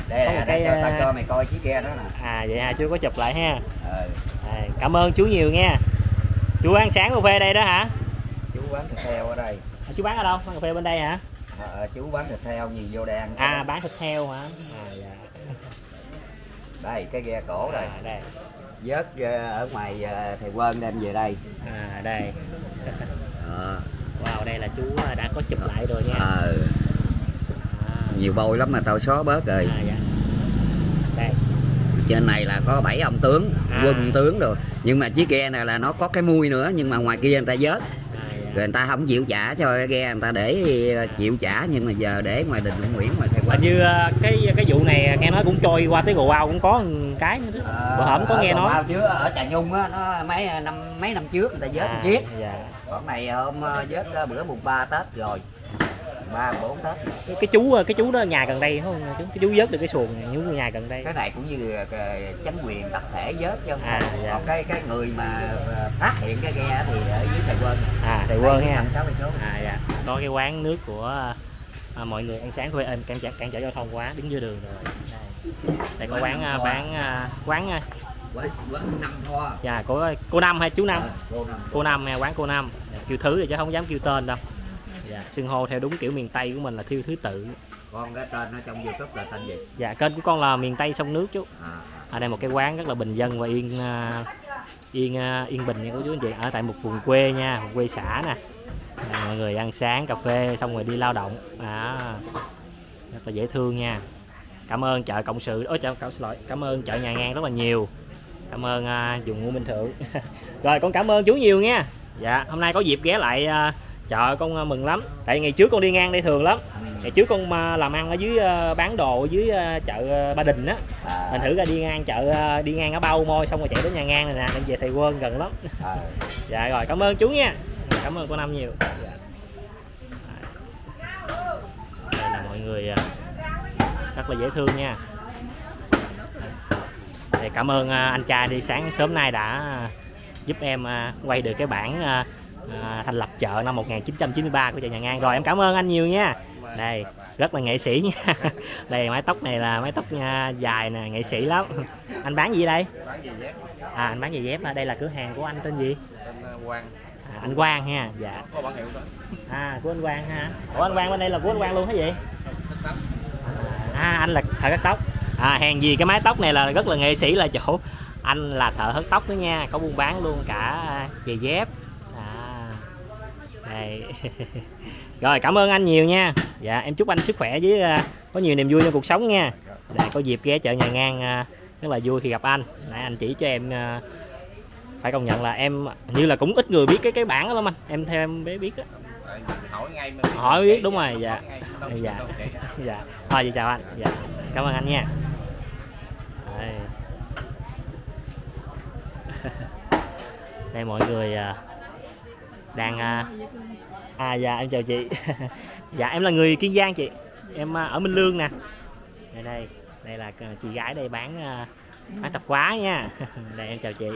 đây là đây cho ta cho mày coi chiếc ghe đó nè. À vậy ha, chú có chụp lại ha. Ừ. À, cảm ơn chú nhiều nha. Chú ăn sáng cà phê đây đó hả? Chú bán thịt heo ở đây. À, chú bán ở đâu? Bán cà phê bên đây hả? À, chú bán thịt heo gì vô đây ăn. À bán thịt heo hả? À dạ. Đây cái ghe cổ đây. À, đây vớt ở ngoài thầy Quân đem về đây. À đây. Wow, đây là chú đã có chụp lại rồi nha. Nhiều bôi lắm mà tao xóa bớt rồi. À, dạ. Đây. Trên này là có 7 ông tướng, quân tướng rồi. Nhưng mà chiếc ghe này là nó có cái mui nữa, nhưng mà ngoài kia người ta vớt. À, dạ. Rồi người ta không chịu trả cho ghe, người ta để chịu trả, nhưng mà giờ để ngoài đình Nguyễn, ngoài Thầy Quân. Như cái vụ này nghe nói cũng trôi qua tới Gò Bao cũng có cái nữa. Bữa hổm có nghe nói. Gò Bao chứ ở Cà Nhung á, nó mấy năm trước người ta vớt chiếc. Dạ. Còn này hôm vớt bữa mùng 3 Tết rồi. 3-4 Tết. Cái chú đó nhà gần đây không? Cái chú vớt được cái xuồng nhúng nhà gần đây. Cái này cũng như chính quyền tập thể vớt cho. À, dạ. Còn cái người mà phát hiện cái ghe thì ở dưới Thầy Quân. À, Thầy Quân ha. 5-6 số. À dạ. Có cái quán nước của mọi người ăn sáng thôi, em cản trở giao thông quá, đứng giữa đường rồi. Đây có quán Năm Hoa. Dạ, cô Năm hay chú Năm? À, cô Năm nha, quán cô Năm. Kêu thứ rồi chứ không dám kêu tên đâu. Dạ, xưng hô theo đúng kiểu miền Tây của mình là thiêu thứ tự. Con cái tên ở trong YouTube là tên gì? Dạ, kênh của con là Miền Tây Sông Nước chú. Ở đây một cái quán rất là bình dân và yên bình nha cô chú anh chị. Ở tại một vùng quê nha, vùng quê xã nè. Mọi người ăn sáng, cà phê xong rồi đi lao động. Rất là dễ thương nha. Cảm ơn chợ Cộng Sự, cảm ơn chợ Nhà Ngang rất là nhiều. Cảm ơn vùng U Minh Thượng. Rồi con cảm ơn chú nhiều nha. Dạ, hôm nay có dịp ghé lại chợ con mừng lắm. Tại ngày trước con đi ngang đây thường lắm. Ngày trước con làm ăn ở dưới bán đồ ở dưới chợ Ba Đình á. Mình thử ra đi ngang ở Ba Hồ Môi xong rồi chạy đến Nhà Ngang này nè, nên về Thầy Quân gần lắm. Dạ rồi, cảm ơn chú nha. Cảm ơn cô Năm nhiều. Dạ. Đây là mọi người rất là dễ thương nha. Thì cảm ơn anh trai đi sáng sớm nay đã giúp em quay được cái bản thành lập chợ năm 1993 của chợ Nhà Ngang. Rồi em cảm ơn anh nhiều nha. Đây rất là nghệ sĩ nha. Đây mái tóc này là mái tóc dài nè, nghệ sĩ lắm. Anh bán gì đây? À anh bán giày dép. Đây là cửa hàng của anh tên gì? Quang. Anh Quang ha. Dạ. À của anh Quang ha. Ủa anh Quang bên đây là của anh Quang luôn hả vậy? À anh là thợ cắt tóc. À hàng gì cái mái tóc này là rất là nghệ sĩ là chỗ anh là thợ hớt tóc nữa nha, có buôn bán luôn cả giày dép. Đây. Rồi cảm ơn anh nhiều nha. Dạ em chúc anh sức khỏe với có nhiều niềm vui trong cuộc sống nha. Để có dịp ghé chợ Nhà Ngang rất là vui khi gặp anh. Nãy anh chỉ cho em, phải công nhận là em như là cũng ít người biết cái bảng đó lắm anh. Em theo em biết đó. Hỏi ngay mình hỏi biết đúng rồi. Dạ. Dạ. Dạ. Thôi vậy chào anh. Dạ. Cảm ơn anh nha. Đây, đây mọi người đang dạ em chào chị. Dạ em là người Kiên Giang chị, em ở Minh Lương nè. Đây là chị gái đây bán tạp hóa nha. Đây em chào chị.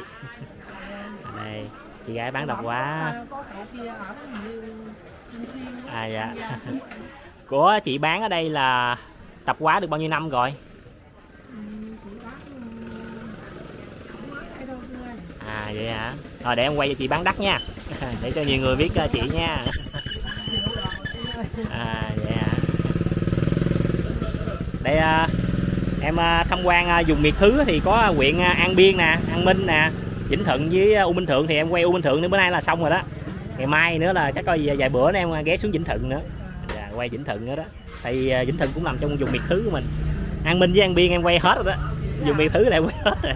Đây chị gái bán tạp hóa. Dạ. Của chị bán ở đây là tạp hóa được bao nhiêu năm rồi? À vậy hả? Rồi để em quay cho chị bán đắt nha. Để cho nhiều người biết chị nha. Vậy hả? Đây em tham quan vùng miệt thứ thì có huyện An Biên nè, An Minh nè, Vĩnh Thuận với U Minh Thượng. Thì em quay U Minh Thượng nữa bữa nay là xong rồi đó. Ngày mai nữa là chắc coi vài bữa nữa em ghé xuống Vĩnh Thuận nữa. Dạ, quay Vĩnh Thuận nữa đó. Thì Vĩnh Thuận cũng nằm trong vùng miệt thứ của mình. An Minh với An Biên em quay hết rồi đó. Vùng miệt thứ lại quay hết rồi.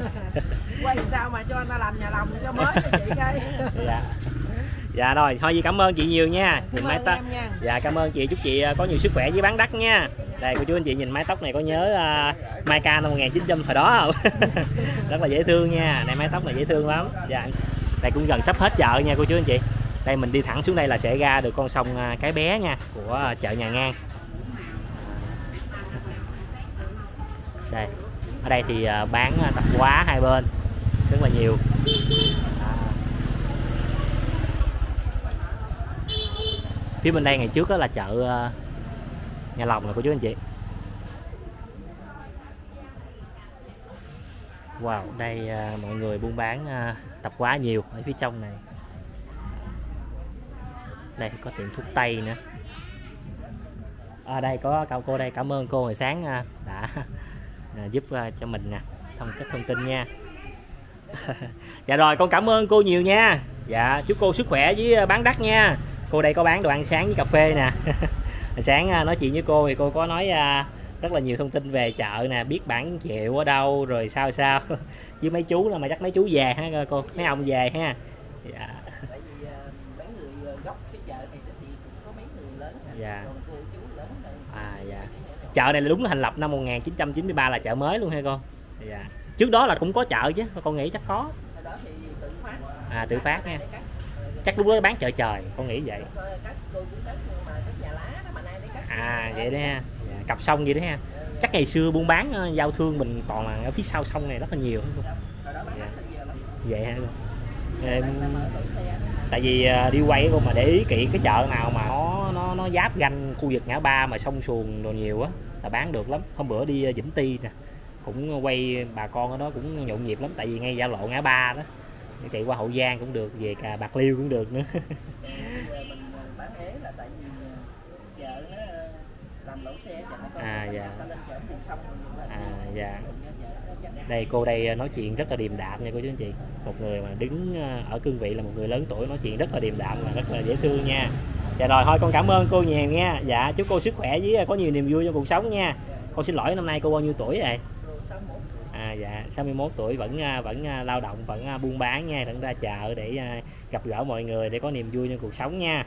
Quay sao mà cho anh ta làm nhà lòng cho mới cho chị đây. Dạ. Dạ rồi, thôi cảm ơn chị nhiều nha. Nhìn mái tóc. Dạ cảm ơn chị, chúc chị có nhiều sức khỏe với bán đắt nha. Đây cô chú anh chị nhìn mái tóc này có nhớ Mai Ca năm 1900 hồi đó không? Rất là dễ thương nha. Đây mái tóc này dễ thương lắm. Dạ. Đây cũng gần sắp hết chợ nha cô chú anh chị. Đây mình đi thẳng xuống đây là sẽ ra được con sông Cái Bé nha của chợ Nhà Ngang. Đây. Ở đây thì bán tạp hóa hai bên rất là nhiều. Phía bên đây ngày trước đó là chợ Nhà Lòng này cô chú anh chị. Wow, đây mọi người buôn bán tạp hóa nhiều ở phía trong này. Đây có tiệm thuốc tây nữa. Ở đây có cậu cô đây, cảm ơn cô hồi sáng đã giúp cho mình nè thông tin nha. Dạ rồi con cảm ơn cô nhiều nha. Dạ chúc cô sức khỏe với bán đắt nha. Cô đây có bán đồ ăn sáng với cà phê nè. Hồi sáng nói chuyện với cô thì cô có nói rất là nhiều thông tin về chợ nè, biết bản hiệu ở đâu rồi sao với mấy chú là mà chắc mấy chú về ha cô, mấy ông về ha. Dạ. Tại vì mấy người góc cái chợ này thì cũng có mấy người lớn nè, dạ. Còn cô chú lớn nè. À dạ. Chợ này là đúng là thành lập năm 1993 là chợ mới luôn hay con? Dạ. Trước đó là cũng có chợ chứ, con nghĩ chắc có. Đó thì tự phát. À tự phát nha. Chắc lúc đó bán chợ trời, con nghĩ vậy. À vậy đó ha. Cặp sông vậy đó ha. Chắc ngày xưa buôn bán giao thương mình toàn là ở phía sau sông này rất là nhiều. Dạ. Vậy ha. Tại vì đi quay con mà để ý kỹ cái chợ nào mà nó giáp ranh khu vực ngã ba mà sông xuồng đồ nhiều á là bán được lắm. Hôm bữa đi Vĩnh Ti nè, cũng quay bà con ở đó cũng nhộn nhịp lắm, tại vì ngay giao lộ ngã ba đó, chạy qua Hậu Giang cũng được, về cả Bạc Liêu cũng được nữa. À dạ. À dạ. Đây cô đây nói chuyện rất là điềm đạm nha cô chú anh chị. Một người mà đứng ở cương vị là một người lớn tuổi nói chuyện rất là điềm đạm và rất là dễ thương nha. Dạ rồi thôi con cảm ơn cô nhiều nha. Dạ chúc cô sức khỏe với có nhiều niềm vui trong cuộc sống nha. Con xin lỗi năm nay cô bao nhiêu tuổi rồi? À dạ 61 tuổi vẫn lao động, vẫn buôn bán nha, vẫn ra chợ để gặp gỡ mọi người để có niềm vui trong cuộc sống nha.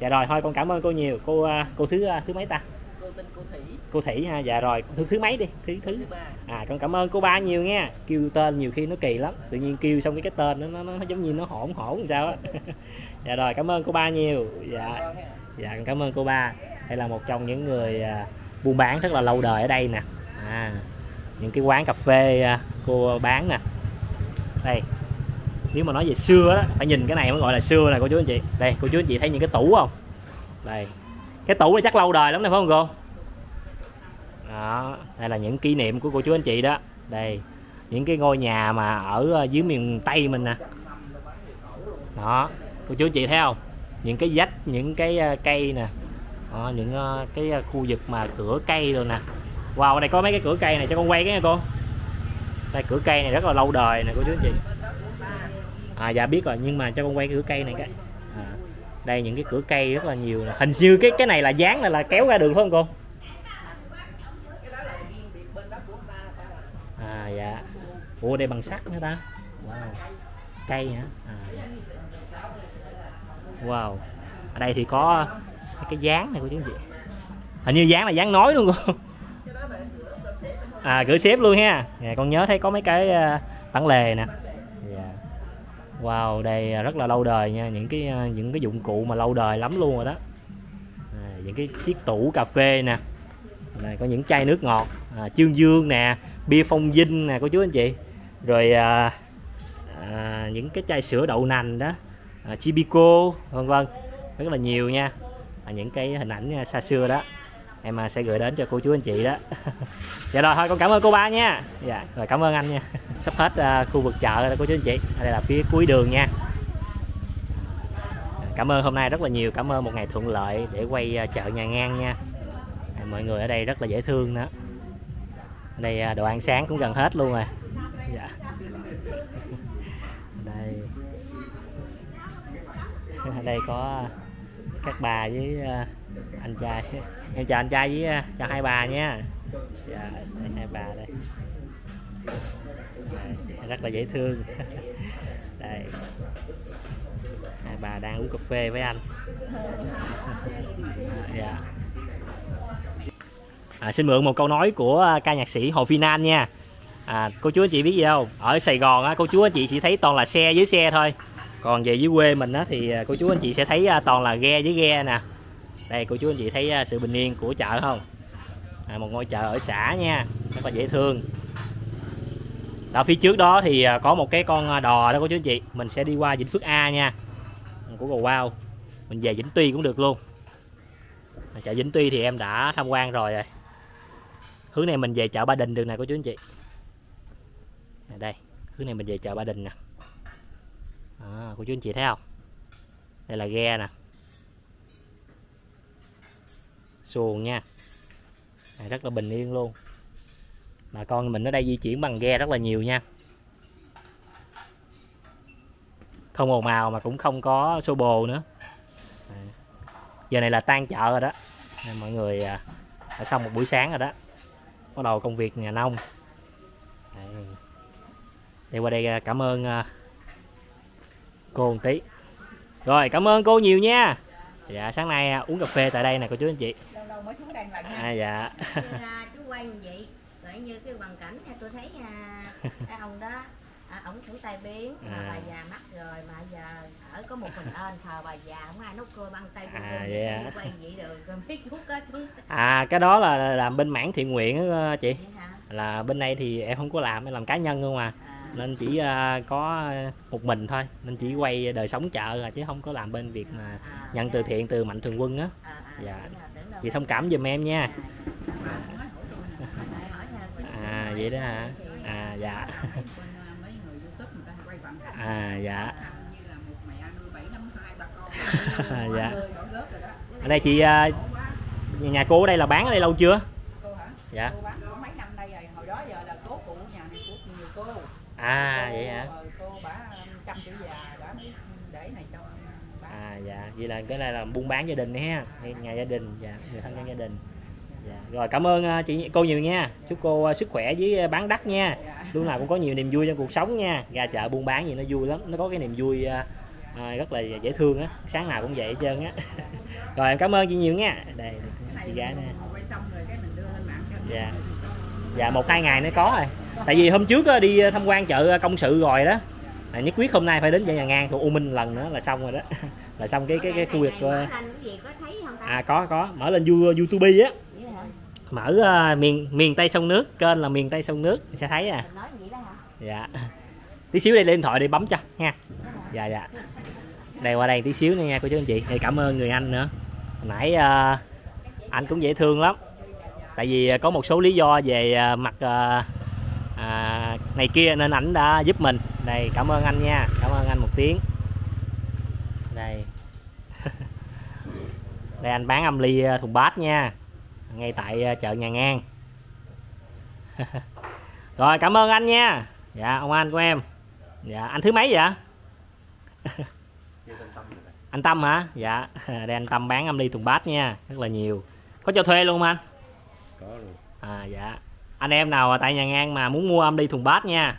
Dạ rồi thôi con cảm ơn cô nhiều. Cô thứ mấy ta? Cô tên cô Thủy. Cô Thủy ha, dạ rồi, thứ mấy đi, thứ ba. À con cảm ơn cô ba nhiều nha. Kêu tên nhiều khi nó kỳ lắm, tự nhiên kêu xong cái tên nó giống như nó hỗn sao á. Dạ rồi, cảm ơn cô ba nhiều. Dạ. Dạ con cảm ơn cô ba. Đây là một trong những người buôn bán rất là lâu đời ở đây nè. À những cái quán cà phê cô bán nè. Đây. Nếu mà nói về xưa đó, phải nhìn cái này mới gọi là xưa nè cô chú anh chị. Đây, cô chú anh chị thấy những cái tủ không? Đây. Cái tủ này chắc lâu đời lắm này phải không cô? Đó, đây là những kỷ niệm của cô chú anh chị đó. Đây, những cái ngôi nhà mà ở dưới miền Tây mình nè. Đó, cô chú anh chị thấy không? Những cái vách, những cái cây nè. Đó, những cái khu vực mà cửa cây rồi nè. Wow, ở đây có mấy cái cửa cây này cho con quay cái nha cô. Đây, cửa cây này rất là lâu đời nè cô chú anh chị. À dạ biết rồi, nhưng mà cho con quay cái cửa cây này cái. Đây những cái cửa cây rất là nhiều nè. Hình như cái này là dán là kéo ra đường phải không cô? À dạ. Ủa đây bằng sắt nữa ta. Wow. Cây hả? À. Wow. Ở đây thì có cái dán này của chú chị. Hình như dán là dán nói luôn cô. À gửi xếp luôn ha. Dạ, con nhớ thấy có mấy cái bản lề nè. Wow, đây rất là lâu đời nha, những cái dụng cụ mà lâu đời lắm luôn rồi đó. À, những cái chiếc tủ cà phê nè, này có những chai nước ngọt, Chương Dương nè, bia Phong Vinh nè cô chú anh chị, rồi những cái chai sữa đậu nành đó, Chibico vân vân, rất là nhiều nha. Những cái hình ảnh xa xưa đó, em mà sẽ gửi đến cho cô chú anh chị đó. Dạ rồi thôi con cảm ơn cô ba nha. Dạ rồi cảm ơn anh nha. Sắp hết khu vực chợ rồi đó cô chú anh chị. Đây là phía cuối đường nha. Cảm ơn hôm nay rất là nhiều. Cảm ơn một ngày thuận lợi để quay chợ Nhà Ngang nha. Mọi người ở đây rất là dễ thương nữa. Ở đây đồ ăn sáng cũng gần hết luôn rồi. Dạ. Đây. Ở đây có các bà với anh trai. Em chào anh trai với chào hai bà nha. Dạ, đây, hai bà đây. Đây, rất là dễ thương. Đây. Hai bà đang uống cà phê với anh. Dạ. Xin mượn một câu nói của ca nhạc sĩ Hồ Phi Nan nha. Cô chú anh chị biết gì không? Ở Sài Gòn á, cô chú anh chị chỉ thấy toàn là xe với xe thôi. Còn về dưới quê mình á thì cô chú anh chị sẽ thấy toàn là ghe với ghe nè. Đây cô chú anh chị thấy sự bình yên của chợ không? Một ngôi chợ ở xã nha, rất là dễ thương. Ở phía trước đó thì có một cái con đò đó cô chú anh chị. Mình sẽ đi qua Vĩnh Phước A nha, của Cầu Wow. Mình về Vĩnh Tuy cũng được luôn. Chợ Vĩnh Tuy thì em đã tham quan rồi. Hướng này mình về chợ Ba Đình được nè cô chú anh chị. Đây, hướng này mình về chợ Ba Đình nè. Cô chú anh chị thấy không? Đây là ghe nè, xuồng nha. Rất là bình yên luôn. Bà con mình ở đây di chuyển bằng ghe rất là nhiều nha. Không ồn ào mà cũng không có xô bồ nữa. Giờ này là tan chợ rồi đó. Mọi người đã xong một buổi sáng rồi đó. Bắt đầu công việc nhà nông. Đi qua đây cảm ơn cô một tí. Rồi cảm ơn cô nhiều nha. Dạ sáng nay uống cà phê tại đây nè cô chú anh chị. Lâu lâu mới xuống đây lần nha. À dạ. Chú quay như vậy, gọi như cái hoàn cảnh nha, tôi thấy cái ông đó ổng thử tai biến bà già mắc rồi mà giờ ở có một mình ơn thờ bà già không ai nấu cơm ăn tay yeah. Quay vậy rồi biết thuốc hết. À cái đó là làm bên mảng thiện nguyện đó, chị. Là bên đây thì em không có làm, em làm cá nhân không à. Nên chỉ có một mình thôi, nên chỉ quay đời sống chợ là chứ không có làm bên việc mà nhận từ thiện từ Mạnh Thường Quân á. Dạ. Chị thông cảm giùm em nha. À vậy đó hả? À dạ. À dạ. Dạ. Ở đây chị nhà cô ở đây là bán ở đây lâu chưa? Dạ. À vậy hả? Cô bả chăm chữ già bả mới để này cho bả. À dạ, vậy là cái này là buôn bán gia đình ha, nhà gia đình và người thân trong gia đình. Dạ. Rồi cảm ơn chị cô nhiều nha. Chúc cô sức khỏe với bán đắt nha. Lúc nào cũng có nhiều niềm vui trong cuộc sống nha. Ra chợ buôn bán gì nó vui lắm, nó có cái niềm vui rất là dễ thương á, sáng nào cũng vậy hết trơn á. Rồi em cảm ơn chị nhiều nha. Đây chị gái nè. Dạ. Dạ 1-2 ngày nó có rồi. Tại vì hôm trước đi tham quan chợ Công Sự rồi đó, nhất quyết hôm nay phải đến chợ Nhà Ngang thuộc U Minh lần nữa là xong rồi đó, là xong cái khu vực. À có mở lên YouTube á, mở miền Tây Sông Nước, kênh là Miền Tây Sông Nước sẽ thấy à. Dạ, tí xíu đây lên điện thoại để bấm cho nha. Dạ dạ, đây qua đây tí xíu nữa nha cô chú anh chị. Thì cảm ơn người anh nữa, nãy anh cũng dễ thương lắm, tại vì có một số lý do về mặt này kia nên ảnh đã giúp mình. Đây cảm ơn anh nha, cảm ơn anh một tiếng. Đây đây anh bán âm ly thùng bát nha, ngay tại chợ Nhà Ngang. Rồi cảm ơn anh nha. Dạ ông anh của em. Dạ anh thứ mấy vậy? Anh Tâm hả? Dạ đây anh Tâm bán âm ly thùng bát nha, rất là nhiều. Có cho thuê luôn không anh? Có luôn. À dạ, anh em nào tại Nhà Ngang mà muốn mua âm ly thùng bát nha,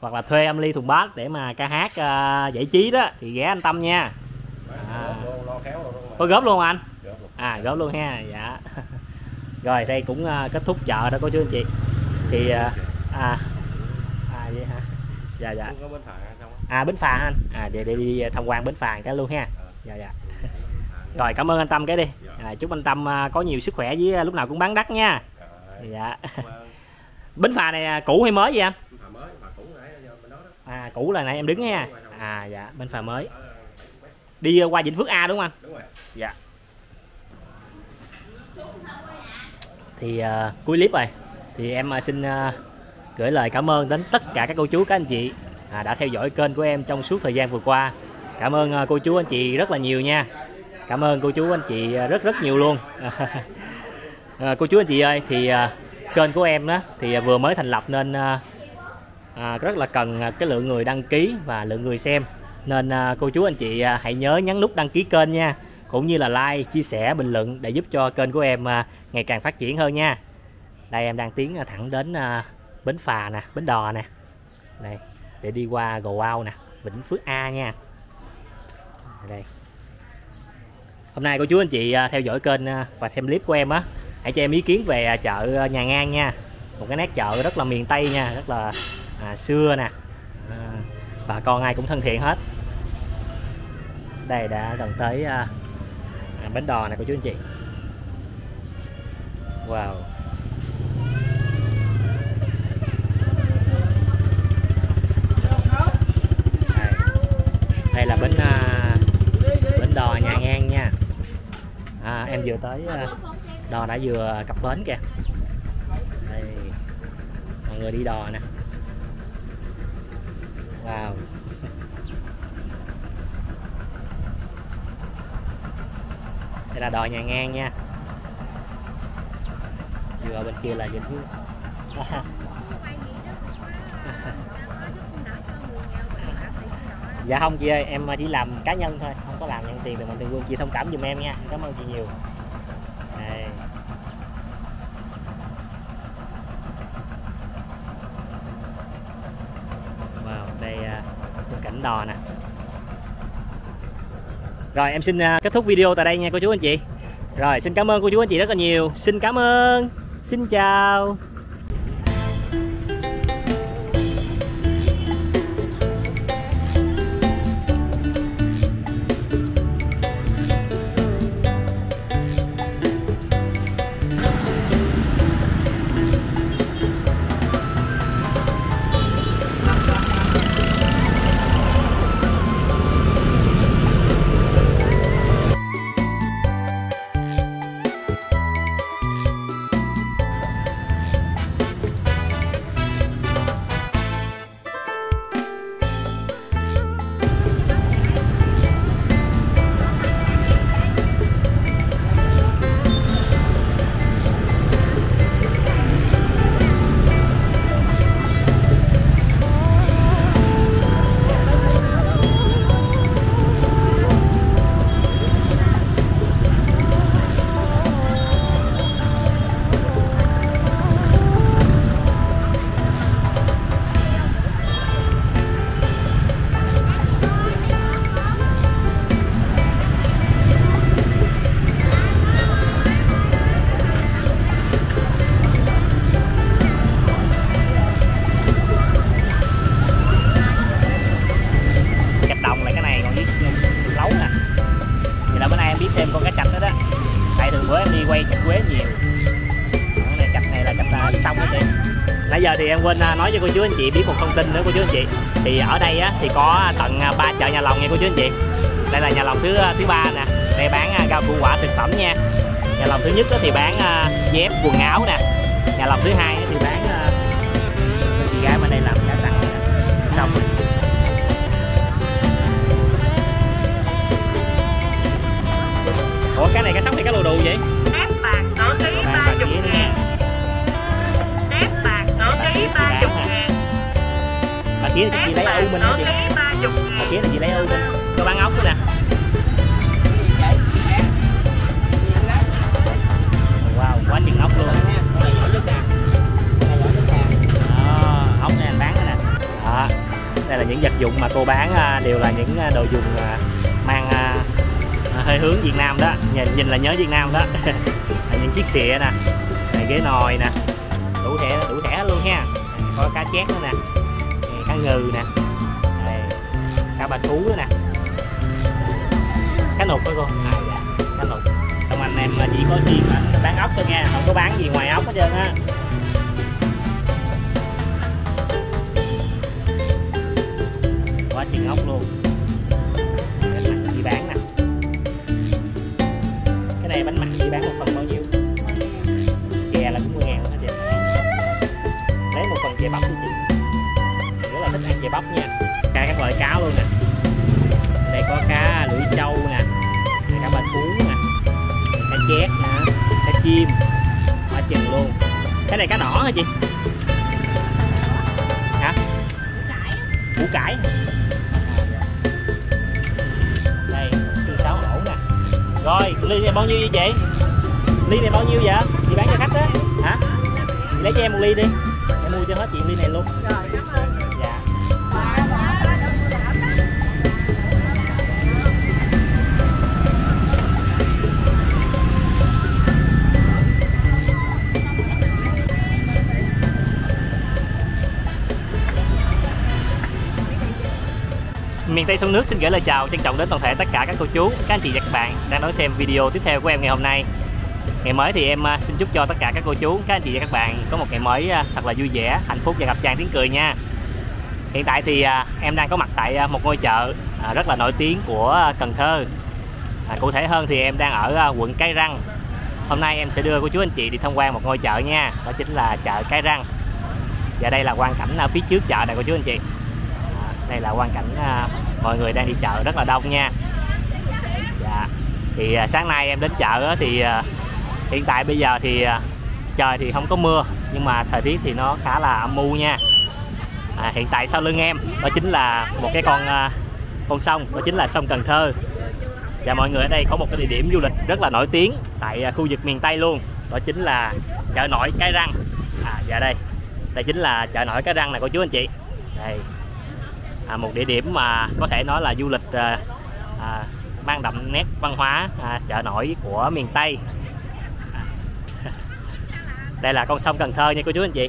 hoặc là thuê âm ly thùng bát để mà ca hát giải trí đó thì ghé anh Tâm nha. Có góp luôn anh? À góp luôn ha. Dạ rồi đây cũng kết thúc chợ đó cô chú anh chị. Thì vậy hả? Dạ dạ. À bến phà anh, để đi tham quan bến phà cái luôn ha. Dạ dạ. Rồi cảm ơn anh Tâm cái đi. Chúc anh Tâm có nhiều sức khỏe với lúc nào cũng bán đắt nha. Dạ. Bến phà này cũ hay mới vậy anh? À cũ là nãy em đứng nha. À dạ, bến phà mới. Đi qua Vĩnh Phước A đúng không anh? Đúng rồi. Dạ. Thì cuối clip rồi thì em xin gửi lời cảm ơn đến tất cả các cô chú các anh chị đã theo dõi kênh của em trong suốt thời gian vừa qua. Cảm ơn cô chú anh chị rất là nhiều nha. Cảm ơn cô chú anh chị rất rất nhiều luôn. Cô chú anh chị ơi, thì kênh của em đó thì vừa mới thành lập nên rất là cần cái lượng người đăng ký và lượng người xem, nên cô chú anh chị hãy nhớ nhấn nút đăng ký kênh nha, cũng như là like, chia sẻ, bình luận để giúp cho kênh của em ngày càng phát triển hơn nha. Đây em đang tiến thẳng đến bến phà nè, bến đò nè, đây để đi qua Gò Ao nè, Vĩnh Phước A nha. Đây hôm nay cô chú anh chị theo dõi kênh và xem clip của em á, hãy cho em ý kiến về chợ Nhà Ngang nha, một cái nét chợ rất là miền Tây nha, rất là xưa nè, bà con ai cũng thân thiện hết. Đây đã gần tới bến đò này cô chú anh chị. Wow, đây là bến bến đò Nhà Ngang nha. Em vừa tới đò đã vừa cập bến kìa. Đây mọi người đi đò nè. Wow, đây là đò Nhà Ngang nha. Vừa bên kia là Vĩnh Phước. Dạ không chị ơi, em chỉ làm cá nhân thôi, không có làm nhận tiền từ Mạnh Thường Quân. Chị thông cảm giùm em nha, cảm ơn chị nhiều. Đây. Wow, đây cảnh đò nè. Rồi em xin kết thúc video tại đây nha cô chú anh chị. Rồi xin cảm ơn cô chú anh chị rất là nhiều. Xin cảm ơn. Xin chào. Thì em quên nói cho cô chú anh chị biết một thông tin nữa cô chú anh chị, thì ở đây á, thì có tận 3 chợ nhà lồng nha cô chú anh chị. Đây là nhà lồng thứ 3 nè, đây bán rau củ quả thực phẩm nha. Nhà lồng thứ nhất á, thì bán dép quần áo nè. Nhà lồng thứ hai á, thì bán chị gái bên đây làm cá sẵn xong rồi. Ủa cái này cá sóc này cá lù đù vậy? Nét bạc nửa ký 30 ngàn. Nét bạc nửa ký 30 ngàn. Bà kia thì chị lấy U Minh hả chị? Bà kia thì chị lấy U Minh. Cô bán ốc nữa nè. Wow, quá chừng ốc luôn. Đó, ốc này bán nè. Đó. Đây là những vật dụng mà cô bán đều là những đồ dùng mang hơi hướng Việt Nam đó, nhìn là nhớ Việt Nam đó. Những chiếc xịa nè, này, ghế nồi nè, đủ thẻ luôn ha. Có cá chét nữa nè, cá ngừ nè, cá ba thú nữa nè, cá nục đó cô, cá nục. Trong anh em chỉ có chuyên bán ốc thôi nha, không có bán gì ngoài ốc hết trơn á. Quá chừng ốc luôn. Chị bán nè. Cái này bánh mặn chị bán một phần bao nhiêu? Chè là 40 ngàn đó chị. Lấy một phần chè bắp của chị. Rất là thích ăn chè bắp nha. Cả các loại cá luôn nè. Đây có cá lưỡi trâu nè, cá ba thú nè, cá chét nè, cá chim. Quá chừng luôn. Cái này cá đỏ hả chị? Hả? Củ cải. Rồi, ly này bao nhiêu vậy chị? Ly này bao nhiêu vậy? Chị bán cho khách á. Hả? Chị lấy cho em một ly đi. Em mua cho hết chị ly này luôn. Rồi, cảm ơn. Dạ. Miền Tây Sông Nước xin gửi lời chào trân trọng đến toàn thể tất cả các cô chú, các anh chị và các bạn đang đón xem video tiếp theo của em ngày hôm nay. Ngày mới thì em xin chúc cho tất cả các cô chú, các anh chị và các bạn có một ngày mới thật là vui vẻ, hạnh phúc và ngập tràn tiếng cười nha. Hiện tại thì em đang có mặt tại một ngôi chợ rất là nổi tiếng của Cần Thơ. Cụ thể hơn thì em đang ở quận Cái Răng. Hôm nay em sẽ đưa cô chú anh chị đi tham quan một ngôi chợ nha, đó chính là chợ Cái Răng. Và đây là quang cảnh phía trước chợ này cô chú anh chị. Đây là quang cảnh mọi người đang đi chợ rất là đông nha. Dạ. Thì sáng nay em đến chợ thì hiện tại bây giờ thì trời thì không có mưa, nhưng mà thời tiết thì nó khá là âm u nha. Hiện tại sau lưng em đó chính là một cái con sông, đó chính là sông Cần Thơ. Và mọi người ở đây có một cái địa điểm du lịch rất là nổi tiếng tại khu vực miền Tây luôn, đó chính là chợ nổi Cái Răng. Dạ đây chính là chợ nổi Cái Răng này cô chú anh chị. Đây. Một địa điểm mà có thể nói là du lịch mang đậm nét văn hóa chợ nổi của miền Tây. Đây là con sông Cần Thơ nha cô chú anh chị.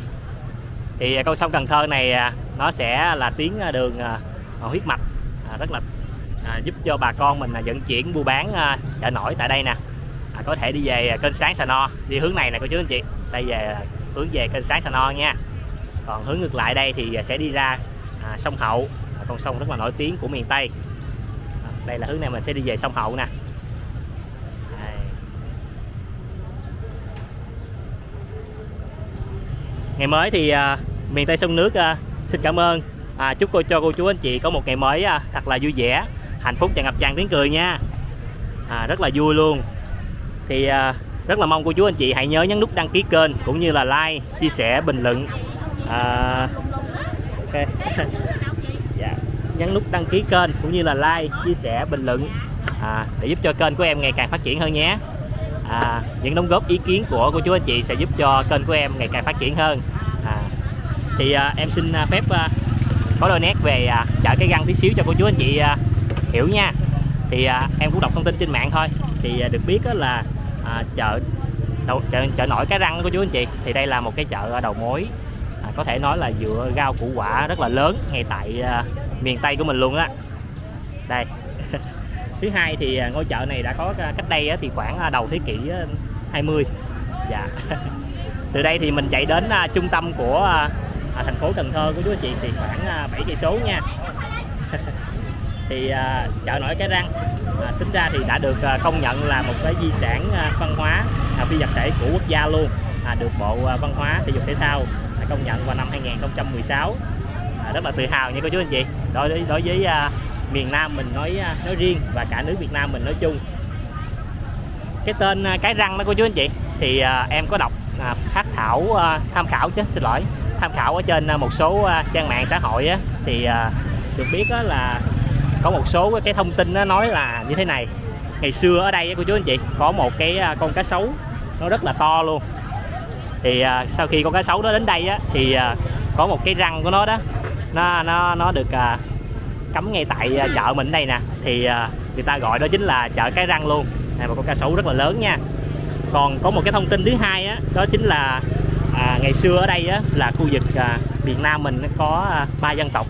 Thì con sông Cần Thơ này nó sẽ là tuyến đường huyết mạch rất là giúp cho bà con mình vận chuyển buôn bán chợ nổi tại đây nè. Có thể đi về kênh Xáng Xà No, đi hướng này nè cô chú anh chị. Đây về hướng về kênh Xáng Xà No nha. Còn hướng ngược lại đây thì sẽ đi ra sông Hậu, con sông rất là nổi tiếng của miền Tây. Đây là hướng này mình sẽ đi về sông Hậu nè. Ngày mới thì miền Tây Sông Nước xin cảm ơn. Chúc cô chú anh chị có một ngày mới thật là vui vẻ, hạnh phúc và ngập tràn tiếng cười nha. Rất là vui luôn. Thì rất là mong cô chú anh chị hãy nhớ nhấn nút đăng ký kênh cũng như là like, chia sẻ, bình luận. Okay. Dạ. Nhấn nút đăng ký kênh cũng như là like, chia sẻ, bình luận để giúp cho kênh của em ngày càng phát triển hơn nhé. Những đóng góp ý kiến của cô chú anh chị sẽ giúp cho kênh của em ngày càng phát triển hơn. Thì em xin phép có đôi nét về chợ Cái Răng tí xíu cho cô chú anh chị hiểu nha. Thì em cũng đọc thông tin trên mạng thôi. Thì được biết là chợ nổi Cái Răng của chú anh chị. Thì đây là một cái chợ đầu mối, có thể nói là dựa rau củ quả rất là lớn ngay tại miền Tây của mình luôn á. Đây. Thứ hai thì ngôi chợ này đã có cách đây thì khoảng đầu thế kỷ 20. Dạ. Từ đây thì mình chạy đến trung tâm của thành phố Cần Thơ của chú anh chị thì khoảng 7 cây số nha. Thì chợ nổi Cái Răng tính ra thì đã được công nhận là một cái di sản văn hóa phi vật thể của quốc gia luôn, được Bộ Văn hóa Thể dục Thể thao công nhận vào năm 2016. Rất là tự hào nha cô chú anh chị. Đối với miền Nam mình nói riêng và cả nước Việt Nam mình nói chung. Cái tên Cái Răng đó cô chú anh chị thì em có đọc tham khảo ở trên một số trang mạng xã hội á, thì được biết là có một số cái thông tin nó nói là như thế này. Ngày xưa ở đây cô chú anh chị có một cái con cá sấu nó rất là to luôn. Thì sau khi con cá sấu đó đến đây á, thì có một cái răng của nó đó, nó được cắm ngay tại chợ mình đây nè. Thì người ta gọi đó chính là chợ Cái Răng luôn. Này, một con cá sấu rất là lớn nha. Còn có một cái thông tin thứ hai á, đó chính là ngày xưa ở đây á, là khu vực Việt Nam mình có ba dân tộc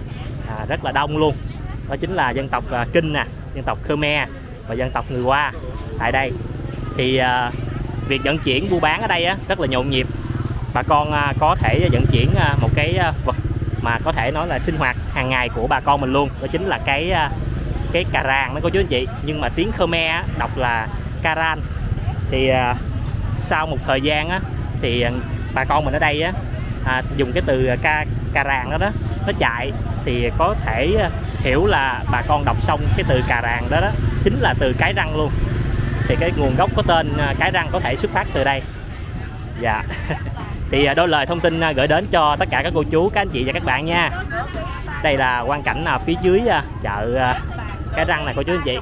rất là đông luôn. Đó chính là dân tộc Kinh nè, dân tộc Khmer và dân tộc người Hoa tại đây. Thì việc vận chuyển buôn bán ở đây rất là nhộn nhịp. Bà con có thể vận chuyển một cái vật mà có thể nói là sinh hoạt hàng ngày của bà con mình luôn, đó chính là cái cà ràng đó cô chú anh chị. Nhưng mà tiếng Khmer đọc là Karan. Thì sau một thời gian thì bà con mình ở đây dùng cái từ cà ràng đó nó chạy, thì có thể hiểu là bà con đọc xong cái từ cà ràng đó chính là từ Cái Răng luôn. Thì cái nguồn gốc của tên Cái Răng có thể xuất phát từ đây. Dạ. Thì đó lời thông tin gửi đến cho tất cả các cô chú, các anh chị và các bạn nha. Đây là quang cảnh phía dưới chợ Cái Răng này cô chú anh chị.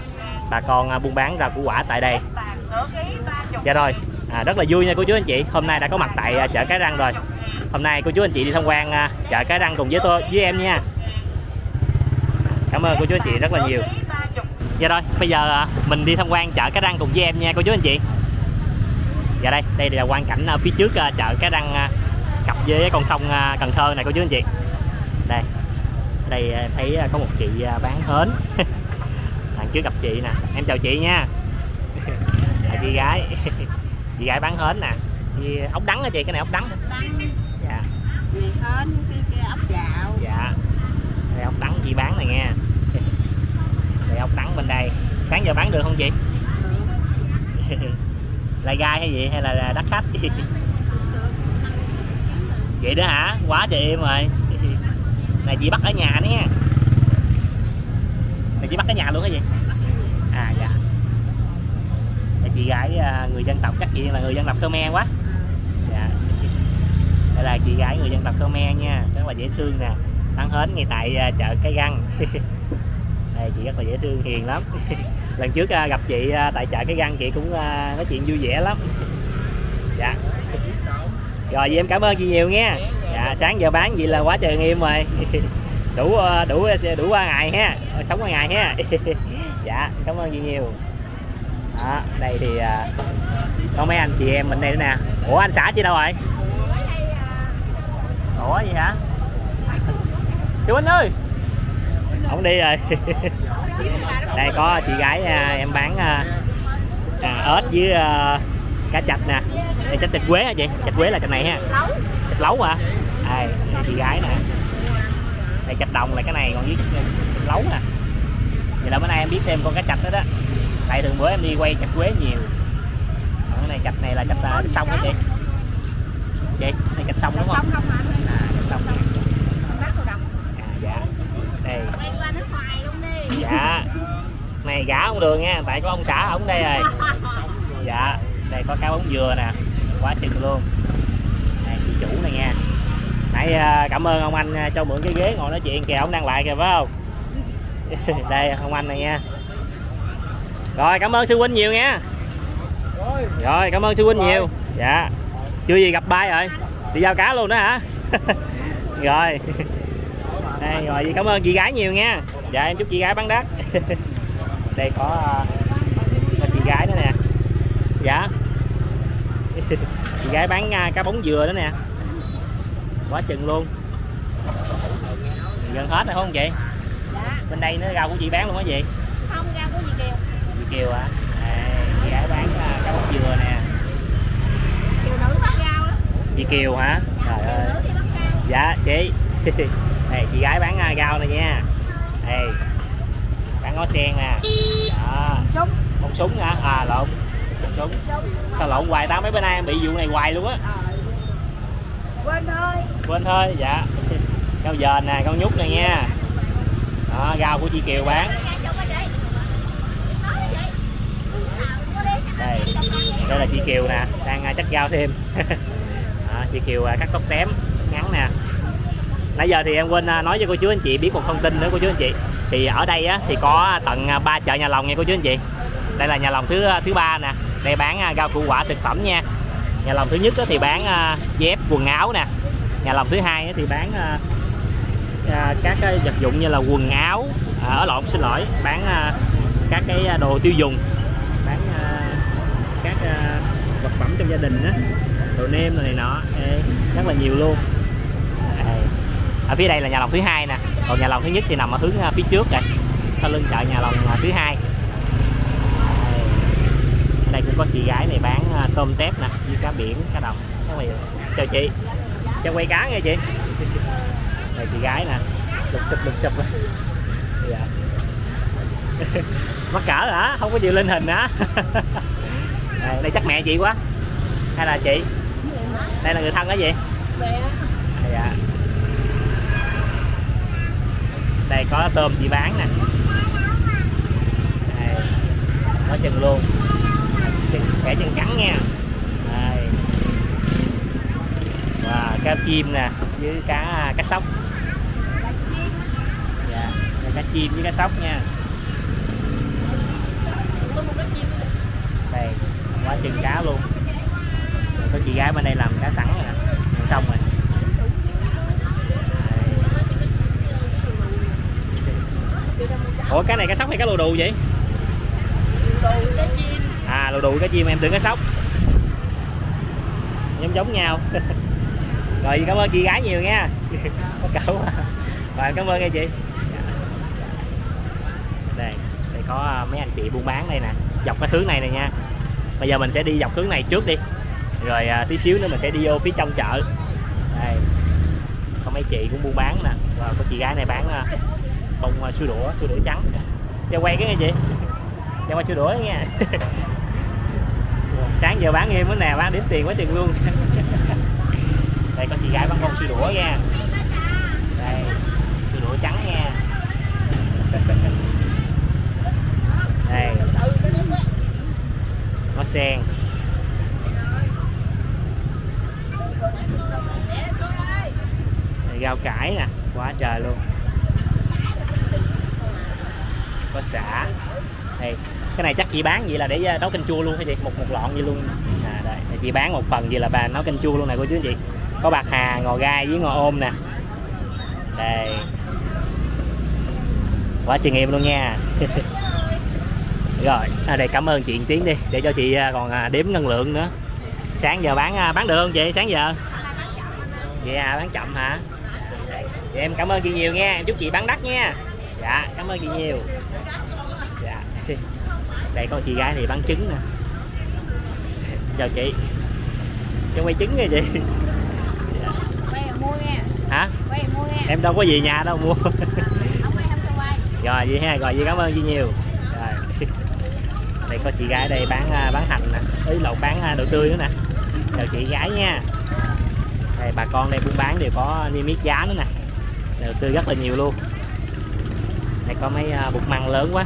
Bà con buôn bán rau củ quả tại đây. Dạ rồi, rất là vui nha cô chú anh chị. Hôm nay đã có mặt tại chợ Cái Răng rồi. Hôm nay cô chú anh chị đi tham quan chợ Cái Răng cùng với tôi, với em nha. Cảm ơn cô chú anh chị rất là nhiều. Dạ rồi, bây giờ mình đi tham quan chợ Cái Răng cùng với em nha cô chú anh chị. Dạ đây là quang cảnh phía trước chợ Cái Răng cặp với con sông Cần Thơ này cô chú anh chị. Đây em thấy có một chị bán hến. Đằng trước gặp chị nè, em chào chị nha. Là chị gái bán hến nè, với ốc đắng hả chị? Cái này ốc đắng. Dạ. Này hến, cái kia ốc dạo. Dạ. Đây ốc đắng chị bán này nghe. Đây ốc đắng bên đây. Sáng giờ bán được không chị? Ừ. Là gai hay gì hay là đắt khách? Vậy đó hả? Quá trời im rồi. Này chị bắt ở nhà nữa nha. Này chị bắt ở nhà luôn hả chị? À dạ. Này chị gái người dân tộc, chắc chị là người dân tộc Khmer quá. Dạ. Đây là chị gái người dân tộc Khmer nha, rất là dễ thương nè. Bán hến ngay tại chợ Cái Răng. Đây chị rất là dễ thương, hiền lắm. Lần trước gặp chị tại chợ Cái Răng chị cũng nói chuyện vui vẻ lắm. Dạ. Rồi vậy em cảm ơn chị nhiều nha. Dạ, sáng giờ bán vậy là quá trời nghiêm rồi. đủ qua ngày ha, sống qua ngày ha. Dạ, cảm ơn chị nhiều. Đó, đây thì có mấy anh chị em mình đây nữa nè. Ủa anh xã chị đâu rồi? Ủa gì hả? Chú Anh ơi, không đi rồi. Đây có chị gái em bán ếch với cá chạch nè. Đây chạch quế hả chị? Chạch quế là cái này ha. Chạch lấu hả? Đây chị gái nè. Đây chạch đồng là cái này, còn với chạch lấu nè. Vậy là bữa nay em biết thêm con cá chạch đó đó. Tại thường bữa em đi quay chạch quế nhiều. Còn cái này chạch này là chạch sông hả chị? Chị, này chạch sông đúng không? À, chạch sông này. À, dạ. Đây. Dạ. Này gã ông Đường nha, tại có ông xã ổng đây rồi. Dạ, đây có cá bóng dừa nè, quá chừng luôn. Này chị chủ này nha. Nãy cảm ơn ông anh cho mượn cái ghế ngồi nói chuyện kìa, ông đang lại kìa phải không? Đây ông anh này nha. Rồi cảm ơn sư huynh nhiều nha. Rồi cảm ơn sư huynh nhiều. Dạ. Chưa gì gặp bay rồi, đi giao cá luôn đó hả? Rồi. Đây, rồi cảm ơn chị gái nhiều nha. Dạ em chúc chị gái bán đắt. Đây có chị gái nữa nè. Dạ. Chị gái bán cá bóng dừa đó nè. Quá chừng luôn. Gần hết rồi không chị? Dạ. Bên đây nữa rau của chị bán luôn hả chị? Không, rau của chị Kiều. Chị Kiều hả? À, chị gái bán cá bóng dừa nè. Kiều nữ bán rau đó. Chị Kiều hả? Dạ, trời ơi. Dạ chị. Đây, chị gái bán rau này nha. Đây. Bán ngó sen nè. Đó. Súng. Con súng hả? À lộn. Con súng. Sao lộn hoài tao, mấy bữa nay em bị vụ này hoài luôn á. Quên thôi. Quên thôi, dạ. Rau dền nè, con nhút nè nha. Đó, rau của chị Kiều bán. Đây. Đây là chị Kiều nè, đang cắt rau thêm. Đó, chị Kiều cắt tóc tém ngắn nè. Nãy giờ thì em quên nói với cô chú anh chị biết một thông tin nữa cô chú anh chị. Thì ở đây á, thì có tận 3 chợ nhà lòng nha cô chú anh chị. Đây là nhà lòng thứ 3 nè. Đây bán rau củ quả thực phẩm nha. Nhà lòng thứ nhất á, thì bán dép quần áo nè. Nhà lòng thứ hai á, thì bán các cái vật dụng như là quần áo ở lộn xin lỗi, bán các cái đồ tiêu dùng, bán các vật phẩm trong gia đình á, đồ nêm này nọ. Ê, rất là nhiều luôn. Ở phía đây là nhà lòng thứ hai nè, còn nhà lòng thứ nhất thì nằm ở hướng phía trước đây, sau lưng chợ nhà lòng thứ hai. Ở đây cũng có chị gái này bán tôm tép nè, với cá biển, cá đồng. Chào chị, cho quay cá nghe chị. Đây chị gái nè, lục xụp. Dạ. Mắc cỡ hả? Không có chịu lên hình hả? Đây chắc mẹ chị quá, hay là chị? Đây là người thân hả chị? Dạ. Đây có tôm chị bán nè. Đây, có chừng luôn. Khỏe chân trắng nha. Đây. Wow, cá chim nè, với cá sóc. Dạ, cá chim với cá sóc nha. Đây, quá chừng cá luôn. Có chị gái bên đây làm cá sẵn rồi nè. Xong rồi. Ủa cái này cá sóc hay cá lù đù vậy? Lù đù cá chim. À lù đù cá chim, em tưởng cá sóc. Giống nhau. Rồi cảm ơn chị gái nhiều nha. Có cẩu. Rồi cảm ơn nha chị. Đây có mấy anh chị buôn bán đây nè, dọc cái hướng này nè nha. Bây giờ mình sẽ đi dọc hướng này trước đi. Rồi tí xíu nữa mình sẽ đi vô phía trong chợ. Đây. Có mấy chị cũng buôn bán nè. Rồi có chị gái này bán bông sữa đũa trắng. Cho quay cái nghe chị, cho quay sữa đũa nha. Sáng giờ bán em bữa nào bán điểm tiền quá chừng luôn. Đây có chị gái bán bông sữa đũa nha. Đây sữa đũa trắng nha. Đây ngó sen. Đây, rau cải nè, quá trời luôn. Có xả. Đây, cái này chắc chị bán vậy là để nấu canh chua luôn hả chị? Một lọn vậy luôn. À đây, chị bán một phần vậy là bà nấu canh chua luôn này cô chú anh chị. Có bạc hà, ngò gai với ngò ôm nè. Đây. Quá chuyên nghiệp luôn nha. Rồi, đây cảm ơn chị Tiến đi, để cho chị còn đếm ngân lượng nữa. Sáng giờ bán được không chị? Sáng giờ? Vậy à, bán chậm hả? Vậy em cảm ơn chị nhiều nha, em chúc chị bán đắt nha. Dạ, cảm ơn chị nhiều. Dạ. Đây con chị gái thì bán trứng nè. Chào chị. Cho quay trứng nha chị. Dạ. Quay em mua nha. Hả? Quay em mua nha. Em đâu có gì nhà đâu mua. Không quay, không cho quay. Rồi vậy ha, rồi vậy cảm ơn chị nhiều. Rồi. Đây có chị gái đây bán hành nè, ý lậu bán đồ tươi nữa nè. Chào chị gái nha. Đây bà con đây buôn bán đều có niêm yết giá nữa nè. Đồ tươi rất là nhiều luôn. Đây có mấy bột măng lớn quá.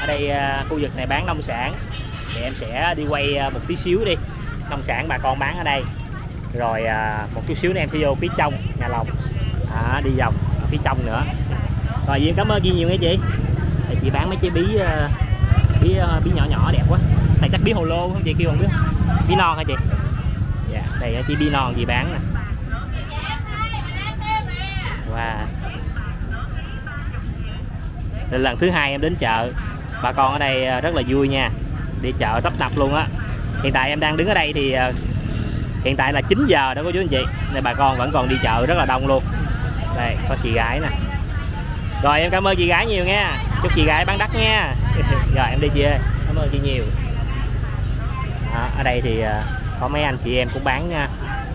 Ở đây khu vực này bán nông sản thì em sẽ đi quay một tí xíu đi. Nông sản bà con bán ở đây. Rồi một chút xíu nữa em sẽ vô phía trong nhà lòng à, đi vòng phía trong nữa. Rồi Duyên cảm ơn chị nhiều nghe chị. Thì chị bán mấy trái bí nhỏ nhỏ đẹp quá. Này chắc bí hồ lô không chị, kêu không biết. Bí non hả chị? Dạ, đây là chị bí non gì bán nè. Wow. Đây là lần thứ hai em đến chợ. Bà con ở đây rất là vui nha. Đi chợ tấp nập luôn á. Hiện tại em đang đứng ở đây thì hiện tại là 9 giờ đó cô chú anh chị. Nên bà con vẫn còn đi chợ rất là đông luôn. Đây, có chị gái nè. Rồi em cảm ơn chị gái nhiều nha. Chúc chị gái bán đắt nha. Rồi em đi chị ơi. Cảm ơn chị nhiều. Đó, ở đây thì có mấy anh chị em cũng bán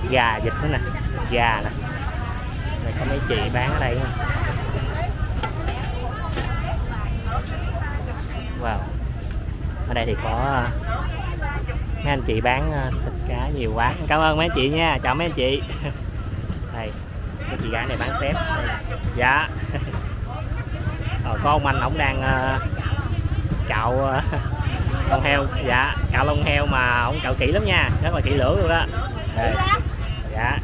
gà vịt nữa nè. Gà nè. Đây có mấy chị bán ở đây nè. Wow. Ở đây thì có mấy anh chị bán thịt cá nhiều quá. Cảm ơn mấy anh chị nha. Chào mấy anh chị. Đây, cái chị gái này bán tép. Dạ. Rồi có ông anh ổng đang cạo lông heo. Dạ, cạo lông heo mà ổng cạo kỹ lắm nha, rất là kỹ lưỡng luôn đó. Đây. Dạ.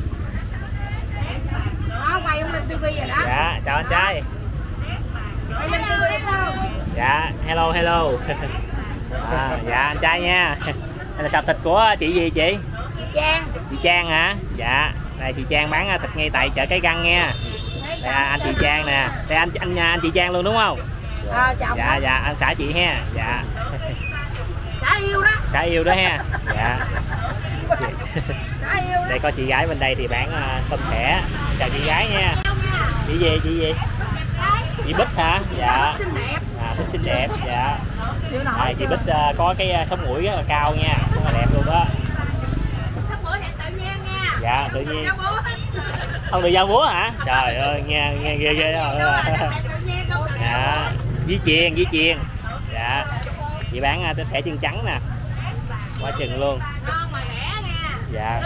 Quay lên TV rồi đó. Dạ, chào anh trai. Quay lên TV không? Dạ, hello hello. À, dạ anh trai nha. Đây là sạp thịt của chị gì chị? Chị Trang. Chị Trang hả? Dạ. Đây chị Trang bán thịt ngay tại chợ Cái Răng nha. Đây anh chị Trang nè. Đây anh chị Trang luôn đúng không? Ờ chồng. Dạ dạ anh xã chị ha. Dạ. Xã yêu đó. Xã yêu đó ha. Dạ. Xã yêu. Đây có chị gái bên đây thì bán tôm thẻ. Chào chị gái nha. Chị gì chị gì? Chị Bích hả? Dạ. Bích xinh đẹp. Dạ. À, chị Bích có cái sống mũi rất là cao nha, rất là đẹp luôn đó. Sống mũi này tự nhiên nha. Dạ tự nhiên. Không được giao búa hả? Trời ơi nghe ghê ghê đó. Dạ. Dí chiên dí chiên. Dạ. Chị bán tôm thẻ chân trắng nè. Quá chừng luôn. Ngon mà rẻ nha. Dạ.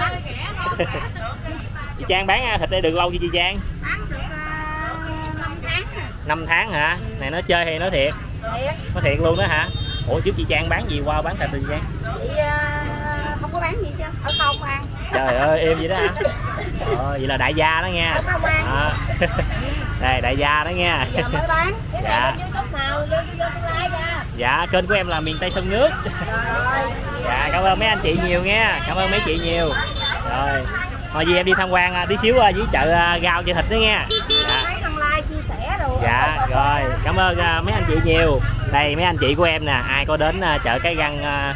Chị Trang bán thịt đây được lâu chưa chị Trang? Bán được 5 tháng. 5 tháng hả? Này nó chơi hay nói thiệt? Thiệt. Nói thiệt luôn đó hả? Ủa trước chị Trang bán gì qua bán thịt chị Trang? Chị không có bán gì chứ, ở không ăn. Trời ơi em vậy đó hả? Ờ, vậy là đại gia đó nha. Ở không ăn. À. Đây đại gia đó nha. Giờ mới bán. Cái dạ. Này YouTube nào vô like nha. Dạ kênh của em là Miền Tây Sông Nước. Rồi. Dạ cảm ơn mấy anh chị nhiều nha. Cảm ơn mấy chị nhiều. Rồi. Thôi gì em đi tham quan tí xíu dưới chợ rau chợ thịt nữa nha. Dạ. Dạ rồi cảm ơn mấy anh chị nhiều. Đây mấy anh chị của em nè, ai có đến chợ Cái Răng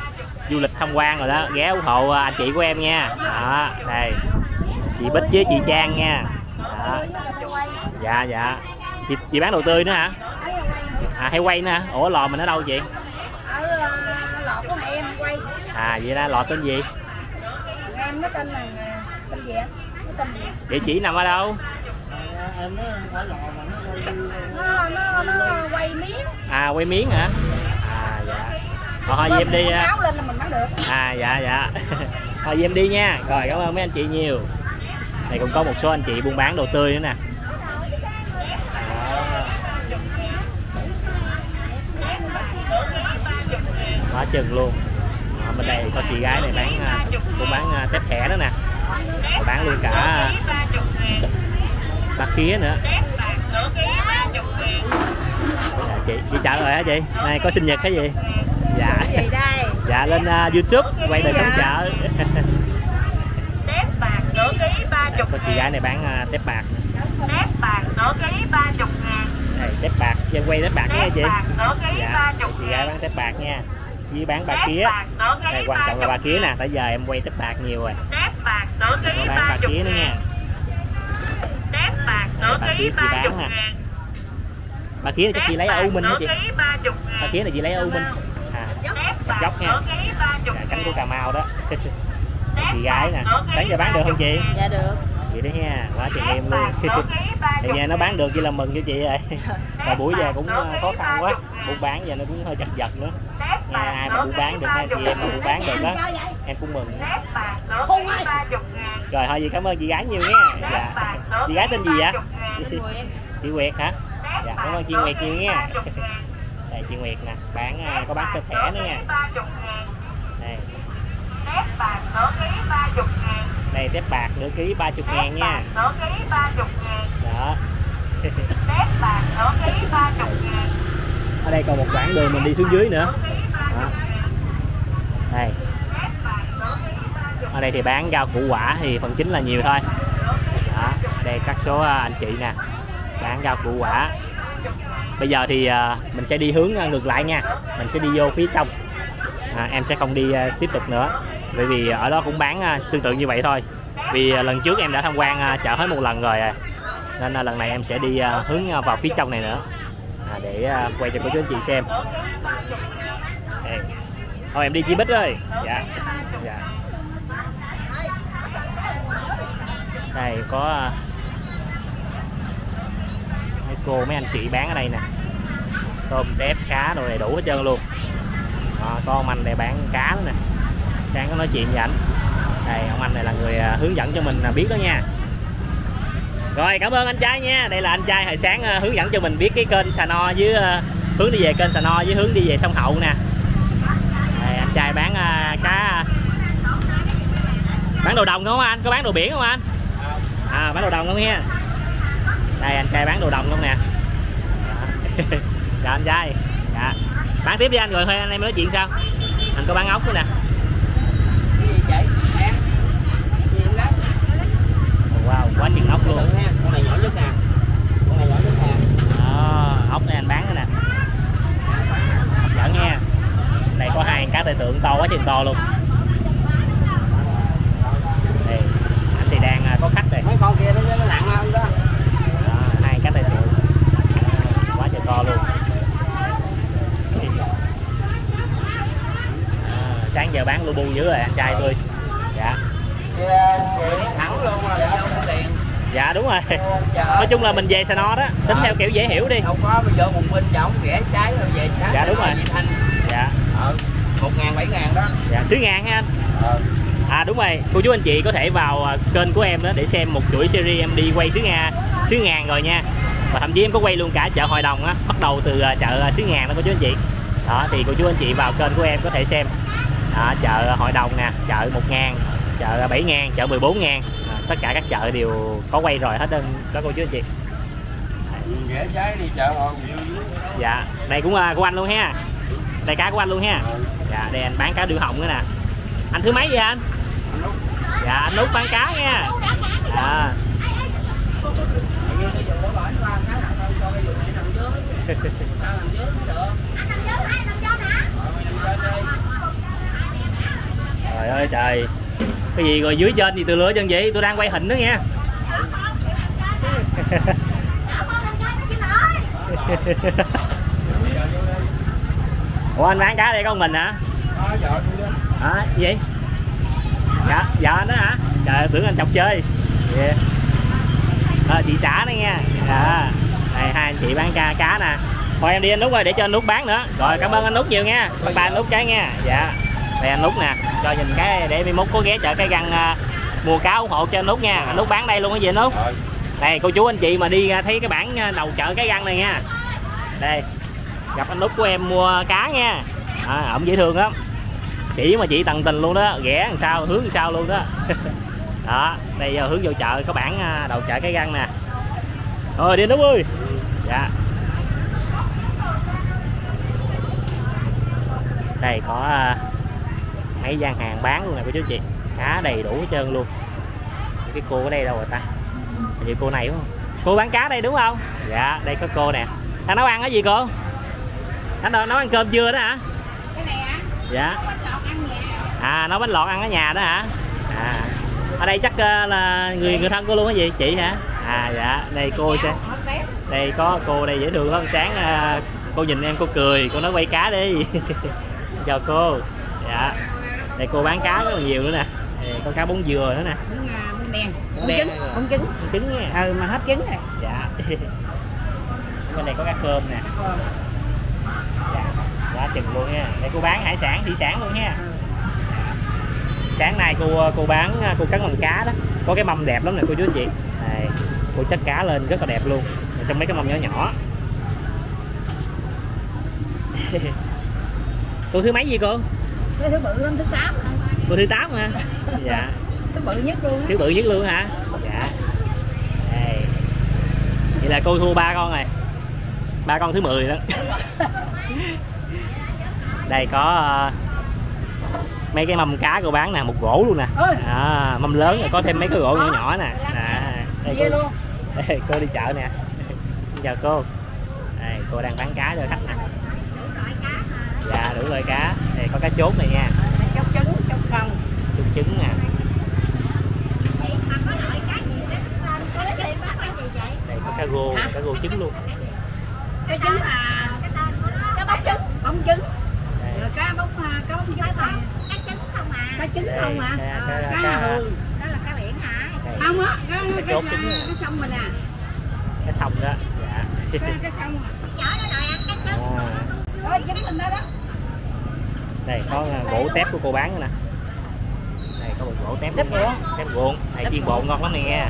du lịch tham quan rồi đó, ghé ủng hộ anh chị của em nha. Đó, đây chị Bích với chị Trang nha. Đó. Dạ dạ chị bán đồ tươi nữa hả? À hay quay nữa hả? Ủa lò mình ở đâu chị? Ở lò của mẹ em quay. À vậy là lò tên gì? Em nó tên là tên gì ạ? Địa chỉ nằm ở đâu? Em nó quay miếng. À quay miếng hả? À dạ. Thôi em đi. Lên là mình bán được. À dạ dạ. Thôi em đi nha. Rồi cảm ơn mấy anh chị nhiều. Này cũng có một số anh chị buôn bán đồ tươi nữa nè. Quá chừng luôn. À, bên đây có chị gái này cũng bán tép thẻ nữa nè. Rồi bán luôn cả bạc khía nữa. Dạ, chị chào rồi hả chị? Này có sinh nhật cái gì? Dạ. Gì đây? Dạ lên YouTube quay đời sống chợ. Tép bạc nửa ký 30 có chị gái này bán tép bạc. Tép bạc nửa ký 30.000. Đây, tép bạc, giờ quay tép bạc nha chị. Tép bạc nửa ký 30.000. Chị gái bán tép bạc nha. Với bán bà kia. Đây, quan trọng là bà kia nè, tại giờ em quay tép bạc nhiều rồi. Tép bạc nửa ký 30.000. Tép bạc nửa ký 30.000. Bà kia là chị lấy ở U Minh hả chị? Bà kia là chị lấy ở U Minh. Bạc dốc nha, cánh của Cà Mau đó. Chị gái nè, sáng giờ bán được không chị? Dạ được. Vậy đó nha, quá chị em luôn. Thì nhà nó bán được chỉ là mừng cho chị rồi. Mà buổi giờ cũng khó khăn quá, buôn bán giờ nó cũng hơi chật vật nữa. Nha, ai mà buôn bán được ha, chị em mà buôn bán được đó, em cũng mừng. Rồi thôi vậy cảm ơn chị gái nhiều nha. Dạ. Chị gái tên gì vậy? Chị Nguyệt hả? Dạ, cảm ơn chị Nguyệt nhiều nha. Đây chị Nguyệt nè, bán có bán cơ thể nữa nha. Đây. Tép bạc nửa ký 30.000. Đây tép bạc nửa ký 30.000 nha. Nửa ký 30.000. Đó. Tép bạc nửa ký 30.000. Ở đây còn một đoạn đường mình đi xuống dưới nữa. Đó. Đây. Ở đây thì bán rau củ quả thì phần chính là nhiều thôi. Đó. Đây các số anh chị nè, bán rau củ quả. Bây giờ thì mình sẽ đi hướng ngược lại nha. Mình sẽ đi vô phía trong. Em sẽ không đi tiếp tục nữa. Bởi vì ở đó cũng bán tương tự như vậy thôi. Vì lần trước em đã tham quan chợ hết một lần rồi. Nên lần này em sẽ đi hướng vào phía trong này nữa. Để quay cho cô chú anh chị xem. Đây. Thôi em đi chỉ bích ơi. Dạ. Dạ. Đây có... cô mấy anh chị bán ở đây nè, tôm tép cá đồ đầy đủ hết trơn luôn. Có ông anh này bán cá nè, sáng có nói chuyện với ảnh. Đây ông anh này là người hướng dẫn cho mình biết đó nha. Rồi cảm ơn anh trai nha. Đây là anh trai hồi sáng hướng dẫn cho mình biết cái kênh Xà No với hướng đi về kênh Xà No với hướng đi về sông Hậu nè. Đây, anh trai bán cá, bán đồ đồng không anh? Có bán đồ biển không anh? Bán đồ đồng không nha. Đây anh trai bán đồ đồng luôn nè. Dạ anh trai. Dạ. Bán tiếp đi anh rồi thôi anh em nói chuyện sao? Anh có bán ốc nữa nè. Cái gì chị? Em. Gì em đó? Wow, quá chừng ốc luôn. Con này nhỏ nhất nè. Con này nhỏ nhất nè. Ốc này anh bán nữa nè. Giỡn nha. Này có hai cá tài tượng to quá chừng to luôn. Đây. Anh thì đang có khách này. Mấy con kia nó nặng hơn đó. Cá tài tượng quá trời to luôn. Sáng giờ bán lu bu dữ rồi anh trai tôi. Dạ. Thẳng luôn rồi không có tiền. Dạ đúng rồi. Nói chung là mình về Xà No đó, tính theo kiểu dễ hiểu đi. Không có bây giờ vùng binh chổng rẻ trái rồi về trái. Dạ đúng rồi. Dạ. 1.000 7.000 đó. Dạ 6.000 ha anh. Đúng rồi, cô chú anh chị có thể vào kênh của em đó để xem một chuỗi series em đi quay xứ Nga, xứ Ngàn rồi nha. Và thậm chí em có quay luôn cả chợ Hội Đồng á, bắt đầu từ chợ xứ Ngàn đó cô chú anh chị. Đó thì cô chú anh chị vào kênh của em có thể xem. Chợ Hội Đồng nè, chợ 1.000, chợ 7.000, chợ 14.000. Tất cả các chợ đều có quay rồi hết đó cô chú anh chị. Ghé trái đi chợ Hội. Dạ, đây cũng của anh luôn ha. Đây cá của anh luôn ha. Dạ, đây anh bán cá điêu hồng nữa nè. Anh thứ mấy vậy anh? Dạ, anh Út bán cá nha. Trời ơi trời. Cái gì rồi dưới trên thì từ lửa chân vậy? Tôi đang quay hình đó nha. Ủa anh bán cá đây có mình hả? Gì? Dạ, dạ anh đó hả? Trời tưởng anh chọc chơi. Yeah. Chị xã đó nha. Đây, hai anh chị bán cá nè. Thôi em đi anh Út ơi, để cho anh Út bán nữa. Rồi cảm ơn anh Út nhiều nha. Bye bye anh Út trái nha. Dạ. Đây anh Út nè, cho nhìn cái để 11 có ghé chợ Cái Răng mua cá ủng hộ cho anh Út nha. Anh Út bán đây luôn cái gì anh Út? Đây cô chú anh chị mà đi thấy cái bảng đầu chợ Cái Răng này nha. Đây. Gặp anh Út của em mua cá nha. Ổng dễ thương lắm. Chỉ mà chị tận tình luôn đó, ghẻ làm sao, hướng làm sao luôn đó. Đó, bây giờ hướng vô chợ có bảng đầu chợ Cái Răng nè. Rồi đi anh Út ơi. Dạ. Đây có mấy gian hàng bán luôn nè cô chú chị. Cá đầy đủ hết trơn luôn. cái cô ở đây đâu rồi ta, hình như cô này đúng không, cô bán cá đây đúng không? Dạ đây có cô nè. Anh nấu ăn cái gì cô? Anh nấu ăn cơm chưa đó hả? Cái này hả? Dạ. À nấu bánh lọt ăn ở nhà đó hả? À ở đây chắc là người thân cô luôn cái gì chị hả? À dạ đây cô sẽ đây có cô đây dễ thương hơn sáng cô nhìn em cô cười cô nói quay cá đi. Chào cô. Dạ đây cô bán cá rất là nhiều nữa nè, có cá bún dừa nữa nè, bún đen, bún trứng nha. Ừ mà hết trứng rồi. Dạ bên này có cá cơm nè. Dạ quá chừng luôn nha. Đây cô bán hải sản, thủy sản luôn nha. Sáng nay cô bán, cô cắt mầm cá đó, có cái mâm đẹp lắm nè cô chú anh chị. Đây, cô chất cá lên rất là đẹp luôn, trong mấy cái mâm nhỏ nhỏ. Cô thứ mấy gì cô? Thứ bự lắm, thứ 8. Cô thứ 8 hả? Dạ. Thứ bự nhất luôn. Thứ bự nhất luôn hả? Dạ. Đây. Vậy là cô thua ba con này. Ba con thứ 10 đó. Đây có mấy cái mâm cá cô bán nè, một gỗ luôn nè. À, mâm lớn rồi có thêm mấy cái gỗ nhỏ nhỏ nè. À, đây cô đi chợ nè. Xin chào cô. Đây, cô đang bán cá cho khách nè. Dạ đủ loại cá. Đây có cá chốt này nha. Chốt trứng, chốt con. Chốt trứng nè. Đây có cá rô trứng luôn. Cái trứng là cá bóng trứng, bóng trứng. Rồi cá bóng trứng này. Cá trứng không hả? Cá hường. Đó là cá biển hả? Không á, cái sông mình à. Cái sông đó. Dạ. Cái sông. Nhỏ nó đòi ăn cá trứng. Ôi trứng mình đó đó. Đây có gỗ tép của cô bán nữa nè. Đây có một gỗ tép nữa. Tép ruộng. Này chiên bộ ngon lắm này nghe.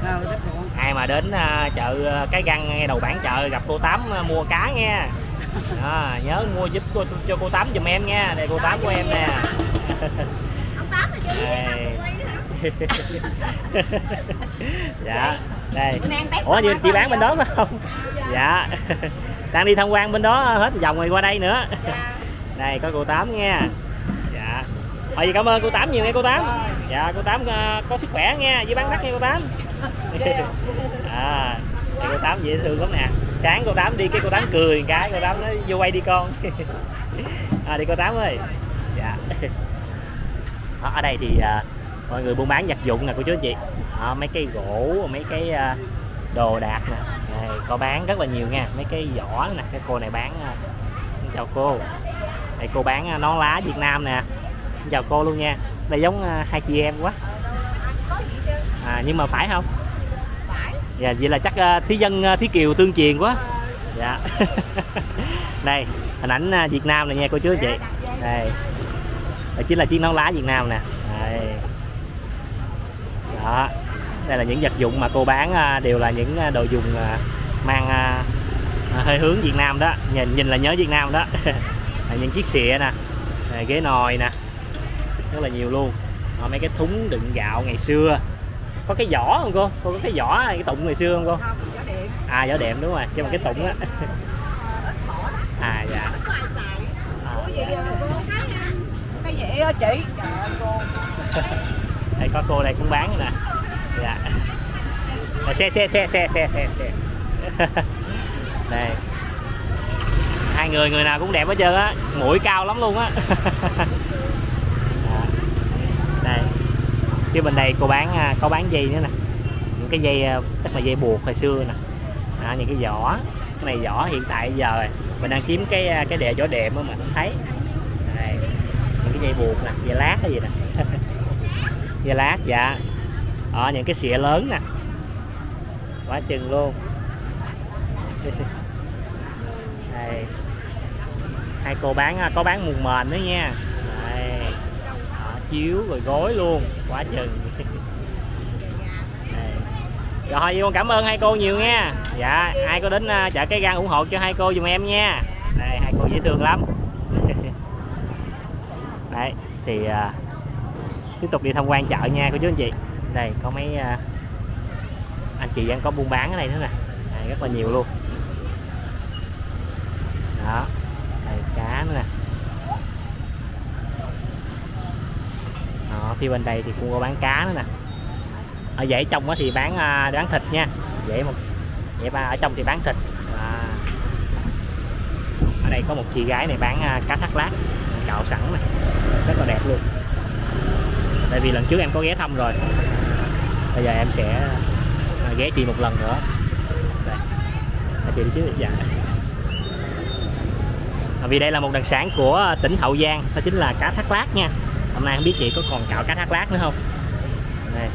Ai mà đến chợ Cái Răng ngay đầu bảng chợ gặp cô Tám mua cá nghe. Đó, nhớ mua giúp cho cô Tám giùm em nha. Đây cô Tám của em nè. Dạ đây. Ủa như chị bán bên đó phải không? Dạ đang đi tham quan bên đó hết vòng rồi qua đây nữa. Đây có cô Tám nha. Dạ vậy cảm ơn cô Tám nhiều nghe cô Tám. Dạ cô Tám có sức khỏe nha, với bán đắt nghe cô Tám. À thì cô Tám dễ thương lắm nè, sáng cô Tám đi cái cô Tám cười một cái, cô Tám nói vô quay đi con. À đi cô Tám ơi. Dạ ở đây thì mọi người buôn bán vật dụng nè cô chú anh chị, mấy cái gỗ, mấy cái đồ đạc nè, có bán rất là nhiều nha, mấy cái giỏ nè, cái cô này bán, chào cô, đây cô bán nón lá Việt Nam nè, chào cô luôn nha, đây giống hai chị em quá, à, nhưng mà phải không? Dạ, vậy là chắc thí dân thí kiều tương truyền quá, dạ, đây hình ảnh Việt Nam này nha cô chú anh chị, đây. Đó chính là chiếc nón lá Việt Nam nè. Đây. Đó. Đây là những vật dụng mà cô bán đều là những đồ dùng mang hơi hướng Việt Nam đó, nhìn là nhớ Việt Nam đó. Những chiếc xịa nè, ghế nồi nè, rất là nhiều luôn. Mấy cái thúng đựng gạo ngày xưa. Có cái giỏ không cô? Cô có cái giỏ cái tụng ngày xưa không cô? Không, giỏ đệm. À giỏ đệm đúng rồi, chứ mà cái tụng á. À dạ. Vậy đó chị. Đây có cô này cũng bán nè. Dạ. Xe. Đây. Hai người nào cũng đẹp hết trơn á, mũi cao lắm luôn á. Đây. Phía bên đây cô bán có bán dây nữa nè. Những cái dây chắc là dây buộc hồi xưa nè. À, những cái giỏ. Cái này giỏ hiện tại giờ mình đang kiếm cái đè giỏ đẹp mà mình không thấy. Dây buộc nè, dây lát cái gì nè. Dây lát dạ. Đó, những cái xịa lớn nè. Quá chừng luôn. Đây. Hai cô bán có bán mùng mền nữa nha. Đây. Đó, chiếu rồi gối luôn, quá chừng. Rồi thôi con cảm ơn hai cô nhiều nha. Dạ, ai có đến chợ Cái Răng ủng hộ cho hai cô giùm em nha. Đây, hai cô dễ thương lắm. Đấy, thì tiếp tục đi tham quan chợ nha cô chú anh chị. Đây có mấy anh chị đang có buôn bán ở đây nữa nè, rất là nhiều luôn. Đó, đây cá nữa nè. Đó, phía bên đây thì cũng có bán cá nữa nè. Ở dãy trong thì bán thịt nha, dãy ba ở trong thì bán thịt. Ở đây có một chị gái này bán cá thác lát cạo sẵn này, rất là đẹp luôn. Tại vì lần trước em có ghé thăm rồi, bây giờ em sẽ ghé chị một lần nữa. Đây, chị đi trước dạ. Vì đây là một đặc sản của tỉnh Hậu Giang, đó chính là cá thác lát nha. Hôm nay không biết chị có còn cạo cá thác lát nữa không. Đây.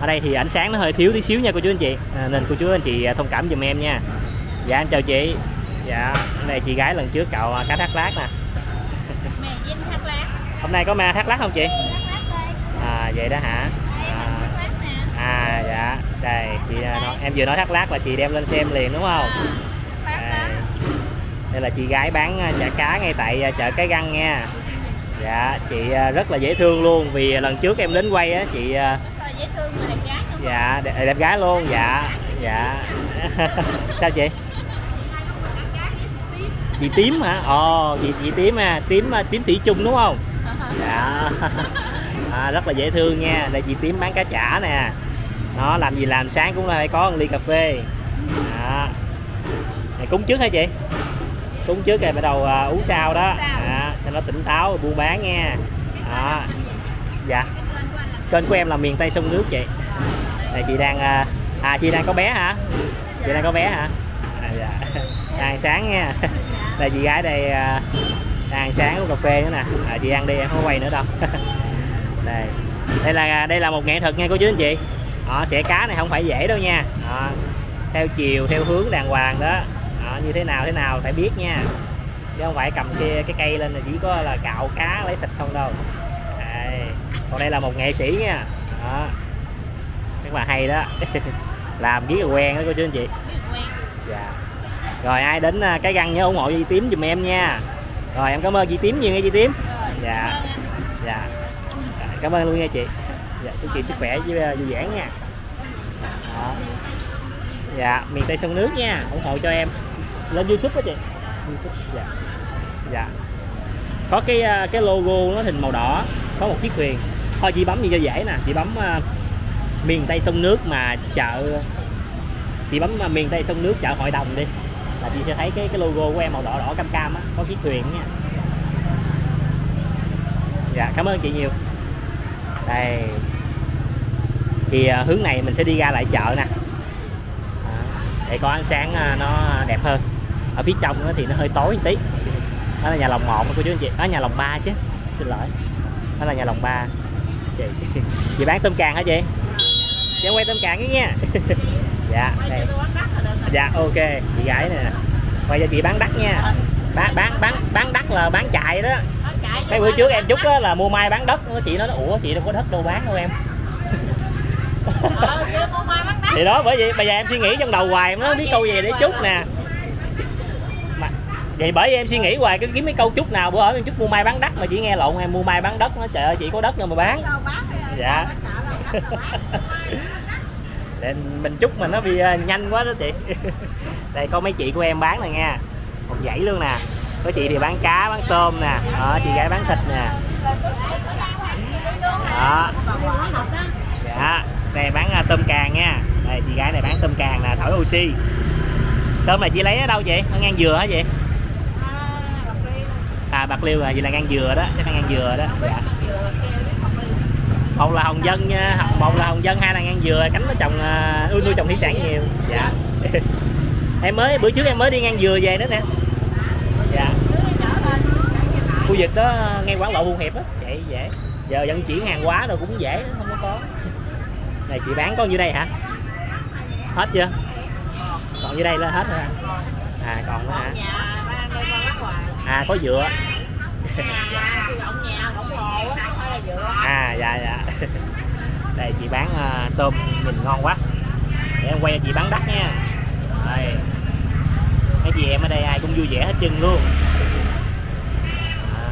Ở đây thì ánh sáng nó hơi thiếu tí xíu nha cô chú anh chị, nên cô chú anh chị thông cảm giùm em nha. Dạ em chào chị. Dạ, hôm nay chị gái lần trước cạo cá thác lát nè. Hôm nay có ma thác lát không chị? À vậy đó hả? À dạ, đây chị nói, em vừa nói thác lát là chị đem lên xem liền đúng không? Đây là chị gái bán chả cá ngay tại chợ Cái Răng nha. Dạ, chị rất là dễ thương luôn, vì lần trước em đến quay á chị dễ thương mà đẹp gái luôn. Dạ, đẹp gái luôn, dạ. Dạ. Sao chị? Chị Tím hả? Ồ, chị Tím à, tím Tỷ Chung đúng không? Dạ. Rất là dễ thương nha. Đây chị Tím bán cá chả nè. Nó làm gì làm, sáng cũng phải có một ly cà phê. Đó. Này, cúng trước hả chị? Cúng trước rồi bắt đầu uống sau đó. Đó, cho nó tỉnh táo buôn bán nha. Đó. Dạ. Kênh của em là Miền Tây Sông Nước chị. Này chị đang chị đang có bé hả? Chị đang có bé hả? À, dạ. Đang sáng nha. Đây chị gái đây đang sáng uống cà phê nữa nè. Chị ăn đi, em không quay nữa đâu. Đây. Đây là một nghệ thuật nha cô chú anh chị. Xẻ cá này không phải dễ đâu nha. Theo chiều, theo hướng đàng hoàng đó. Như thế nào phải biết nha. Chứ không phải cầm cái cây lên là chỉ có là cạo cá lấy thịt không đâu. Đây. Còn đây là một nghệ sĩ nha. Đó. Rất là hay đó. Làm biết là quen đó cô chú anh chị. Dạ. Rồi ai đến Cái Răng nhớ ủng hộ chị Tím dùm em nha. Rồi em cảm ơn chị Tím nhiều nha chị Tím. Dạ. Dạ. Cảm ơn luôn nha chị. Dạ, chúc chị sức khỏe với vui vẻ nha. Đó. Dạ, Miền Tây Sông Nước nha, ủng hộ cho em. Lên YouTube đó chị. YouTube. Dạ. Dạ. Có cái logo nó hình màu đỏ, có một chiếc thuyền. Thôi chị bấm gì cho dễ nè, chị bấm Miền Tây Sông Nước mà chợ, chị bấm Miền Tây Sông Nước chợ Hội Đồng đi. Là chị sẽ thấy cái logo của em màu đỏ đỏ cam cam á, có chiếc thuyền nha. Dạ, cảm ơn chị nhiều. Đây. Thì hướng này mình sẽ đi ra lại chợ nè. Để có ánh sáng nó đẹp hơn. Ở phía trong thì nó hơi tối một tí. Đó là nhà lòng 1 của chú anh chị. Đó nhà lòng 3 chứ. Xin lỗi. Đó là nhà lòng 3. Chị bán tôm càng hả chị? Chị quay tôm càng nha. Dạ. Đây. Dạ ok, chị gái này nè. Bây giờ chị bán đắt nha. Bán đắt là bán chạy đó. Mấy bữa trước em Trúc là mua mai bán đất, chị nói ủa chị đâu có đất đâu bán đâu em. Thì đó, bởi vậy bây giờ em suy nghĩ trong đầu hoài, em nói biết câu gì để Trúc nè. Vậy bởi vì em suy nghĩ hoài cứ kiếm mấy câu Trúc nào bữa ở em Trúc mua mai bán đất mà chị nghe lộn, em mua mai bán đất, nó trời ơi chị có đất đâu mà bán. Dạ. Để mình Chúc mà nó bị nhanh quá đó chị. Đây có mấy chị của em bán này nha, một dãy luôn nè. Có chị thì bán cá, bán tôm nè, chị gái bán thịt nè. Đó. Dạ. Đây bán tôm càng nha. Đây chị gái này bán tôm càng là thổi oxy. Tôm này chị lấy ở đâu chị? Ở Ngang Dừa hả chị? À Bạc Liêu là chị, là Ngang Dừa đó, chắc là Ngang Dừa đó. Dạ. Một là Hồng Dân nha, một là Hồng Dân, hai là Ngang Dừa, cánh nó trồng nuôi trồng thủy sản nhiều. Dạ. Em mới bữa trước em mới đi Ngang Dừa về nữa nè. Dạ. Khu vực đó ngay quán lộ Buôn Hiệp á, vậy dễ. Giờ vận chuyển hàng hóa rồi cũng dễ, không có khó. Này chị bán có như đây hả? Hết chưa? Còn như đây là hết rồi hả? À còn nữa hả? À có dừa. À dạ dạ. Đây chị bán tôm nhìn ngon quá. Để em quay chị bán đắt nha. Đây. Mấy chị em ở đây ai cũng vui vẻ hết trơn luôn. À.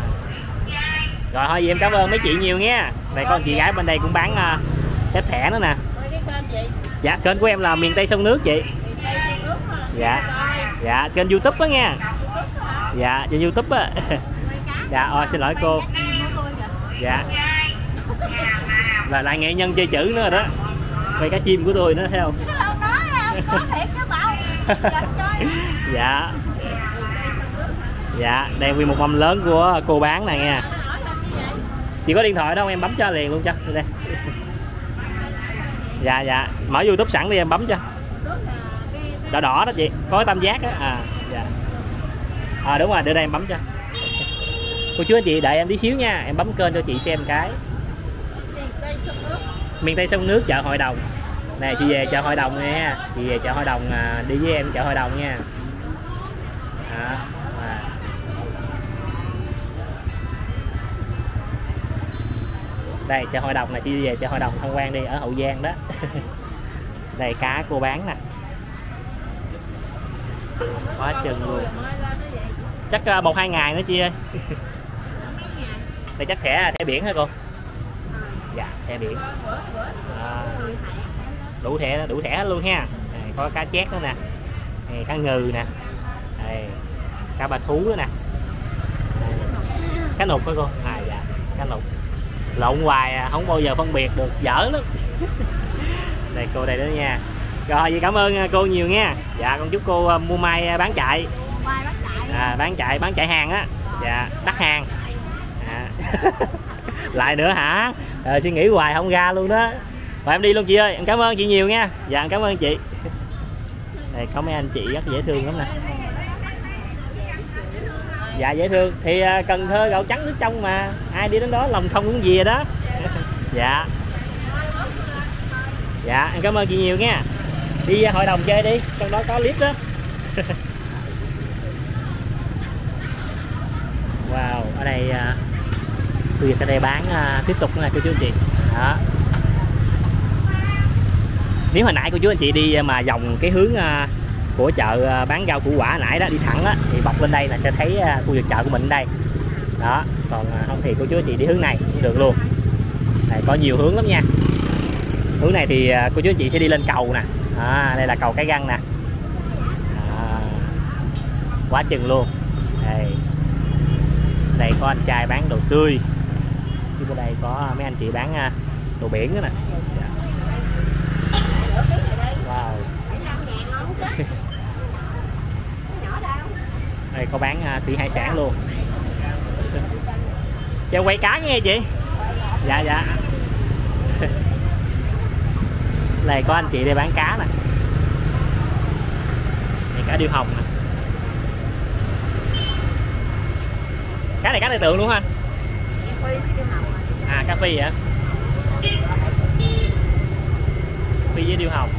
Rồi thôi em cảm ơn mấy chị nhiều nha. Đây con chị gái bên đây cũng bán tép thẻ nữa nè. Dạ kênh của em là Miền Tây Sông Nước chị. Dạ. Dạ kênh YouTube đó nha. Dạ trên YouTube á. Dạ xin lỗi cô. Dạ. là lại nghệ nhân chơi chữ nữa rồi đó. Vậy cá chim của tôi nữa thấy không? Có thiệt chứ bảo. Dạ. Dạ, đây nguyên một mâm lớn của cô bán này nha. Chị có điện thoại đâu em bấm cho liền luôn cho. Đây. Dạ dạ, mở YouTube sẵn đi em bấm cho. Đỏ đỏ đó chị, có cái tam giác á. À dạ. À đúng rồi, để đây em bấm cho. Cô chú anh chị đợi em tí xíu nha, em bấm kênh cho chị xem cái Miền Tây Sông Nước chợ Hội Đồng. Nè chị về chợ Hội Đồng nha, chị về chợ Hội Đồng đi với em chợ Hội Đồng nha. À. Đây chợ Hội Đồng này, chị về chợ Hội Đồng tham quan đi, ở Hậu Giang đó. Đây cá cô bán nè, quá chừng luôn, chắc 1-2 ngày nữa chị ơi. Đây chắc thẻ biển hả cô? Dạ thẻ biển à, đủ thẻ luôn ha. Đây, có cá chét nữa nè, đây, cá ngừ nè, đây, cá bà thú nữa nè, cá nục hả cô? À dạ cá nục, lộn hoài không bao giờ phân biệt được, dở lắm. Đây cô đây đó nha. Rồi vậy cảm ơn cô nhiều nha. Dạ con chúc cô mua mai bán chạy. À, bán chạy hàng á. Dạ đắt hàng à. Lại nữa hả? À, suy nghĩ hoài không ra luôn đó. Rồi em đi luôn chị ơi, em cảm ơn chị nhiều nha. Dạ em cảm ơn chị. Đây có mấy anh chị rất dễ thương lắm nè. Dạ dễ thương thì Cần Thơ gạo trắng nước trong mà, ai đi đến đó lòng không uống gì đó. Dạ dạ em cảm ơn chị nhiều nha, đi Hội Đồng chơi đi, trong đó có clip đó. Wow, ở đây khu vực ở đây bán tiếp tục là cô chú anh chị đó. Nếu hồi nãy cô chú anh chị đi mà vòng cái hướng của chợ bán rau củ quả nãy đó đi thẳng đó, thì bọc lên đây là sẽ thấy khu vực chợ của mình đây đó. Còn không thì cô chú anh chị đi hướng này cũng được luôn. Đây, có nhiều hướng lắm nha. Hướng này thì cô chú anh chị sẽ đi lên cầu nè. À, đây là cầu Cái Răng nè. À, quá chừng luôn. Đây. Đây có anh trai bán đồ tươi. Bên đây có mấy anh chị bán đồ biển nữa nè. Wow. Đây có bán thủy hải sản luôn. Cho quay cá nghe chị. Dạ dạ. Đây có anh chị đây bán cá nè. Đây cá điêu hồng nè. Cá này cá đại tượng luôn hả anh? À cá phi hả? Phi với điêu hồng.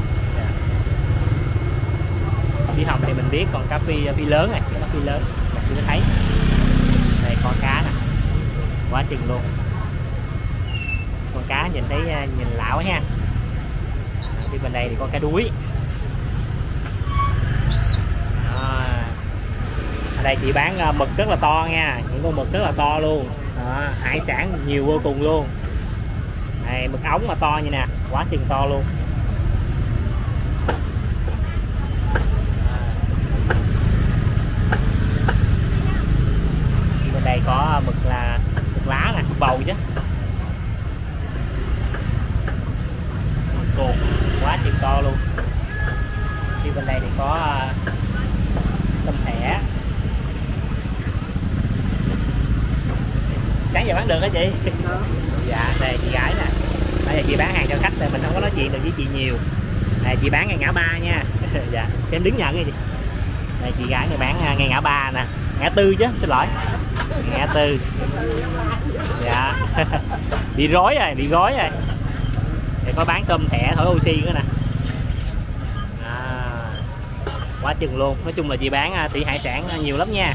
Điêu hồng thì mình biết, còn cá phi lớn này, cá phi lớn mình chưa thấy. Đây con cá nè, quá chừng luôn. Con cá nhìn thấy nhìn lão ấy ha. Đi bên đây thì có cá đuối. À, ở đây chị bán mực rất là to nha, những con mực rất là to luôn. À, hải sản nhiều vô cùng luôn. Này mực ống mà to như nè, quá chừng to luôn. À, bên đây có mực là mực lá nè, mực bầu chứ. Quá chừng to luôn. Như bên đây thì có tôm thẻ. Sáng giờ bán được hả chị? Được. Dạ, đây chị gái nè. Bây giờ chị bán hàng cho khách thì mình không có nói chuyện được với chị nhiều. Đây chị bán ngay ngã ba nha. Dạ, em đứng nhận nha chị. Đây chị gái này bán ngay ngã ba nè. Ngã tư chứ, xin lỗi. Ngã tư. Dạ. Bị rối rồi, bị gói rồi. Để có bán tôm thẻ thổi oxy nữa nè. À, quá chừng luôn. Nói chung là chị bán thủy hải sản nhiều lắm nha.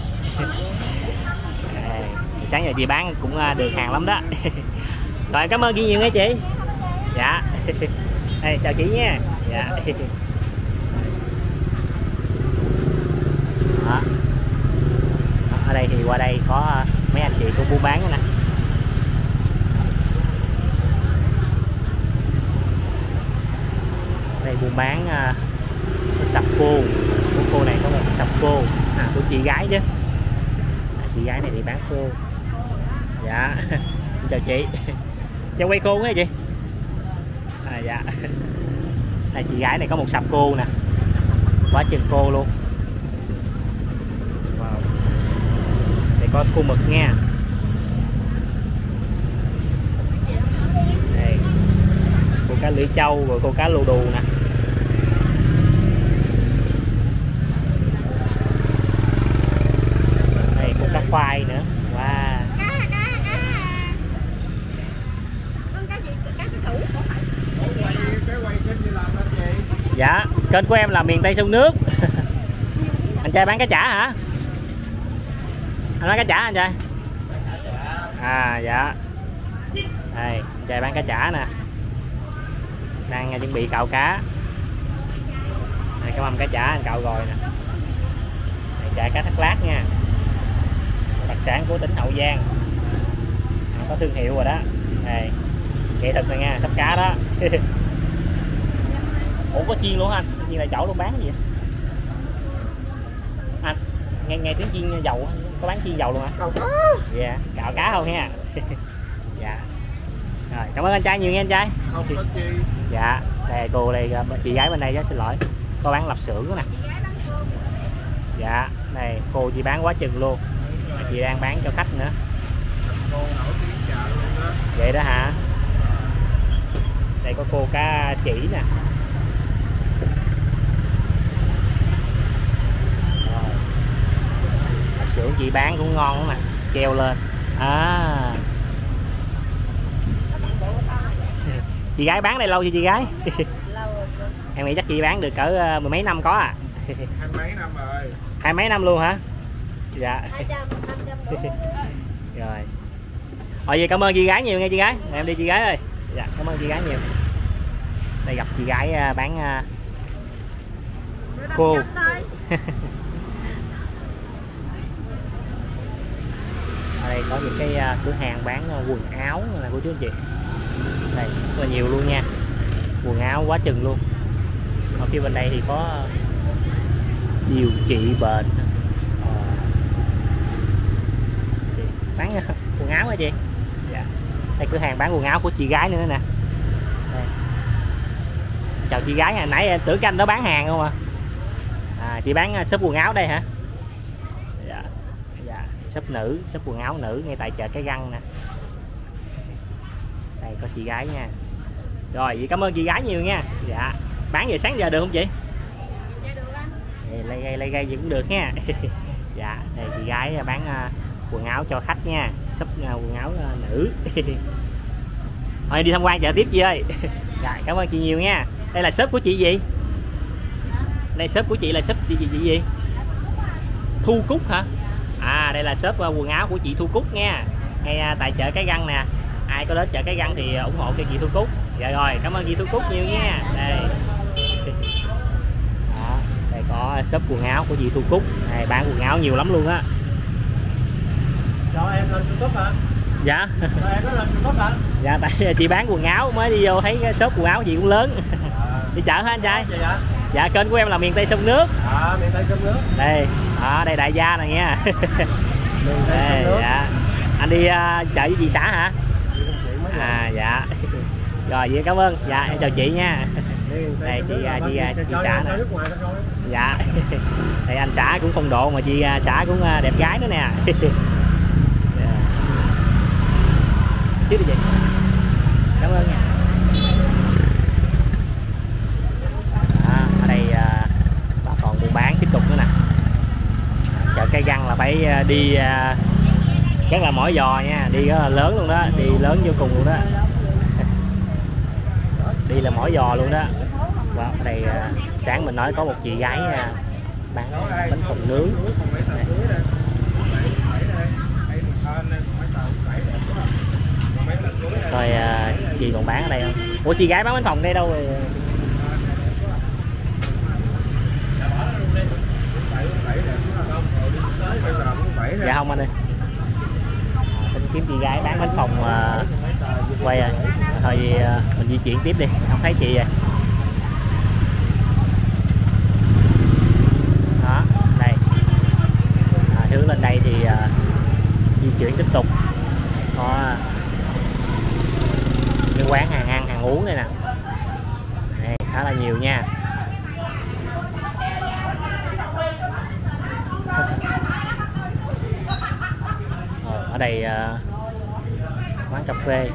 À, sáng giờ chị bán cũng được hàng lắm đó. Rồi cảm ơn chị nhiều nha chị. Dạ. Đây, chào chị nha. Dạ. Đó. Ở đây thì qua đây có mấy anh chị cũng buôn bán nữa nè. Đây buôn bán sập cô. Của cô này có một sập cô à, của chị gái chứ. À, chị gái này thì bán cô. Dạ. Chào chị. Cho quay cô nha chị. à, dạ. Này, chị gái này có một sạp cô nè, quá chừng cô luôn. Wow. Đây có khu mực nha. Đây, cô cá lưỡi trâu và cô cá lù đù nè. Đây cô cá khoai nữa. Wow. Dạ, kênh của em là Miền Tây Sông Nước. Anh trai bán cá chả hả? Anh bán cá chả anh trai? À dạ. Đây, anh trai bán cá chả nè. Đang chuẩn bị cạo cá. Đây, cái mâm cá chả anh cạo rồi nè. Đây, chả cá Thác Lát nha. Đặc sản của tỉnh Hậu Giang. Nó có thương hiệu rồi đó. Đây, nghệ thuật này nha, sắp cá đó. Ủa có chiên luôn hả anh? Chiên là chỗ luôn bán gì vậy? Anh nghe tiếng chiên dầu, có bán chiên dầu luôn hả? Không. Dạ, cạo cá không nha. Dạ. Rồi, cảm ơn anh trai nhiều nha anh trai. Không có chi. Dạ, đây cô đây chị gái bên đây đó, xin lỗi. Cô bán lạp xưởng nè. Dạ, này cô chị bán quá chừng luôn. Mà chị đang bán cho khách nữa. Cô nổi tiếng chợ luôn đó. Vậy đó hả? Đây có cô cá chỉ nè. Sưởng chị bán cũng ngon lắm nè, treo lên à. Chị gái bán đây lâu chưa chị gái? Lâu rồi. Em nghĩ chắc chị bán được cỡ mười mấy năm có à? 20 mấy năm rồi. 20 mấy năm luôn hả? Dạ. 200, 500 rồi. Rồi vậy cảm ơn chị gái nhiều nghe chị gái. Em đi chị gái ơi. Dạ cảm ơn chị gái nhiều. Đây gặp chị gái bán khô. Ở đây có những cái cửa hàng bán quần áo là cô chú anh chị. Đây rất là nhiều luôn nha. Quần áo quá chừng luôn. Ở phía bên đây thì có điều trị bệnh. Bán quần áo hả chị? Dạ. Đây cửa hàng bán quần áo của chị gái nữa nè. Đây. Chào chị gái, hồi nãy em tưởng cái anh đó bán hàng không à? À chị bán shop quần áo đây hả? Shop nữ, shop quần áo nữ ngay tại chợ Cái Răng nè. Đây có chị gái nha. Rồi vậy cảm ơn chị gái nhiều nha. Dạ. Bán về sáng giờ được không chị? Dạ được anh. Lay gai gì cũng được nha. Dạ, đây chị gái bán quần áo cho khách nha. Shop quần áo nữ. Thôi đi tham quan chợ tiếp chị ơi. Dạ, cảm ơn chị nhiều nha. Đây là shop của chị gì? Đây shop của chị là shop chị gì? Thu Cúc hả? À đây là shop quần áo của chị Thu Cúc nha. Ngay tại chợ Cái Răng nè. Ai có đến chợ Cái Răng thì ủng hộ cho chị Thu Cúc. Dạ rồi, cảm ơn chị Thu Cúc nhiều nha. Đây. Đó, đây có shop quần áo của chị Thu Cúc. Đây bán quần áo nhiều lắm luôn á. Cho em lên YouTube hả? Dạ. Cho em lên YouTube hả? Dạ tại chị bán quần áo mới đi vô thấy cái shop quần áo gì cũng lớn. Đi chợ hả anh trai? Dạ kênh của em là Miền Tây Sông Nước. À Miền Tây Sông Nước. Đây. À, đây đại gia này nha. Đây, dạ. Anh đi chợ với chị xã hả? À dạ. Rồi vậy cảm ơn. Dạ em chào chị nha. Đây chị xã nè. Dạ. Đây anh xã cũng phong độ mà chị xã cũng đẹp gái nữa nè. Chứ gì? Cảm ơn nha. Đó, ở đây bà còn buôn bán tiếp tục nữa nè. Chợ Cái Răng là phải đi rất là mỏi giò nha, đi rất là lớn luôn đó, đi lớn vô cùng luôn đó, đi là mỏi giò luôn đó. Và ở đây sáng mình nói có một chị gái bán bánh phồng nướng. Rồi chị còn bán ở đây không? Ủa chị gái bán bánh phồng đây đâu rồi? Dạ không anh ơi. Mình kiếm chị gái bán bánh phồng mà quay rồi. Thôi gì mình di chuyển tiếp đi, không thấy chị rồi. Đó, đây. Hướng lên đây thì di chuyển tiếp tục. Có cái quán hàng ăn, hàng uống đây nè. là nhiều nha. Ở đây quán cà phê,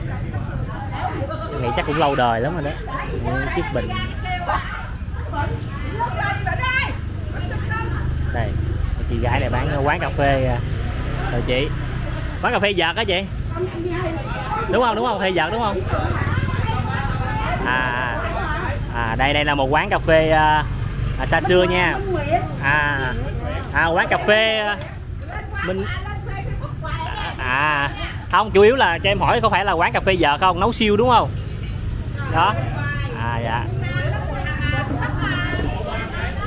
mình nghĩ chắc cũng lâu đời lắm rồi đó. Những chiếc bình đây, chị gái này bán quán cà phê rồi chị, quán cà phê vợt á chị, đúng không, đúng không, phê vợt đúng không? Đây đây là một quán cà phê xa xưa nha. Quán cà phê mình không, chủ yếu là cho em hỏi có phải là quán cà phê vợt không, nấu siêu đúng không đó? Dạ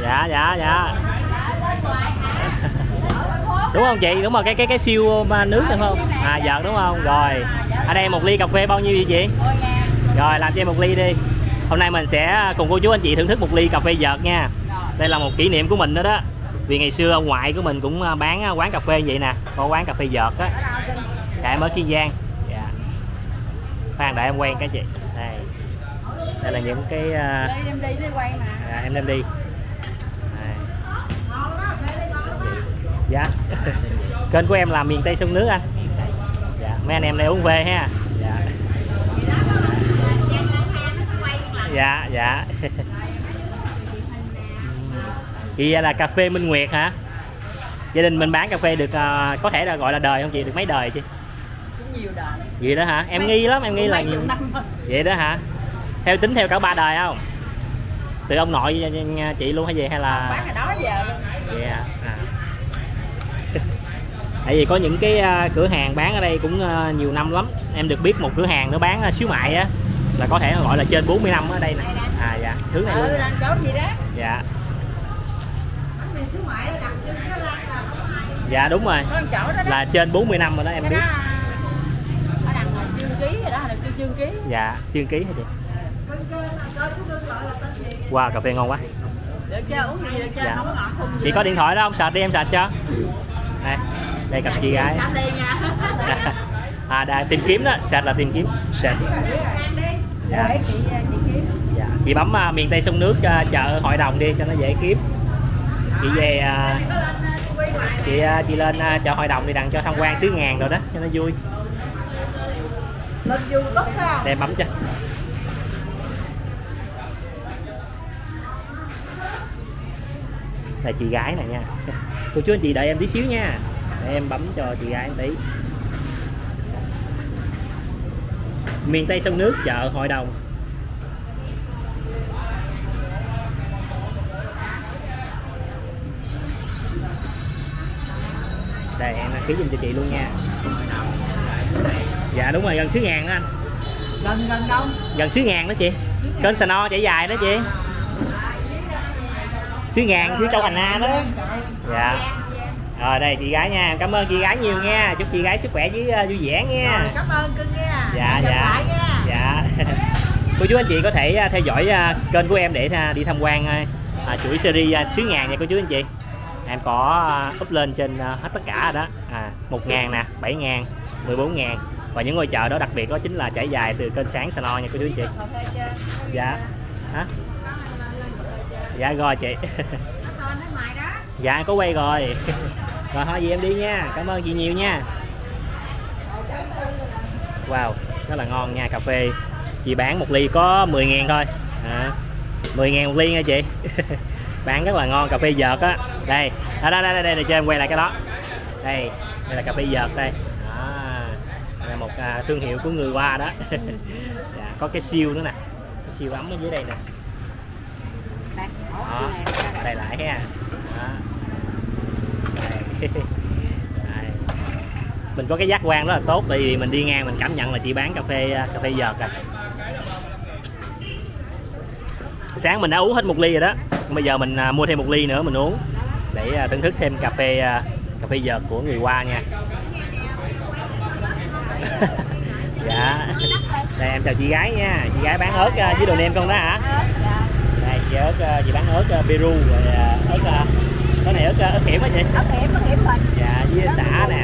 dạ dạ dạ đúng không chị, đúng rồi, cái siêu nước đúng không? Vợt đúng không? Rồi ở đây một ly cà phê bao nhiêu vậy chị? Rồi làm cho em một ly đi. Hôm nay mình sẽ cùng cô chú anh chị thưởng thức một ly cà phê vợt nha. Đây là một kỷ niệm của mình đó đó, vì ngày xưa ông ngoại của mình cũng bán quán cà phê vậy nè, có quán cà phê vợt á. Dạ em ở Kiên Giang. Dạ khoan đợi em quen cái chị. Đây đây là những cái em đem đi quen mà. Em đem đi. Dạ kênh của em là Miền Tây Sông Nước anh. Dạ mấy anh em này uống về ha. Dạ dạ dạ vậy là cà phê Minh Nguyệt hả? Gia đình mình bán cà phê được có thể là gọi là đời không chị, được mấy đời chị? Cũng nhiều đời vậy đó hả? Em nghi lắm, em nghi là nhiều vậy đó hả? Theo tính theo cả ba đời không, từ ông nội chị luôn hay gì hay là bán hồi đó giờ luôn? Vậy hả? Tại vì có những cái cửa hàng bán ở đây cũng nhiều năm lắm. Em được biết một cửa hàng nó bán xíu mại á, là có thể gọi là trên 40 năm ở đây nè. Dạ thứ này luôn gì đó. Dạ dạ đúng rồi, là trên 40 năm rồi đó, em biết. Dạ chương ký hả chị? Wow cà phê ngon quá. Dạ chị có điện thoại đó không, sạc đi em sạc cho. Đây cặp chị gái đã tìm kiếm đó, search là tìm kiếm search. Dạ. Dạ. Chị bấm Miền Tây Sông Nước chợ Hội Đồng đi cho nó dễ kiếm. Chị về chị lên chợ Hội Đồng đi, đặng cho tham quan xứ ngàn rồi đó cho nó vui. Lên YouTube không? Để bấm cho. Là chị gái này nha. Cô chú anh chị đợi em tí xíu nha. Để em bấm cho chị gái tí. Miền Tây Sông Nước chợ Hội Đồng. Đây em ký dùm cho chị luôn nha. Dạ đúng rồi, gần xứ ngàn đó anh. Gần đâu? Gần xứ ngàn đó chị. Kênh Xà No chạy dài đó chị. Xứ ngàn xứ Châu Thành A đó. Dạ. Rồi đây chị gái nha, cảm ơn chị gái nhiều nha, chúc chị gái sức khỏe với vui vẻ nha. Rồi, cảm ơn cưng nha. Dạ dạ. Dạ. Cô chú anh chị có thể theo dõi kênh của em để đi tham quan chuỗi series xứ ngàn nha cô chú anh chị. Em có up lên trên hết tất cả rồi đó. 1.000 nè, 7.000, 14.000 và những ngôi chợ đó đặc biệt đó chính là trải dài từ kênh Sáng Xà No nha cô chú anh chị. Dạ. Hả? Dạ rồi chị. Dạ có quay rồi. Rồi thôi gì em đi nha, cảm ơn chị nhiều nha. Wow rất là ngon nha, cà phê chị bán một ly có 10.000 thôi. 10.000 một ly nha chị. Bán rất là ngon, cà phê vợt á. Đây đây để cho em quay lại cái đó. Đây đây là cà phê vợt đây. Đây là một thương hiệu của người Hoa đó. Dạ, có cái siêu nữa nè, cái siêu ấm ở dưới đây nè. Đó, đây lại ha. Mình có cái giác quan rất là tốt, tại vì mình đi ngang mình cảm nhận là chị bán cà phê vợt à. Sáng mình đã uống hết một ly rồi đó, bây giờ mình mua thêm một ly nữa mình uống để thưởng thức thêm cà phê vợt của người Hoa nha. Dạ đây em chào chị gái nha, chị gái bán ớt với đồ nem con đó hả? Đây chị ớt, chị bán ớt Peru rồi ớt. Cái này ớt hiểm á chị? Ớt hiểm rồi. Dạ, với sả nè.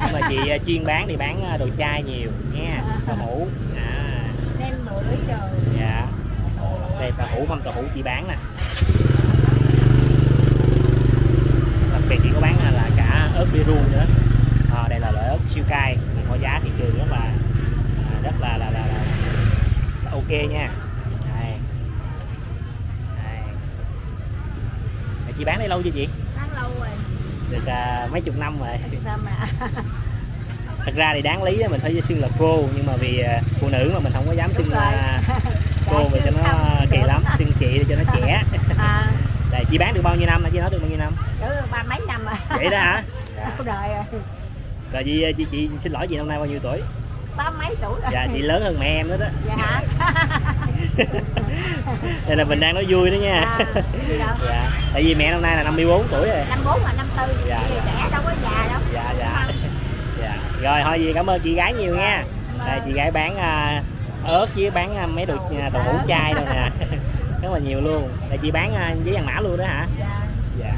Nhưng mà chị chuyên bán thì bán đồ chai nhiều nha, đồ hũ. Nem bưởi rồi. Dạ. Đây tàu hũ, mâm tàu hũ chị bán nè. Đặc biệt chị có bán là cả ớt Peru nữa. Đây là loại ớt siêu cay, có giá thị trường rất là ok nha. Đây. Đây. Chị bán đây lâu chưa chị? Bán lâu rồi. Được mấy chục năm rồi. Thật ra thì đáng lý mình phải xưng là pro, nhưng mà vì phụ nữ mà mình không có dám xưng là pro vì cho nó kỳ lắm, xưng chị để cho nó trẻ. Đây, chị bán được bao nhiêu năm rồi? Chị nói được bao nhiêu năm? Ba mấy năm rồi. Vậy đó hả? Đời rồi. Rồi chị xin lỗi, chị năm nay bao nhiêu tuổi? 60 mấy tuổi rồi. Dạ, chị lớn hơn mẹ em nữa đó. Dạ hả? Đây là mình đang nói vui đó nha. Dạ. Tại vì mẹ năm nay là 54 tuổi rồi. 54 mà 54 dạ. Trẻ đâu có già đâu. Dạ dạ. Dạ. Rồi thôi gì cảm ơn chị gái nhiều nha. Đây chị gái bán ớt với bán mấy đồ tàu hũ chai rồi nè. Rất là nhiều luôn. Đây chị bán với hàng mã luôn đó hả? Dạ. Dạ.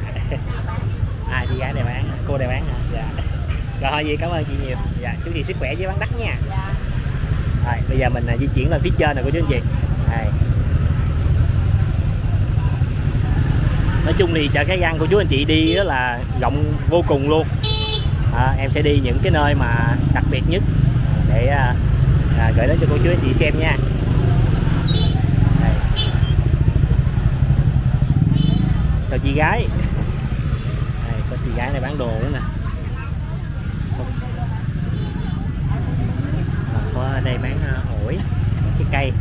À chị gái này bán, cô này bán hả? Dạ. Rồi thôi gì cảm ơn chị nhiều. Dạ, chúc chị sức khỏe với bán đắt nha. Dạ. Rồi, bây giờ mình di chuyển lên phía trên này của chú anh chị. Đây. Nói chung thì chợ Cái Răng của chú anh chị đi đó là rộng vô cùng luôn. Em sẽ đi những cái nơi mà đặc biệt nhất để gửi đến cho cô chú anh chị xem nha. Đây. Chào chị gái. Đây, có chị gái này bán đồ nữa nè. Ở đây bán ổi, trái cây.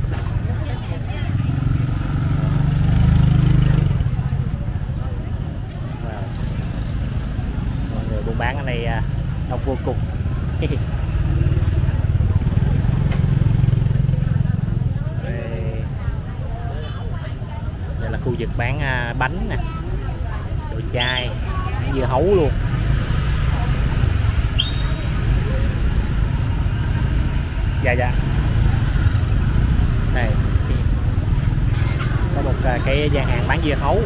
Mọi người buôn bán ở đây đông vô cùng. Đây là khu vực bán bánh nè, đồ chai, dưa hấu luôn. Dạ dạ. Đây có một cái gian hàng bán dưa hấu.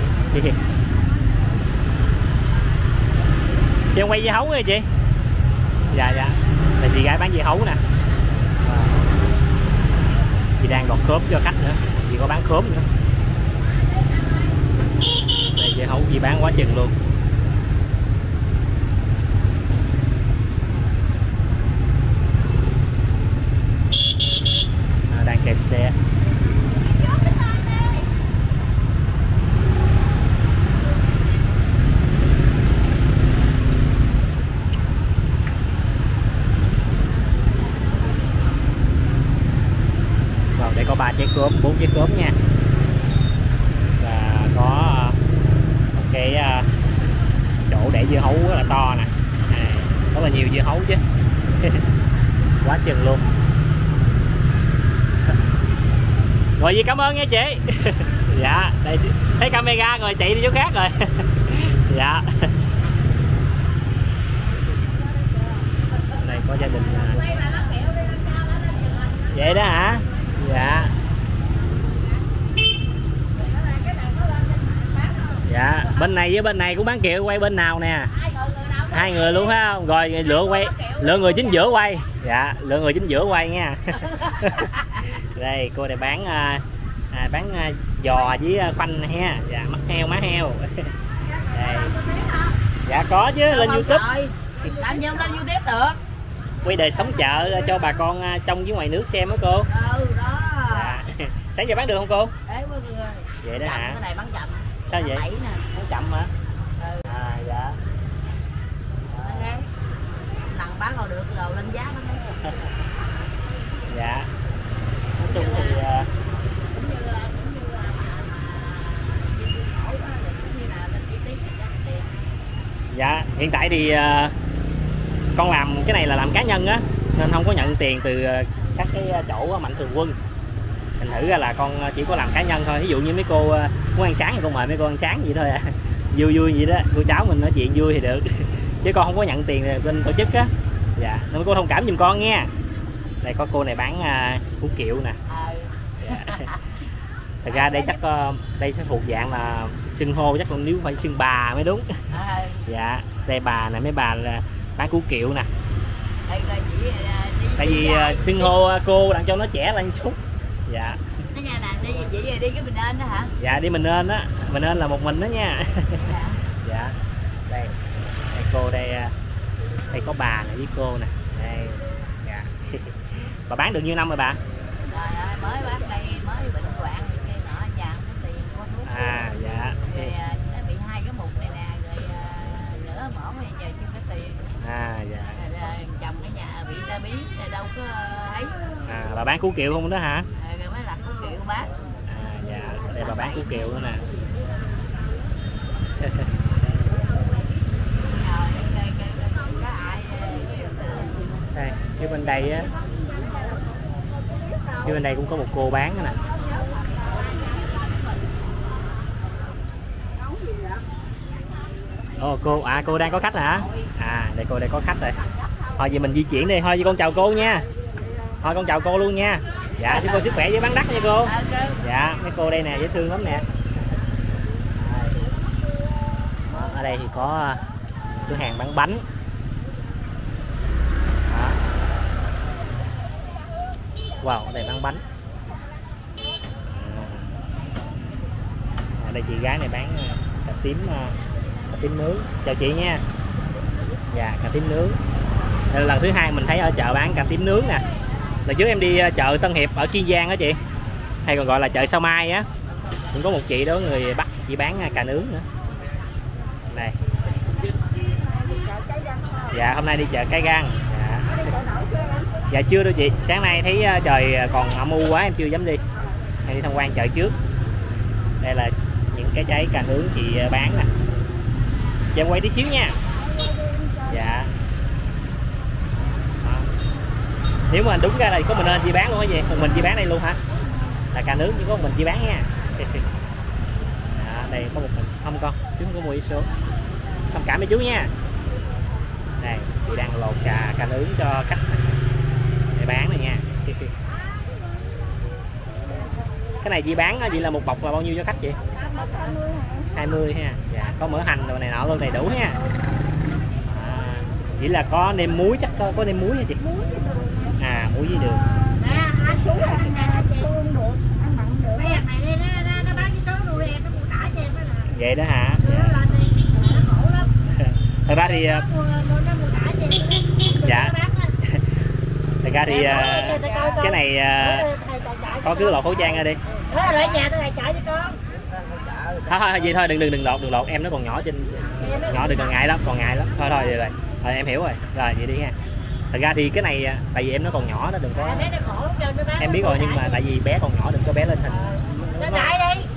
Chị quay dưa hấu rồi chị. Dạ dạ. Là chị gái bán dưa hấu nè. Chị đang gọt khóm cho khách nữa. Chị có bán khóm nữa. Đây dưa hấu chị bán quá chừng luôn. Kẹt xe. Rồi đây có 3 trái cốm, 4 trái cốm nha. Và có một cái chỗ để dưa hấu rất là to nè. Rất là nhiều dưa hấu chứ. Quá chừng luôn. Rồi gì cảm ơn nha chị. Dạ, đây thấy camera rồi chạy đi chỗ khác rồi. Dạ. Đây có gia đình. Vậy đó hả? Dạ. Dạ, bên này với bên này cũng bán kiệu, quay bên nào nè? Hai người luôn phải không? Rồi lựa quay, lựa người chính giữa quay. Dạ, lựa người chính giữa quay nha. Đây cô này bán giò với khoanh ha. Dạ, mắt heo, má heo. Đây. Dạ có chứ, lên YouTube. Làm gì không lên YouTube được. Quay đời sống chợ cho bà con trong với ngoài nước xem đó cô. Ừ đó. Dạ. Sáng giờ bán được không cô? Vậy đó hả? Cái này bán chậm. Sao vậy? Bán chậm hả? Ừ. À dạ. Lần bán còn được đồ lên giá bán hết. Dạ. Nói chung thì dạ hiện tại thì con làm cái này là làm cá nhân á, nên không có nhận tiền từ các cái chỗ mạnh thường quân. Thành thử ra là con chỉ có làm cá nhân thôi. Ví dụ như mấy cô muốn ăn sáng thì con mời mấy cô ăn sáng vậy thôi à. Vui vui vậy đó, cô cháu mình nói chuyện vui thì được. Chứ con không có nhận tiền bên tổ chức á. Dạ, nên cô thông cảm giùm con nha. Đây có cô này bán củ kiệu nè. Thật ra đây chắc đây sẽ thuộc dạng là xưng hô, chắc là nếu phải xưng bà mới đúng. Dạ, đây bà này, mấy bà là bán củ kiệu nè. Tại vì xưng hô cô đang cho nó trẻ lên chút. Dạ. Cái nhà này đi chỉ về đi cái Bình An đó hả? Dạ đi Bình An á, Bình An là một mình đó nha. Dạ. Dạ. Đây. Đây cô đây, đây có bà này với cô nè. Đây. Dạ. Bà bán được nhiêu năm rồi bà? Trời ơi, mới bán đây mới Vĩnh Thuận cái nọ nhà có tiền có thuốc. À dạ. Rồi nó bị hai cái mục này nè rồi nửa mỏng rồi giờ chưa có tiền. À dạ. Rồi chồng cái nhà bị ta biến rồi đâu có ấy. À bà bán củ kiệu không đó hả? Bán. À dạ, đây bà bán củ kiệu nữa nè. Đây, phía bên đây á. Phía bên đây cũng có một cô bán nữa nè. Ồ cô, à cô đang có khách hả? À đây cô đây có khách rồi. Thôi vậy mình di chuyển đi, thôi vậy con chào cô nha. Thôi con chào cô luôn nha. Dạ, chúc cô sức khỏe với bán đắt nha cô. Dạ, mấy cô đây nè, dễ thương lắm nè. Ở đây thì có cửa hàng bán bánh. Đó. Wow, ở đây bán bánh. Ở đây chị gái này bán cà tím nướng. Chào chị nha. Dạ, cà tím nướng. Đây là lần thứ hai mình thấy ở chợ bán cà tím nướng nè. Lần trước em đi chợ Tân Hiệp ở Kiên Giang đó chị, hay còn gọi là chợ Sao Mai á, cũng có một chị đó người Bắc chị bán cà nướng nữa. Này. Dạ hôm nay đi chợ Cái Răng. Dạ. Dạ chưa đâu chị, sáng nay thấy trời còn âm u quá em chưa dám đi. Hay đi tham quan chợ trước. Đây là những cái trái cà nướng chị bán nè. Chị em quay tí xíu nha. Dạ. Nếu mà đúng ra là có mình nên chỉ bán luôn hả chị? Còn mình chỉ bán đây luôn hả? Là cà nướng chỉ có mình chỉ bán nha. Đó, đây có một mình. Không con, chú không có mua ít số. Thông cảm với chú nha. Đây, chị đang lột cà nướng cho khách để bán này nha. Cái này chị bán chị là một bọc là bao nhiêu cho khách chị? 20 ha. Dạ, có mỡ hành rồi này nọ luôn đầy đủ ha. À, chỉ là có nêm muối chắc có nêm muối hả chị? À, muối với đường. À, anh chú này là chị. Không được, ăn mặn được. Mấy thằng này nó bán cái số nuôi em, nó mua tả cho em đó nè. Vậy đó hả? Nó lên đi, nó khổ lắm. Thật ra thì nó mua tả cho em. Dạ. Thật ra thì cái này có cứ lột khẩu trang ra đi. Nó lại nhà tôi lại trả cho con. Thôi vậy thôi, đừng lột, em nó còn nhỏ trên nhỏ đừng còn ngại lắm. Thôi rồi em hiểu rồi. Rồi vậy đi nha. Thật ra thì cái này tại vì em nó còn nhỏ nó đừng có em biết rồi nhưng mà tại vì bé còn nhỏ đừng có bé lên hình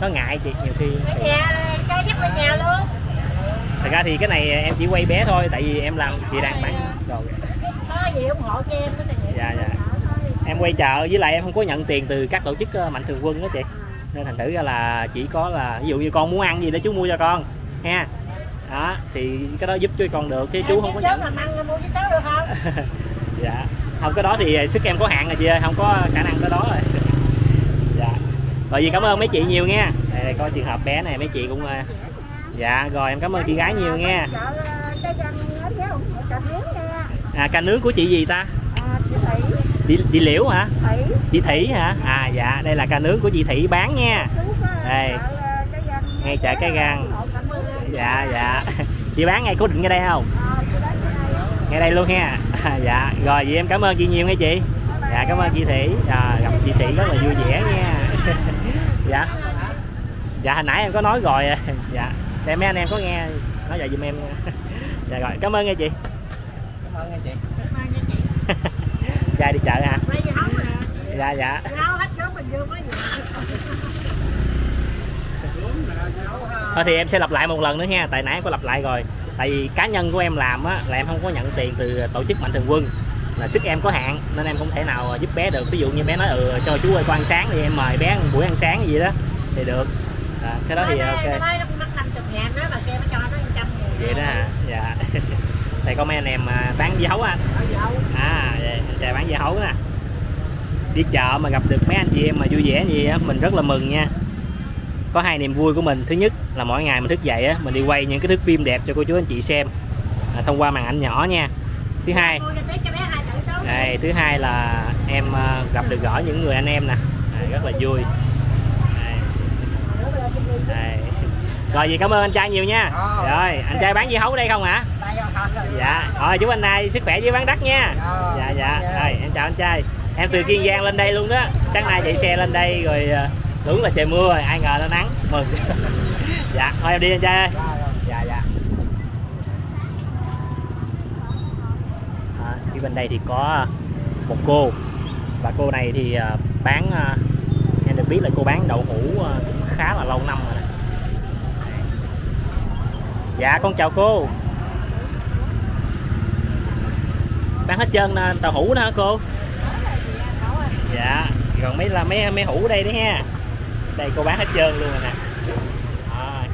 nó ngại chị nhiều khi luôn. Thật ra thì cái này em chỉ quay bé thôi tại vì em làm chị đang bán đồ gì ủng hộ cho em. Dạ. Em quay chợ với lại em không có nhận tiền từ các tổ chức mạnh thường quân đó chị nên thành thử ra là chỉ có là ví dụ như con muốn ăn gì để chú mua cho con ha. Đó, thì cái đó giúp cho con được chứ chú không có nhận. Ăn mua số được không? Dạ. Không cái đó thì sức em có hạn rồi chị ơi, không có khả năng cái đó rồi. Dạ. Bởi vì cảm ơn mấy chị nhiều nha. Đây có trường hợp bé này mấy chị cũng dạ rồi em cảm ơn chị gái nhiều nha. À cà nướng của chị gì ta? Chị Liễu hả? Chị Thủy hả? À dạ, đây là cà nướng của chị Thủy bán nha. Đây. Ngay chợ Cái Răng. Dạ chị bán ngay cố định ngay đây không? Ngay đây luôn ha. Dạ rồi vậy em cảm ơn chị nhiều nghe chị. Dạ cảm ơn chị Thủy. À, gặp chị Thủy rất là vui vẻ nha. Dạ hồi nãy em có nói rồi. Dạ để mấy anh em có nghe nói vậy giùm em nha. Dạ rồi cảm ơn nghe chị. Trai đi chợ hả? Dạ thôi thì em sẽ lặp lại một lần nữa nha, tại nãy em có lặp lại rồi. Tại vì cá nhân của em làm á, là em không có nhận tiền từ tổ chức mạnh thường quân, là sức em có hạn nên em không thể nào giúp bé được. Ví dụ như bé nói cho chú ơi con ăn sáng thì em mời bé một buổi ăn sáng gì đó thì được. À, cái đó thì ok. Vậy đó hả? Dạ. Thầy có mấy anh em bán dưa hấu anh. À, trời bán dưa hấu nè. Đi chợ mà gặp được mấy anh chị em mà vui vẻ gì á, mình rất là mừng nha. Có hai niềm vui của mình, thứ nhất là mỗi ngày mình thức dậy á, mình đi quay những cái thước phim đẹp cho cô chú anh chị xem thông qua màn ảnh nhỏ nha. Thứ hai là em gặp được gỡ những người anh em nè, rất là vui. Đây. Rồi vậy cảm ơn anh trai nhiều nha. Rồi anh trai bán dưa hấu ở đây không hả? Dạ. Rồi chúc anh này sức khỏe với bán đất nha. Dạ dạ. Rồi em chào anh trai. Em từ Kiên Giang lên đây luôn đó. Sáng nay chạy xe lên đây rồi đúng là trời mưa rồi, ai ngờ nó nắng, mừng. Dạ, thôi em đi anh trai ơi. Dạ dạ. Phía bên đây thì có một cô, và cô này thì bán, em được biết là cô bán đậu hũ cũng khá là lâu năm rồi này. Dạ con chào cô. Bán hết trơn đậu hũ đó hả cô? Dạ, còn mấy hũ đây đấy ha. Đây cô bán hết trơn luôn rồi nè.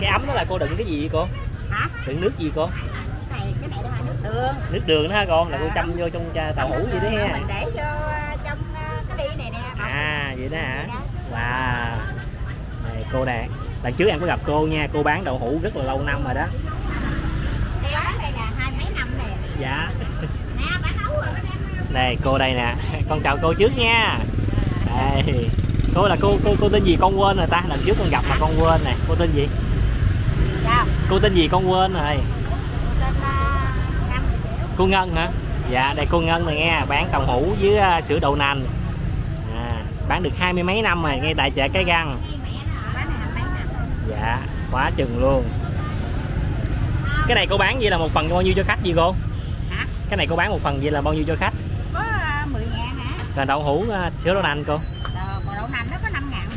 Cái ấm đó là cô đựng cái gì vậy cô? Hả? Đựng nước gì cô? Cái này là nước đường. Nước đường đó hả con? Là cô châm vô trong tàu hũ vậy đó ha. Mình để vô trong cái ly này nè. À vậy đó hả? Wow. Này cô nè, lần trước em có gặp cô nha, cô bán đậu hũ rất là lâu năm rồi đó. Em bán đây nè, 20 mấy năm nè. Dạ. Nè bán nấu rồi đó em. Đây cô đây nè, con chào cô trước nha. Đây. Cô là cô tên gì con quên rồi ta, lần trước con gặp mà con quên nè, cô tên gì? Sao? Cô tên gì con quên rồi. Cô tên Ngân. Cô Ngân hả? Dạ đây cô Ngân này nghe, bán tàu hũ với sữa đậu nành. Bán được 20 mấy năm rồi ngay tại chợ Cái Răng. Dạ, quá chừng luôn. Cái này cô bán vậy là một phần bao nhiêu cho khách vậy cô? Hả? Cái này cô bán một phần vậy là bao nhiêu cho khách? Có 10.000 hả? Là đậu hũ sữa đậu nành cô.